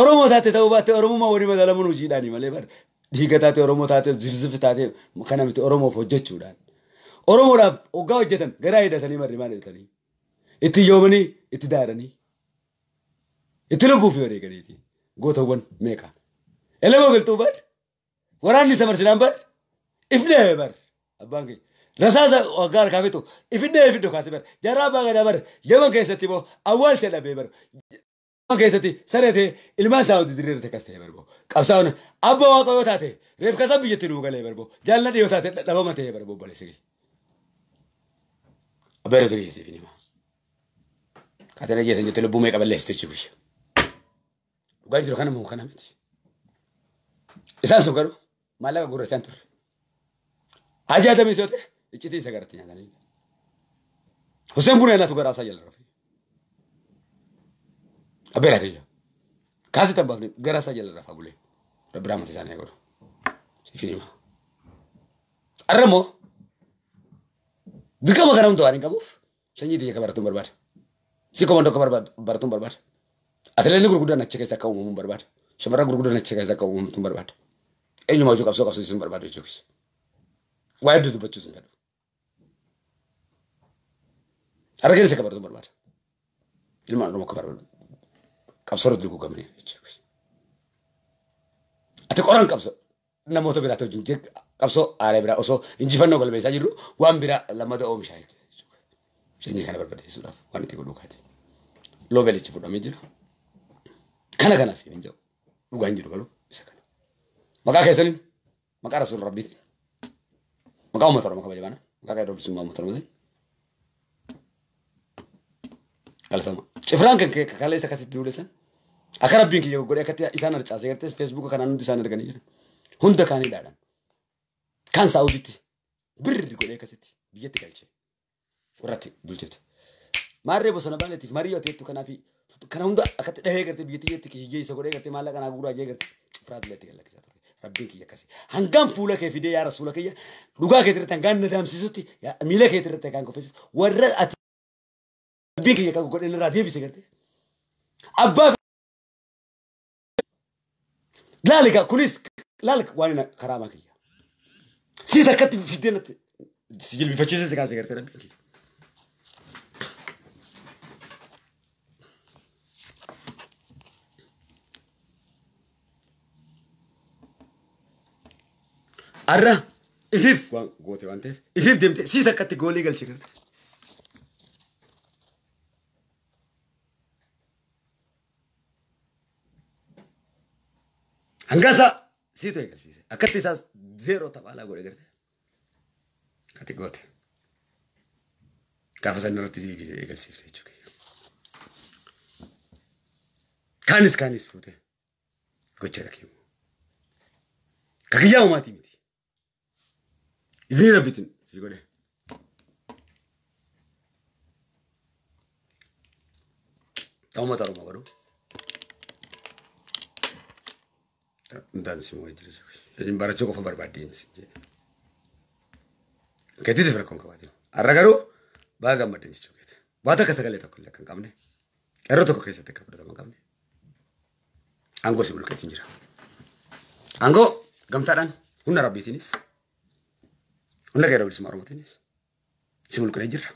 oromo taate tawbate oromumma wori madalamun hujidani male bar digatate oromo taate zivziv taate kanamti oromo fojechudan oromo ra ogaw jetan garaida tani marimane tani iti yomani iti darani iti lugu fiore gariti gotawan meka elemo geltubar warani samarsinambar ifne bar abangi rasaza ogar kavetu ifne ifdo kasibar jaraba gadabar yema kesatibo awal selabebar وكيستي سرتي المساو ديرير تكستي بربو قبساون ابو واقوتاتي ريف كسب يتلو غلي بربو جالنا ديوتاتي دبمتي بربو بلسي ابرغري سي فيني ما كاتنا جيت يتلو بومي قبل استيتشي بش وغايدرو كان مو كان امتي اساسو غرو مالا غورو تانتر حاجه تمي صوت اجتي سغرتني انا حسين بن انا فغرا سايل رفي أبيراريلا، كاسة تبغني، غراسة جل رافع بولي، ربنا متزاني يقول، سيفيني ما، أرمو، دكما كلام توارين كابوف، سنجد يا كبار توم بربار، سيكوماندو كبار بار بار توم بربار، أثليني غرقودا نتشكي ساكاو موم بربار، شمرا غرقودا نتشكي ساكاو موم توم بربار، أي نوع جوكاب سوكاب سويسن بربار يجوكش، وايد دوتو بتشوسن كده، أركيني سكبار توم بربار، إلما أرمو كبار بار. كابسر دغو كامري اتقران كابسر نموتو بلا توجين كابسو اري برا اوسو انجي فنو قلبي ساجرو وان برا لما داو مشاي شني كان بربد يسرف وان تيقولو كاتي لو بليتش فدو ميجرو كانا كانا سينجو دوغانجرو قالو يسكن مكا كيسن مكا رسول ربي مكا متر مكا بجبانا مكا كايدو بسمو متر مزي قال فما شفرانك كاليسا كاتي دولسن أكربينك يو غوري كاتي إسانا رتشاسي كاتي فيسبوك كان عندي سانا رجعني جرا هندا كاني دارن كان سعوديتي بير غوري كاتي بيجت كالشي وراتي دولتي ما ربي بسنا بالتي ماريو تيتو كنا في كنا هندا كاتي ده كاتي بيجت يتي كي يجي سكوري كاتي مالا كنا غورا جي كاتي فراد لتي كلا كذا ربينك يا كاسي هنگام فولا كفيدي يا رسولا كيا لوكا كترت هنگام ندام سيسوتي يا ميلا كترت هنگام كوفيس ورات بيك يا كابو كل الراديو بيسكرتي أبا لا لك كوليس لا لك وانا كرامك يا سيسا كتب في الدنيا سجل بفتشي سكان سكرتي ربي أرا إفيف وان قوتي وانتف إفيف دمتي سيسا كتب قولي قال سكرتي هنجاسا سيتو يقال سيسي أكتي ساس زيرو تبالا قولي قرتي كاتي قوتي كافسا نرتي زي بيزي يقال سيفتي جوكي كانس كانس فوتي قوتي ركيمو كاكياو ماتي ميتي إذن ربيتن سيقولي توما تارو مغرو ندانسي موجودة، لكن برا تشوفه بربادين سجى. كتير فرق كم كباتين. أرجعوا باقي ما تنسي شو كده. واتا كسرقلة تقول لك كمني. أروتك كيسة تكبر تمام كمني. أنغو سيقول كتير جرا. أنغو قمتاران هنا ربي تنيس. هنا كيرا بيسمع ربي تنيس. سيقول كتير جرا.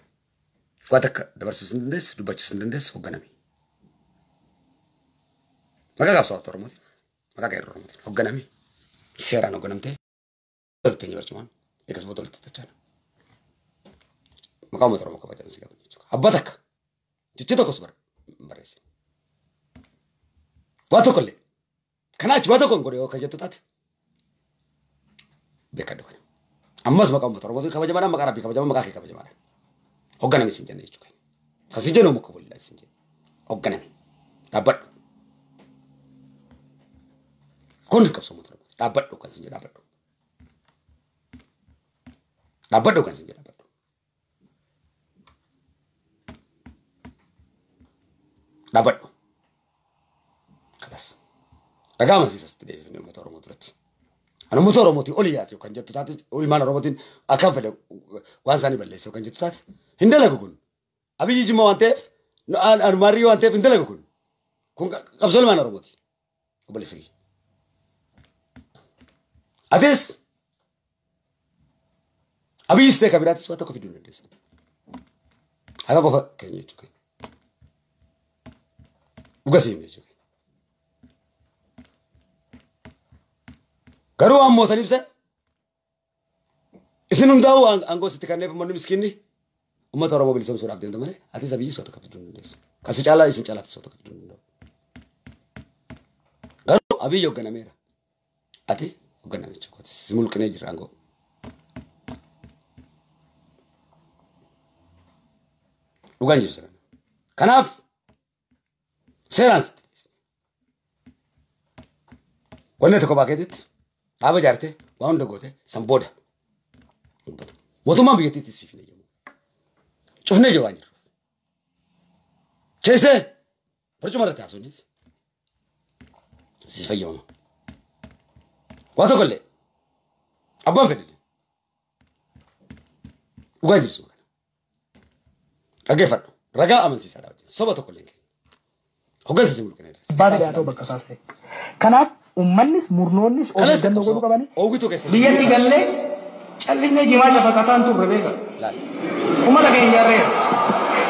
واتا دبر سندس دوبا سندس وغنامي. ما كعب صوت رمادي. ما كاير رمضان هجنامي سيران هجنامتي تلتيني برشمان إكس بطل تتجانا ما كم ترى ما كبتجان سكابني أبادك جتتو كسبر بريسي واتو كله خناش واتو كم كوري أو كجتتو تات بكرة دواني أممس ما كم ترى ما تقول كبتجانا ما كاربي كبتجانا ما كاكي كبتجانا هجنامي سنجاني يجوا كين خسيجانو مكبول لا سنجان هجنامي أباد كون كبسوا مطرب، رابط لو كان سنجي رابط لو، رابط لو كان سنجي رابط لو، نبض خلاص رقم سيسس تريز في المطار مطرت أنا مطار مطي أولي ياتي وكان جت تات أولي ما أنا رمتين أكافل وانساني بالليس وكان جت تات هندلا كون أبي يجي ما وانتف أنا أنا ماريو وانتف هندلا كون كون قبل ما أنا رمتي وبالليسي أديس أبي يستك أبي راتس واتك في دون أديس هذا كوفا كني يجوكي وقاسيم يجوكي كرو أم موثليب سه إسنهم داو عن عنكو ستكانة في منو مسكيني وما ترى ما بيلسون سراب دين تمانه أتى سبيه سوتو كابتن ديس كاسي جالا إسن جالا تسوتو كابتن ديس كرو أبي يوكنا ميرا أتى يوكنا ميرا كوت سيمول كنيجر عنكو وغانجر سرنا كناف سيرانس ونتكو باكيت أبا جارته واند غوته سنبوده موتوما بيتي تسيفني جمو شوفني جوانير كيسه برجو مرة تاسونيس سيفا جمو واتو كله أبان فيدي وقاعد يسوق أجيفر رجاء أمسي سلام سبتو كله هو قصدي سيقول كنير بعد يا تو بكساسك كناب ummannis murnoonnis odan dogo qabani oogito kesse biyatti galle challinne jiwaaja fakatan tu rebega umma lage yarre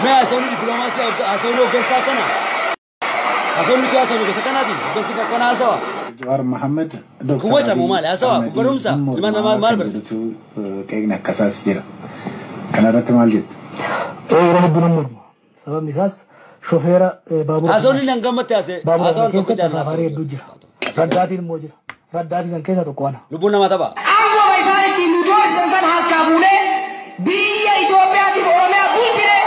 ma asoni diplomasi asoni gessa kana asoni tu asoni gessa kana di gessa kana asawa jawar muhammad doktor kuwacha mumal asawa kubarumsa liman mal bers kegna kasas dira kana ratmal jit eh rabbuna murno sabab misas shohera babur asoni nangamati ase asoni to kujana sare dujira رداتي الموجر رداتي زنكيزة تقوانا لبونا ما تبا أعوى بيساني كي ندوش زنسان هالكابولي بيئة إتوبيا دي بورميا بوتيني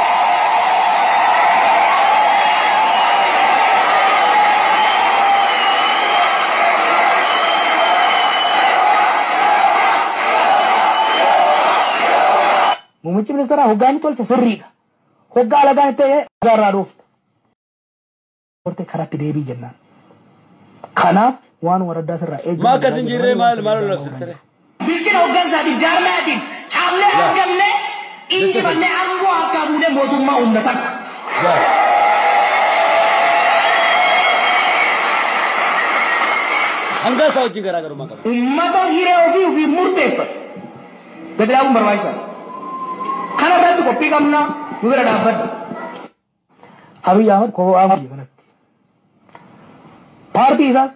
موميشي منسترا هوغاني تولش سرريغا هوغا لغاني تيه هوغا رادوفت ورتي خرابي ديبي جنان خلاف وان وردات الرأي ما كسن جيري مال مال لو ستري بيشين اوغان سادي جارماتين چامله اگمله انجي بنه امو اكابوله موتوما امتك انگا ساوچي گرا گرو ما کبا امتا هيره اوغي وفي مرته پر گدراو مروایسا خلا بات کو پی کمنا وګرا دافت ابي ياو کو اوغي گنا بارتيزاس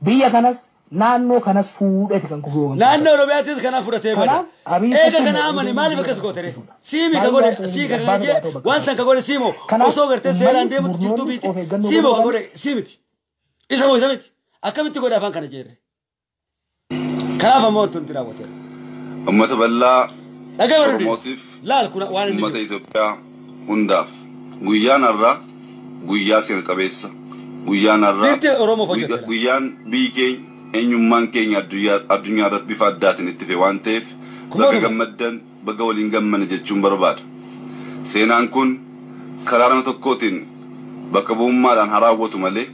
بيا كناس نانو كناس فود اتكن كوغو نانو روبياتيز كنا فود تيبل ايغا كنا امني مالي بكس غوتري سيمي كغوري سي كغاجي وانسان كغوري سيمو وسوغرت سيران ديمت جيرتو بيتي سيمو كغوري سيمتي اسمو اسمتي اكمتي غودا فان كنجير كنا فموت تنترا وتر امته بلا دغور موتيف لا الكون وانا امته ايتوبيا هنداف غيانا را غياسين كبيسا Guyana rap Guyana bige enyumman kenya adunya rat bifa datni tiwantef daga maddan bagawlin gamman jechum barbat senan kun kararan tokotin bakabumma dan harawotu male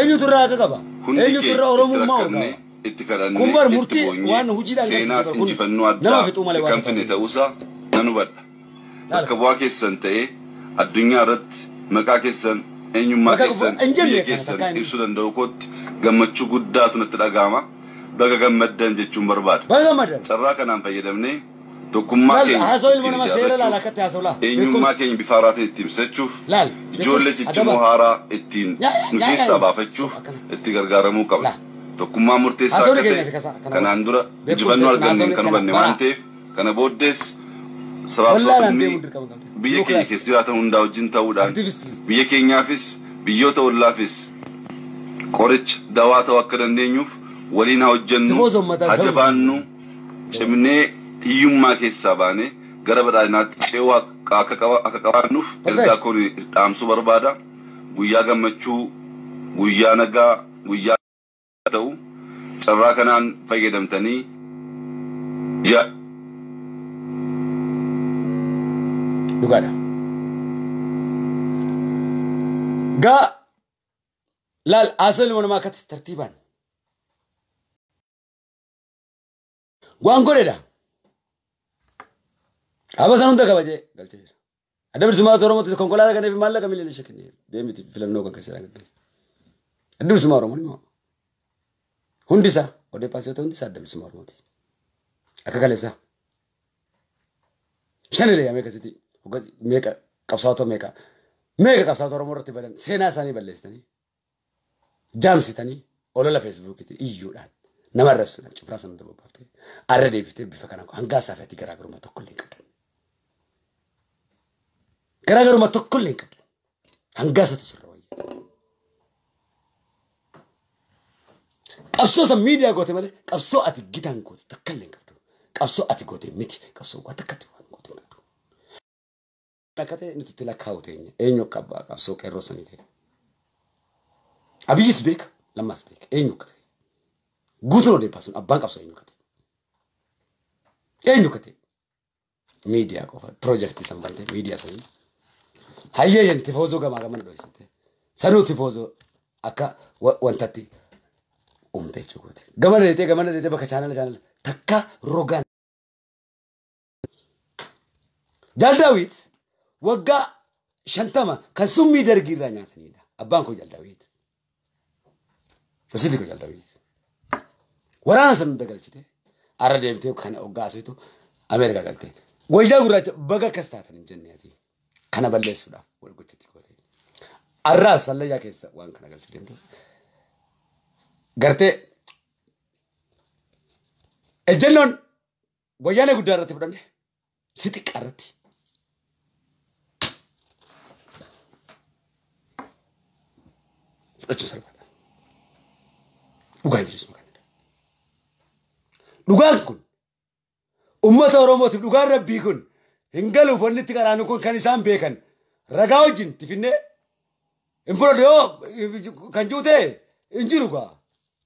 enyu turra gaba enyu turra oromo mawga kumbar murti wan hujida ngat kunfannu adda kanfani tausa nanubad bakabwake sante adunya rat makake san enyu makasan enjelle kasan isudan dawkot gammachu guddatu natdagama daga gammadan jechu barbat baga madan saraka nan fayyadamne to kumma ke hasoil monama seral alakat yasola enyu makein bifarat timsechuf lal jolle jechu muhara etin nudisa bafachu etigargaramu kabla to kumma murte sakate kanandura jibannu alganne kanu banne wante kana boddes sarasotni biye keenis dirata hundaw jinta wudan biye keenyafis biyo tawlafis qorich dawa tawakkadannenyuf walina hojjennu ajabannu chimne hiyumma keesabane garabadainat cewa kakakawa akakawannuf irda kori damsu barbada guya gamachu guya naga guya taw tsarakanan fayyadamtani ja Dugada. جاء لا الأزل ونما كانت ترتيبا وانقول له أبا سنون ده كباجي قال تجرا أدبر سماه تورمو تكون كلها كأنه في مالك كميل ليش كنيه دائما تفيلم نوكا كسران كبيس أدبر سماه رومو نيمو هندسة وده باسيو تهندسة أدبر سماه رومو تي أكاكاليسا شنو اللي يعمل كذي وقد ميكا كبساطه ميكا ميكا كبساطه رومو رتي بدن سينا ساني بلستني جامسي تاني ولا لا فيسبوك كتير إيجودان نمر رسولنا شفراسنا ندبوا بفتي أردي بفتي بفكرنا هنقاسا فتي كراغرو ما تقول لينك كراغرو ما تقول لينك هنقاسا تسرّوي كابسو سام ميديا قوتي ماله كابسو أتى جيتان قوتي تكلم لينك كابسو أتى قوتي ميتي كابسو واتكتي وان قوتي نكتة نتطلع كاوتين إنيو كابا كابسو كيروسني تي أبي يسبيك لما يسبيك أي نوع كتير، قطرة دي باسون أبانك أبسط أي نوع كتير، أي نوع كتير، ميديا كوفا، بروجكتي سامبانتة، ميديا سامي، هاي هي نتفوزو كمان كمان دويسيته، سانو تفوزو أكا وانتاتي، أمتى يشوفه كتير، كمان ريتة كمان ريتة بكرة channel channel، تكا روغان، جالداويت، وقع شنتما كسمي درجيرا نعتني ده، أبانكو جالداويت. فسيلكو جالداويت ورانا سنده قالتي ارا ديمتي كان اوغاسيتو امريكا قالتي ويجا غراج بغا كستاتن جنياتي كان بلسودا ولغوتتي كوتي ارا سليا كيس وان كان قالتي ديمتو غرتي اجلون ويانا غدارتي بدن سيتي قرتي فتش سر لغاية جلس مكانه لغاية كون أمة أورومو تف لغاية ربي كون إنجلو فني تكرانو كون كان إنسان بيكن رجعوا جن تفينه إمبرو ليو كنجوته إنجيروكا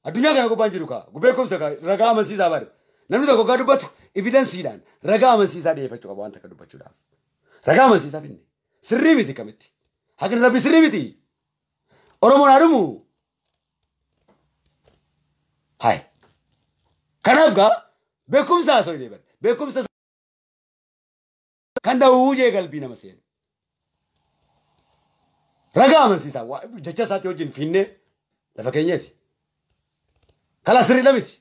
الدنيا كنا كوبانجيروكا كوبيكم سكا رجع مسيح زبار نمني تكو كارو بتو إفيدنس يدان رجع مسيح زادي يفتح كوبان تكارو بتو داف رجع مسيح زابيني سرّي ميتي كميتي هكذا ربي سرّي ميتي أورومو نارمو هاي كنافكا بكم ساسوي ليبر بكم ساس كندا ووجه قلبي نمسين رجع مسيس أو جتة ساتي وجن فينه لفكيني تي خلاص سري لميتي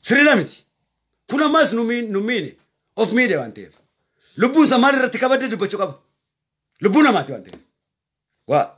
سري لميتي كنا ماس نومين نومينه أوف ميدي وانتيف لبوا زمان رتكابات دبتشوا كاب لبوا نماتي وانتيف وا